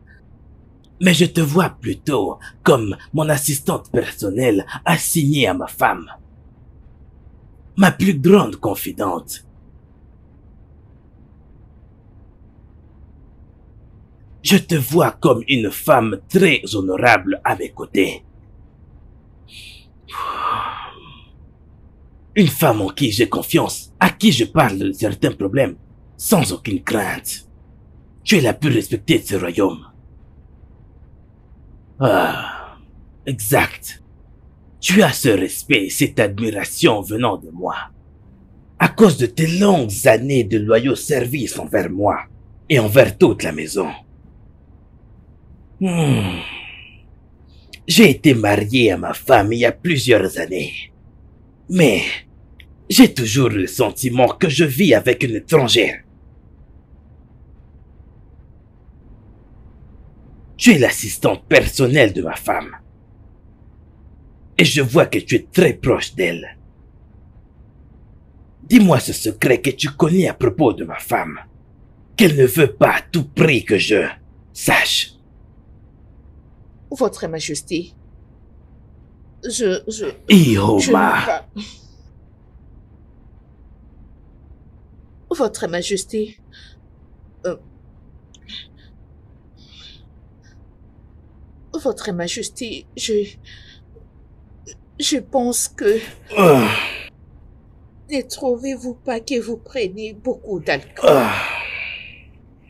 mais je te vois plutôt comme mon assistante personnelle assignée à ma femme, ma plus grande confidente. Je te vois comme une femme très honorable à mes côtés. Une femme en qui j'ai confiance, à qui je parle de certains problèmes, sans aucune crainte. Tu es la plus respectée de ce royaume. Ah, exact. Tu as ce respect et cette admiration venant de moi, à cause de tes longues années de loyaux services envers moi et envers toute la maison. Hmm. J'ai été marié à ma femme il y a plusieurs années. Mais j'ai toujours le sentiment que je vis avec une étrangère. Tu es l'assistante personnelle de ma femme. Et je vois que tu es très proche d'elle. Dis-moi ce secret que tu connais à propos de ma femme, qu'elle ne veut pas à tout prix que je sache. Votre Majesté. Je... je... Iwoma. Pas... Votre Majesté... Euh... Votre Majesté, je... Je pense que... Oh. Ne trouvez-vous pas que vous prenez beaucoup d'alcool? Oh.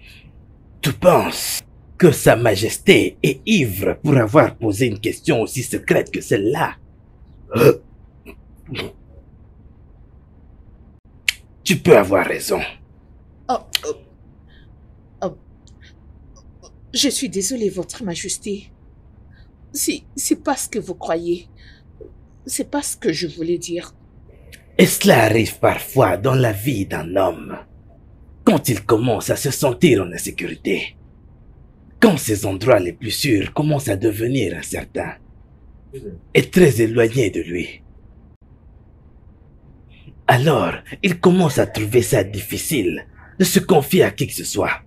Tu penses que Sa Majesté est ivre pour avoir posé une question aussi secrète que celle-là? Tu peux avoir raison. Oh, oh, oh. Je suis désolée, Votre Majesté. C'est pas ce que vous croyez. C'est pas ce que je voulais dire. Et cela arrive parfois dans la vie d'un homme, quand il commence à se sentir en insécurité. Quand ces endroits les plus sûrs commencent à devenir incertains et très éloignés de lui, alors il commence à trouver ça difficile de se confier à qui que ce soit,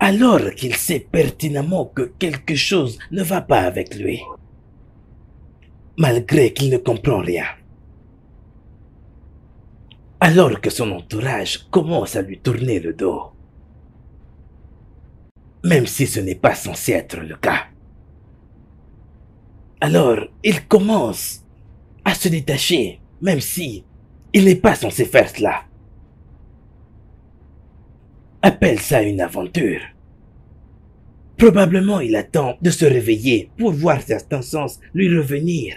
alors qu'il sait pertinemment que quelque chose ne va pas avec lui, malgré qu'il ne comprend rien, alors que son entourage commence à lui tourner le dos. Même si ce n'est pas censé être le cas. Alors, il commence à se détacher, même si il n'est pas censé faire cela. Appelle ça une aventure. Probablement, il attend de se réveiller pour voir certains sens lui revenir.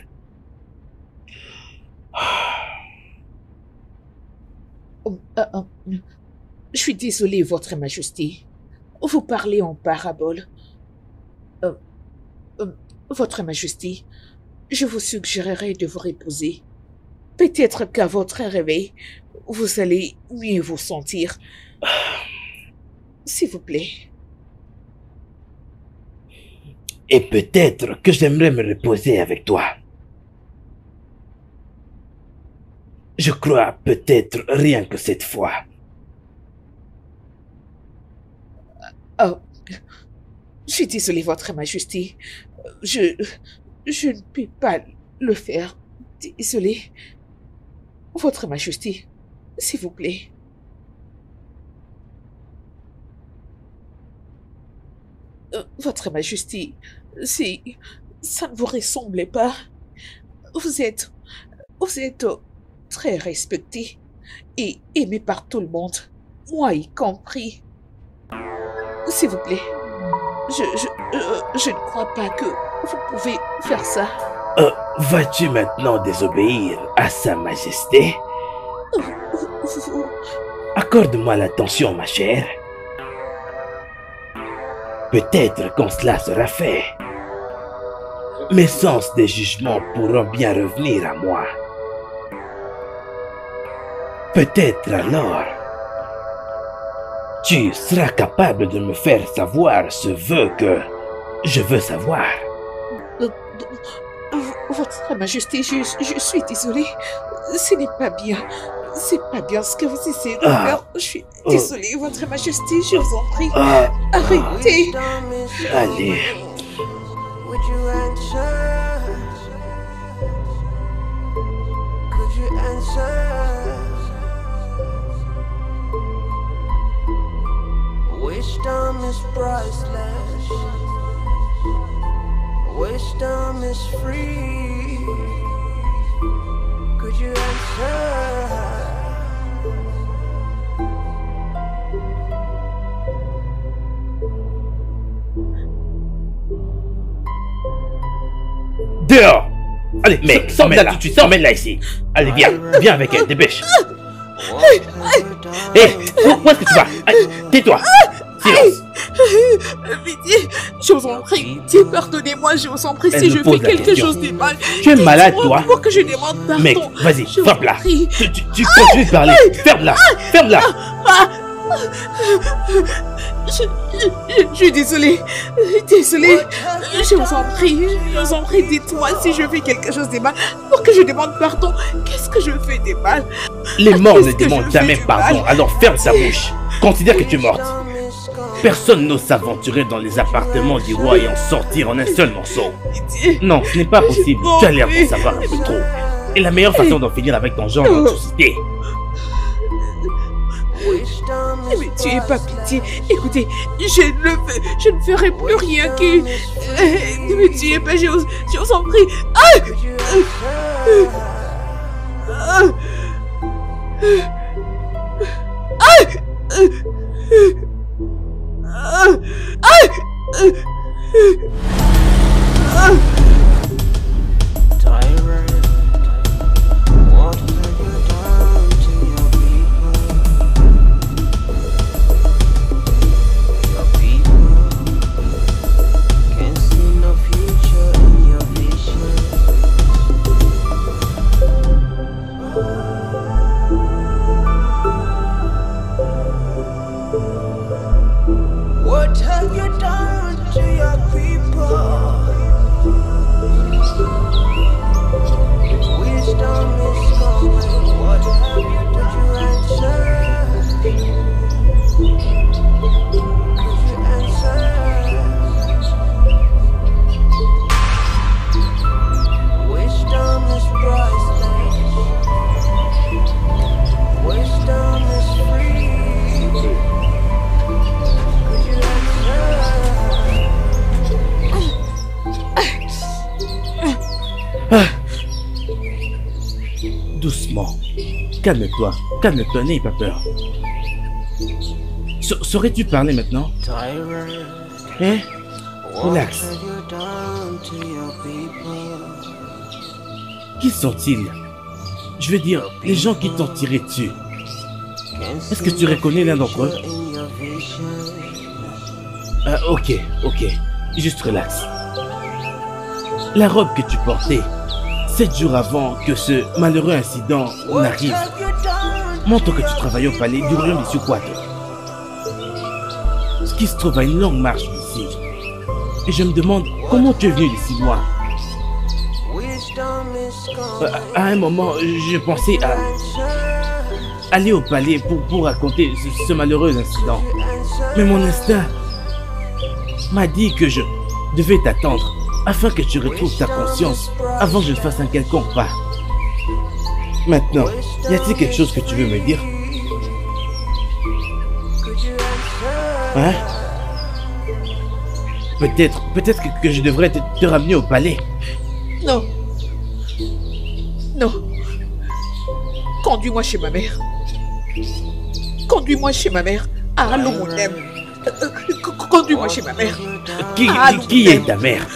Oh, euh, euh, je suis désolé, Votre Majesté. Vous parlez en parabole. Euh, euh, Votre Majesté, je vous suggérerais de vous reposer Peut-être qu'à votre réveil, vous allez mieux vous sentir. S'il vous plaît. Et peut-être que j'aimerais me reposer avec toi. Je crois peut-être rien que cette fois. Oh, je suis désolée, Votre Majesté. Je, je ne peux pas le faire. Désolée. Votre Majesté, s'il vous plaît. Votre Majesté, si ça ne vous ressemble pas, vous êtes, vous êtes très respecté et aimé par tout le monde, moi y compris. S'il vous plaît, je, je, euh, je ne crois pas que vous pouvez faire ça. Euh, vas-tu maintenant désobéir à Sa Majesté? euh, vous... Accorde-moi l'attention, ma chère. Peut-être quand cela sera fait, mes sens de jugement pourront bien revenir à moi. Peut-être alors, tu seras capable de me faire savoir ce vœu que je veux savoir. Votre Majesté, je, je suis désolée. Ce n'est pas bien. C'est pas bien ce que vous essayez de faire. Ah, je suis désolée, euh, Votre Majesté, je vous en prie. Ah, arrêtez. Allez. Wisdom is priceless. Wisdom is free. Could you answer? Dehors! Allez, mec, emmène-la tout de suite, emmène-la ici. Allez, viens, viens avec elle, dépêche. Hé, hey, où est-ce que tu vas? Tais-toi. Silence. Pitié, je vous en prie, pardonnez-moi, je vous en prie, si je fais quelque chose de mal. Tu es malade, toi? Pour que je demande pardon. Mec, vas-y, frappe-la. Tu, tu, tu continues de parler. Ferme-la, ferme-la. Je, je, je suis désolée, désolée, je vous en prie, je vous en prie, dites-moi si je fais quelque chose de mal, pour que je demande pardon, qu'est-ce que je fais de mal? Les morts ne demandent jamais pardon, alors ferme ta bouche, considère que tu es morte. Personne n'ose s'aventurer dans les appartements du roi et en sortir en un seul morceau. Non, ce n'est pas possible, tu as l'air d'en savoir un peu trop, et la meilleure façon d'en finir avec ton genre dans la société. Mais tu n'es pas pitié. Écoutez, je ne, je ne ferai plus rien que... Ne me tuez pas, je vous en prie. Ah! Ah! Ah! Ah! Ah! Calme-toi, calme-toi, n'aie pas peur. Saurais-tu parler maintenant? Eh? Relax. Qui sont-ils? Je veux dire, les gens qui t'ont tiré dessus. Est-ce que tu reconnais l'un d'entre eux? Ah, ok, ok. Juste relax. La robe que tu portais, sept jours avant que ce malheureux incident n'arrive. Montre que tu travailles au palais du royaume de Suquato, ce qui se trouve à une longue marche d'ici. Et je me demande comment tu es venu d'ici loin. À un moment, je pensais à aller au palais pour, pour raconter ce, ce malheureux incident. Mais mon instinct m'a dit que je devais t'attendre afin que tu retrouves ta conscience avant que je ne fasse un quelconque pas. Maintenant, y a-t-il quelque chose que tu veux me dire? Hein? Peut-être, peut-être que, que je devrais te, te ramener au palais. Non. Non. Conduis-moi chez ma mère. Conduis-moi chez ma mère. Ah, l'eau, mon aime. Conduis-moi chez ma mère. Qui, qui est ta mère?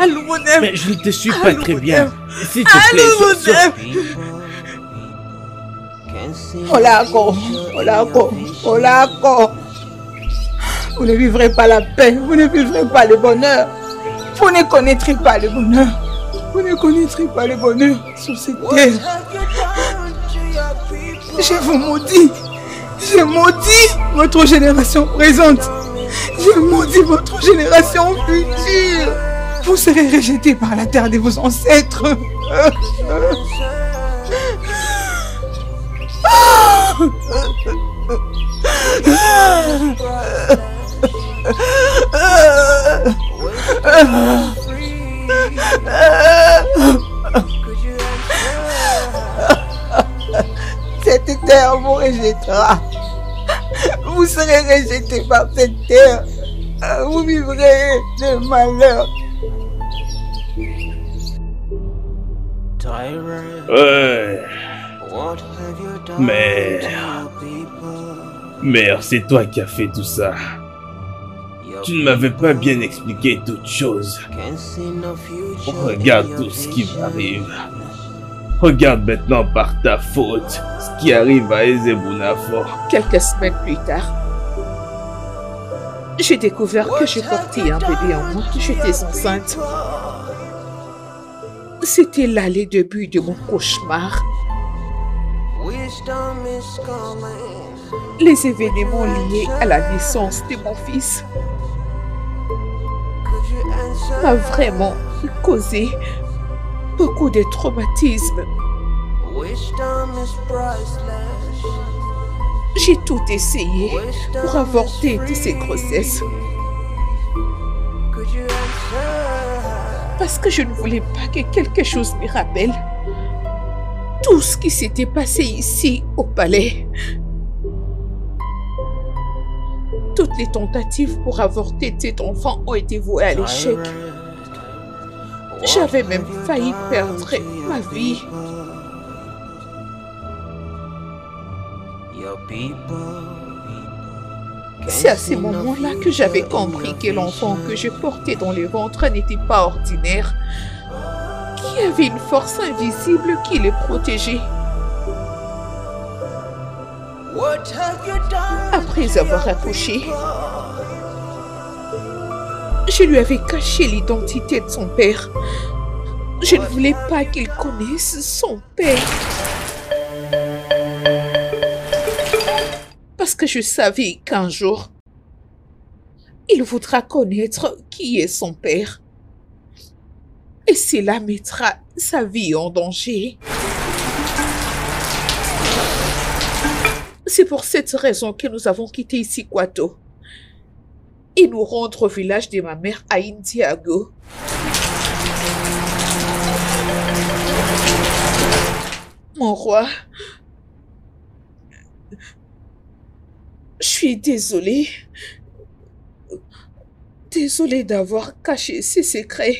Allô, mon aime. Mais je ne te suis pas Allô, très bien. S'il te plaît, mon aime. Olago, Olago, Olago. Vous ne vivrez pas la paix, vous ne vivrez pas le bonheur. Vous ne connaîtrez pas le bonheur. Vous ne connaîtrez pas le bonheur sur cette terre. Je vous maudis. Je maudis votre génération présente. Je maudis votre génération future. Vous serez rejetés par la terre de vos ancêtres. Cette terre vous rejettera. Vous serez rejetés par cette terre. Vous vivrez le malheur. Ouais. Mère. Mère, c'est toi qui as fait tout ça. Tu ne m'avais pas bien expliqué toute chose. Regarde tout ce qui m'arrive. Regarde maintenant par ta faute ce qui arrive à Ezebunafo. Quelques semaines plus tard, j'ai découvert que j'ai porté un bébé en moi, que j'étais enceinte. C'était là les débuts de mon cauchemar. Les événements liés à la naissance de mon fils m'ont vraiment causé beaucoup de traumatismes. J'ai tout essayé pour avorter de ces grossesses, parce que je ne voulais pas que quelque chose me rappelle tout ce qui s'était passé ici au palais. Toutes les tentatives pour avorter cet enfant ont été vouées à l'échec. J'avais même failli perdre ma vie. C'est à ce moment-là que j'avais compris que l'enfant que je portais dans le ventre n'était pas ordinaire, qu'il avait une force invisible qui le protégeait. Après avoir accouché, je lui avais caché l'identité de son père. Je ne voulais pas qu'il connaisse son père, parce que je savais qu'un jour, il voudra connaître qui est son père. Et cela mettra sa vie en danger. C'est pour cette raison que nous avons quitté Suquato et nous rentrons au village de ma mère à Indiago. Mon roi, je suis désolée. Désolée d'avoir caché ces secrets.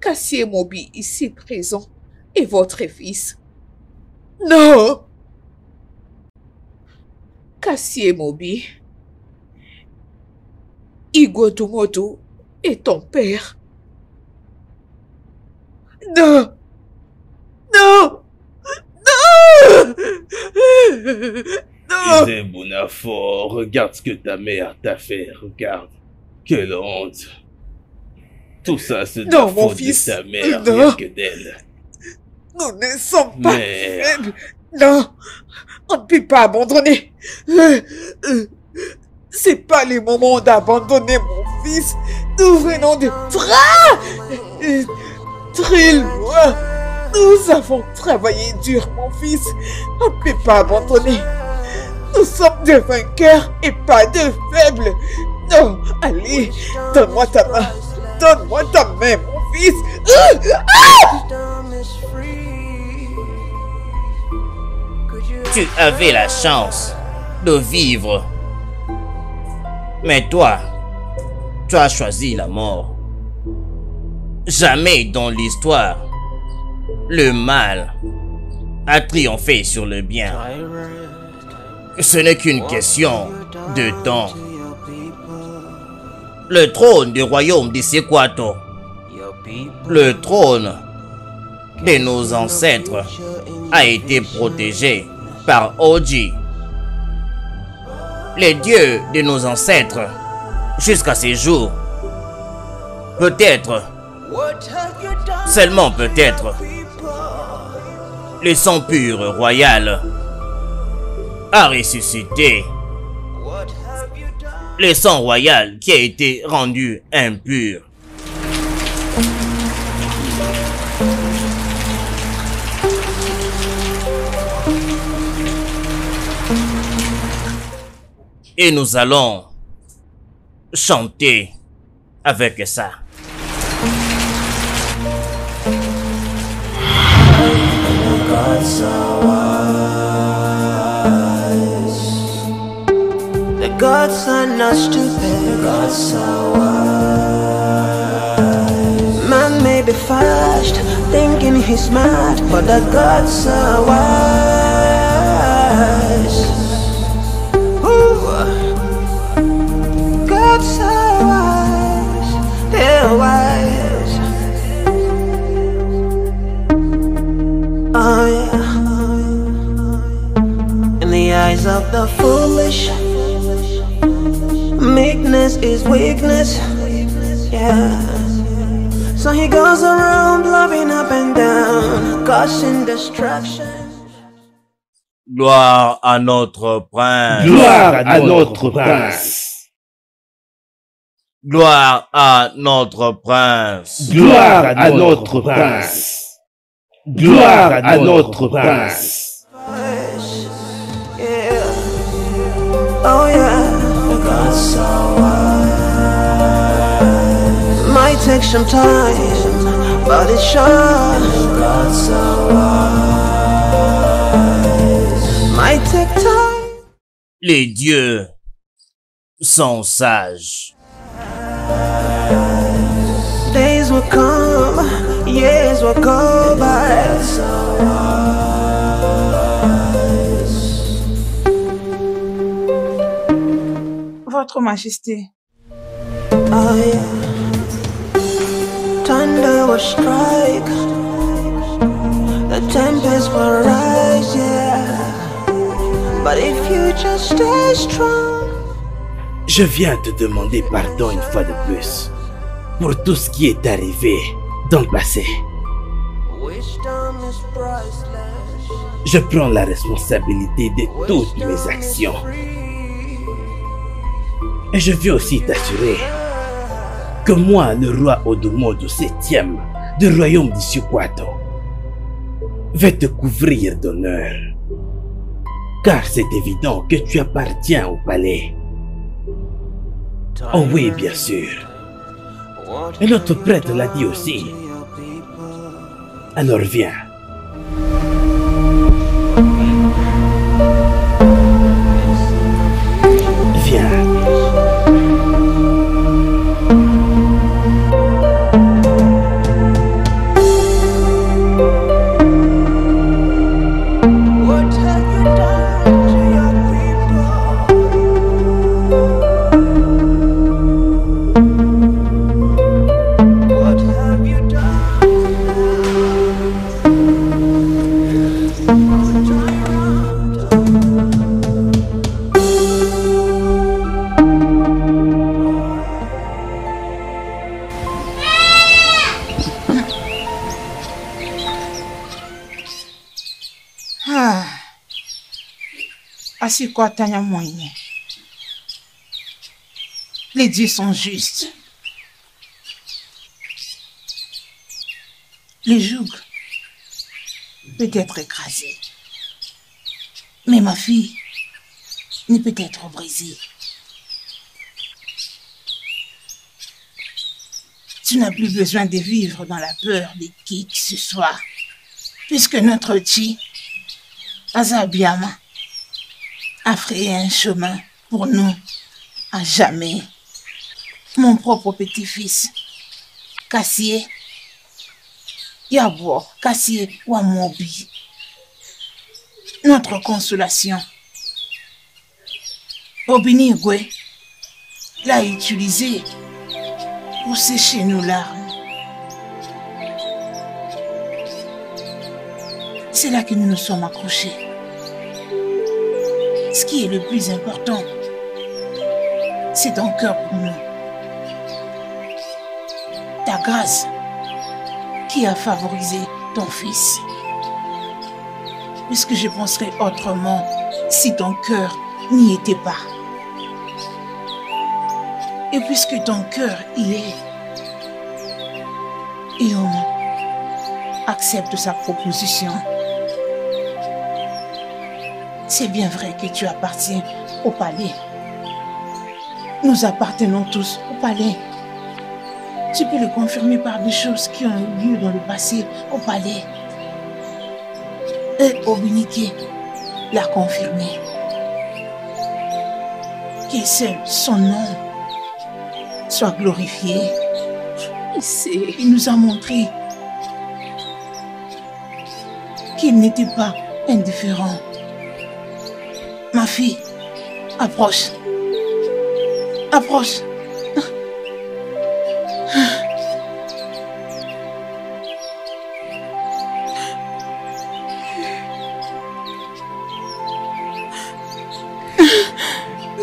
Cassie Mobi, ici présent, est votre fils. Non! Cassie Mobi, Igodumodu est ton père. Non! Non! Non! Non! Disais Bounafort, regarde ce que ta mère t'a fait, regarde. Quelle honte. Tout ça, c'est de la faute fils. de ta mère, non. rien que d'elle. Nous ne sommes pas faibles. Non, on ne peut pas abandonner. C'est pas le moment d'abandonner mon fils. Nous venons de très, très loin. Nous avons travaillé dur, mon fils. On ne peut pas abandonner. Nous sommes des vainqueurs et pas des faibles. Non, allez, donne-moi ta main. Donne-moi ta main, mon fils. Ah! Tu avais la chance de vivre. Mais toi, tu as choisi la mort. Jamais dans l'histoire, le mal a triomphé sur le bien. Ce n'est qu'une question de temps. Le trône du royaume de Sekwato, le trône de nos ancêtres, a été protégé par Oji, les dieux de nos ancêtres, jusqu'à ces jours. Peut-être, seulement peut-être, le sang pur royal a ressuscité le sang royal qui a été rendu impur. Et nous allons chanter avec ça. Gods are not stupid. The gods are wise. Man may be fast, thinking he's mad, but the gods are wise. Ooh. Gods are wise. They're wise. Oh yeah. In the eyes of the foolish, meekness is weakness, yeah. So he goes around loving up and down, causing destruction. Gloire à notre prince. Gloire à notre prince. Gloire à notre prince. Gloire à notre prince. Gloire à notre prince. Oh yeah. Gods are wise. Might take some time, but it's sure. Gods are wise. Might take time. Les dieux sont sages. Days will come, years will go by. Gods are wise. Votre Majesté. Oh yeah. Thunder will strike. The tempest will rise, yeah. But if you just stay strong. Je viens te demander pardon une fois de plus pour tout ce qui est arrivé dans le passé. Je prends la responsabilité de toutes mes actions. Et je veux aussi t'assurer que moi, le roi Odumodu septième du royaume de Sekwato, vais te couvrir d'honneur. Car c'est évident que tu appartiens au palais. Oh oui, bien sûr. Et notre prêtre l'a dit aussi. Alors viens. What have you done? Ah, assis-toi, Tanya Moyen. Les dieux sont justes. Le joug peut être écrasé, mais ma fille ne peut être brisée. Tu n'as plus besoin de vivre dans la peur de qui que ce soit, puisque notre Tchi, Azabiama, a frayé un chemin pour nous à jamais. Mon propre petit-fils, Kassier, Yabo, Kassier Wamobi, notre consolation, Obinigwe l'a utilisé pour sécher nos larmes. C'est là que nous nous sommes accrochés. Ce qui est le plus important, c'est ton cœur pour nous. Ta grâce qui a favorisé ton fils. Puisque je penserais autrement si ton cœur n'y était pas. Et puisque ton cœur y est, Iom accepte sa proposition. C'est bien vrai que tu appartiens au palais. Nous appartenons tous au palais. Tu peux le confirmer par des choses qui ont eu lieu dans le passé au palais. Et Obinike l'a confirmé. Que seul son nom soit glorifié. Il nous a montré qu'il n'était pas indifférent. Ma fille, approche. Approche.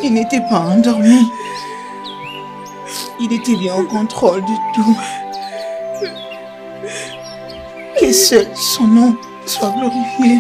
Il n'était pas endormi. Il était bien au contrôle de tout. Que seul son nom soit glorifié.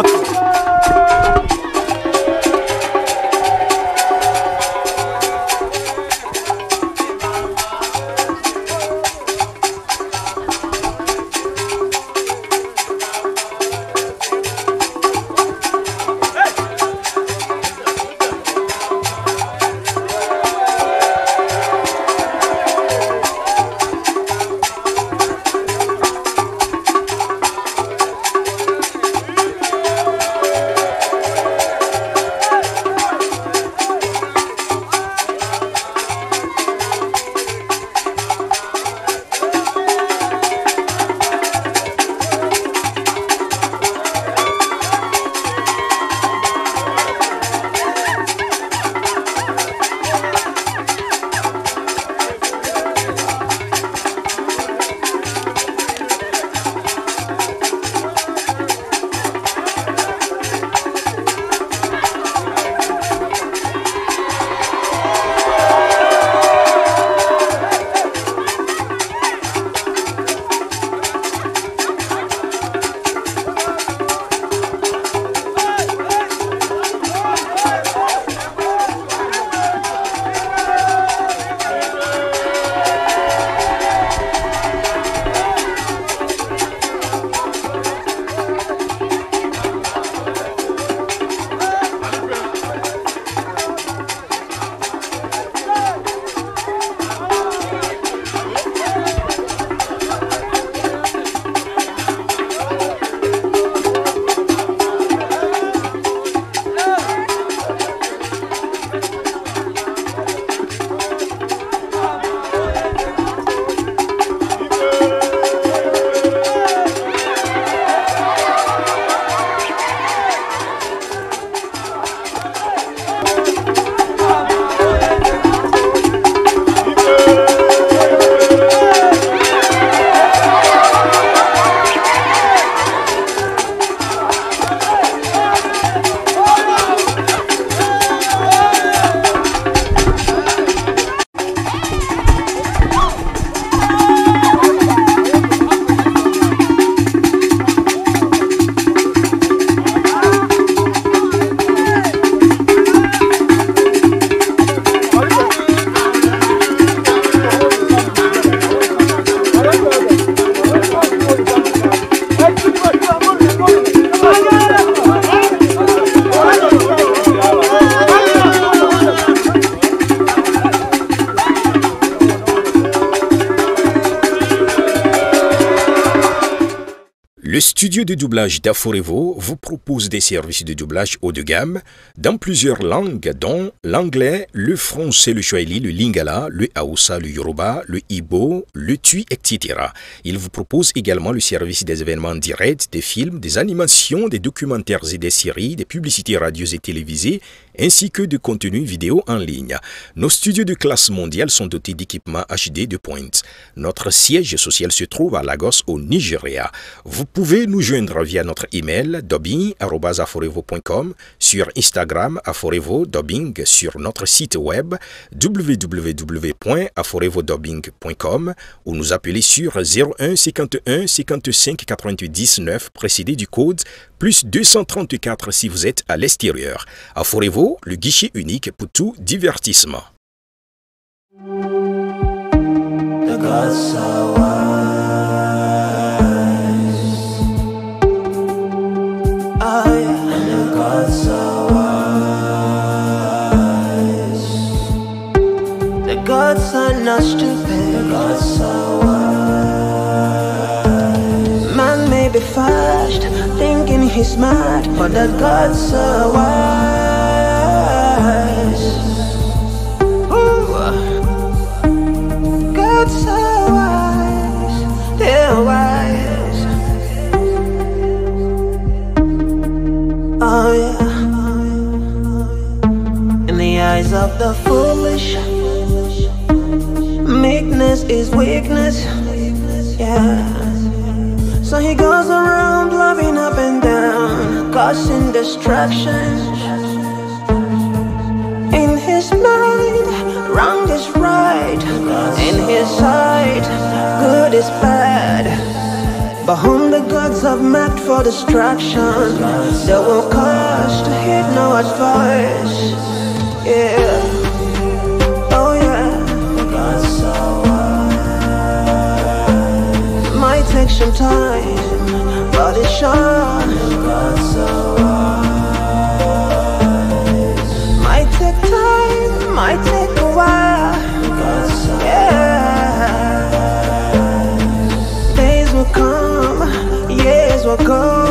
trente. Le studio de doublage d'Aforevo vous propose des services de doublage haut de gamme dans plusieurs langues dont l'anglais, le français, le swahili, le lingala, le haoussa, le yoruba, le ibo, le tui, et cetera. Il vous propose également le service des événements directs, des films, des animations, des documentaires et des séries, des publicités radios et télévisées, ainsi que de contenu vidéo en ligne. Nos studios de classe mondiale sont dotés d'équipements H D de pointe. Notre siège social se trouve à Lagos, au Nigeria. Vous pouvez nous joindre via notre email dubbing arobase aforevo point com, sur Instagram aforevo dubbing, sur notre site web w w w point aforevo dubbing point com ou nous appeler sur zéro un cinquante et un cinquante-cinq quatre-vingt-dix-neuf précédé du code plus deux cent trente-quatre si vous êtes à l'extérieur. Aforevo, le guichet unique pour tout divertissement. Not stupid. The gods are wise. Man may be fast, thinking he's mad, but the gods are wise. Ooh. Gods are wise, they're wise. Oh yeah. In the eyes of the foolish, meekness is weakness, yeah. So he goes around bluffing up and down, causing distractions. In his mind, wrong is right. In his sight, good is bad. By whom the gods have marked for destruction, they will cause to heed no advice. Yeah, oh yeah, God's so wise. Might take some time, but it's sure God's so wise. Might take time, might take a while. Yeah. Go.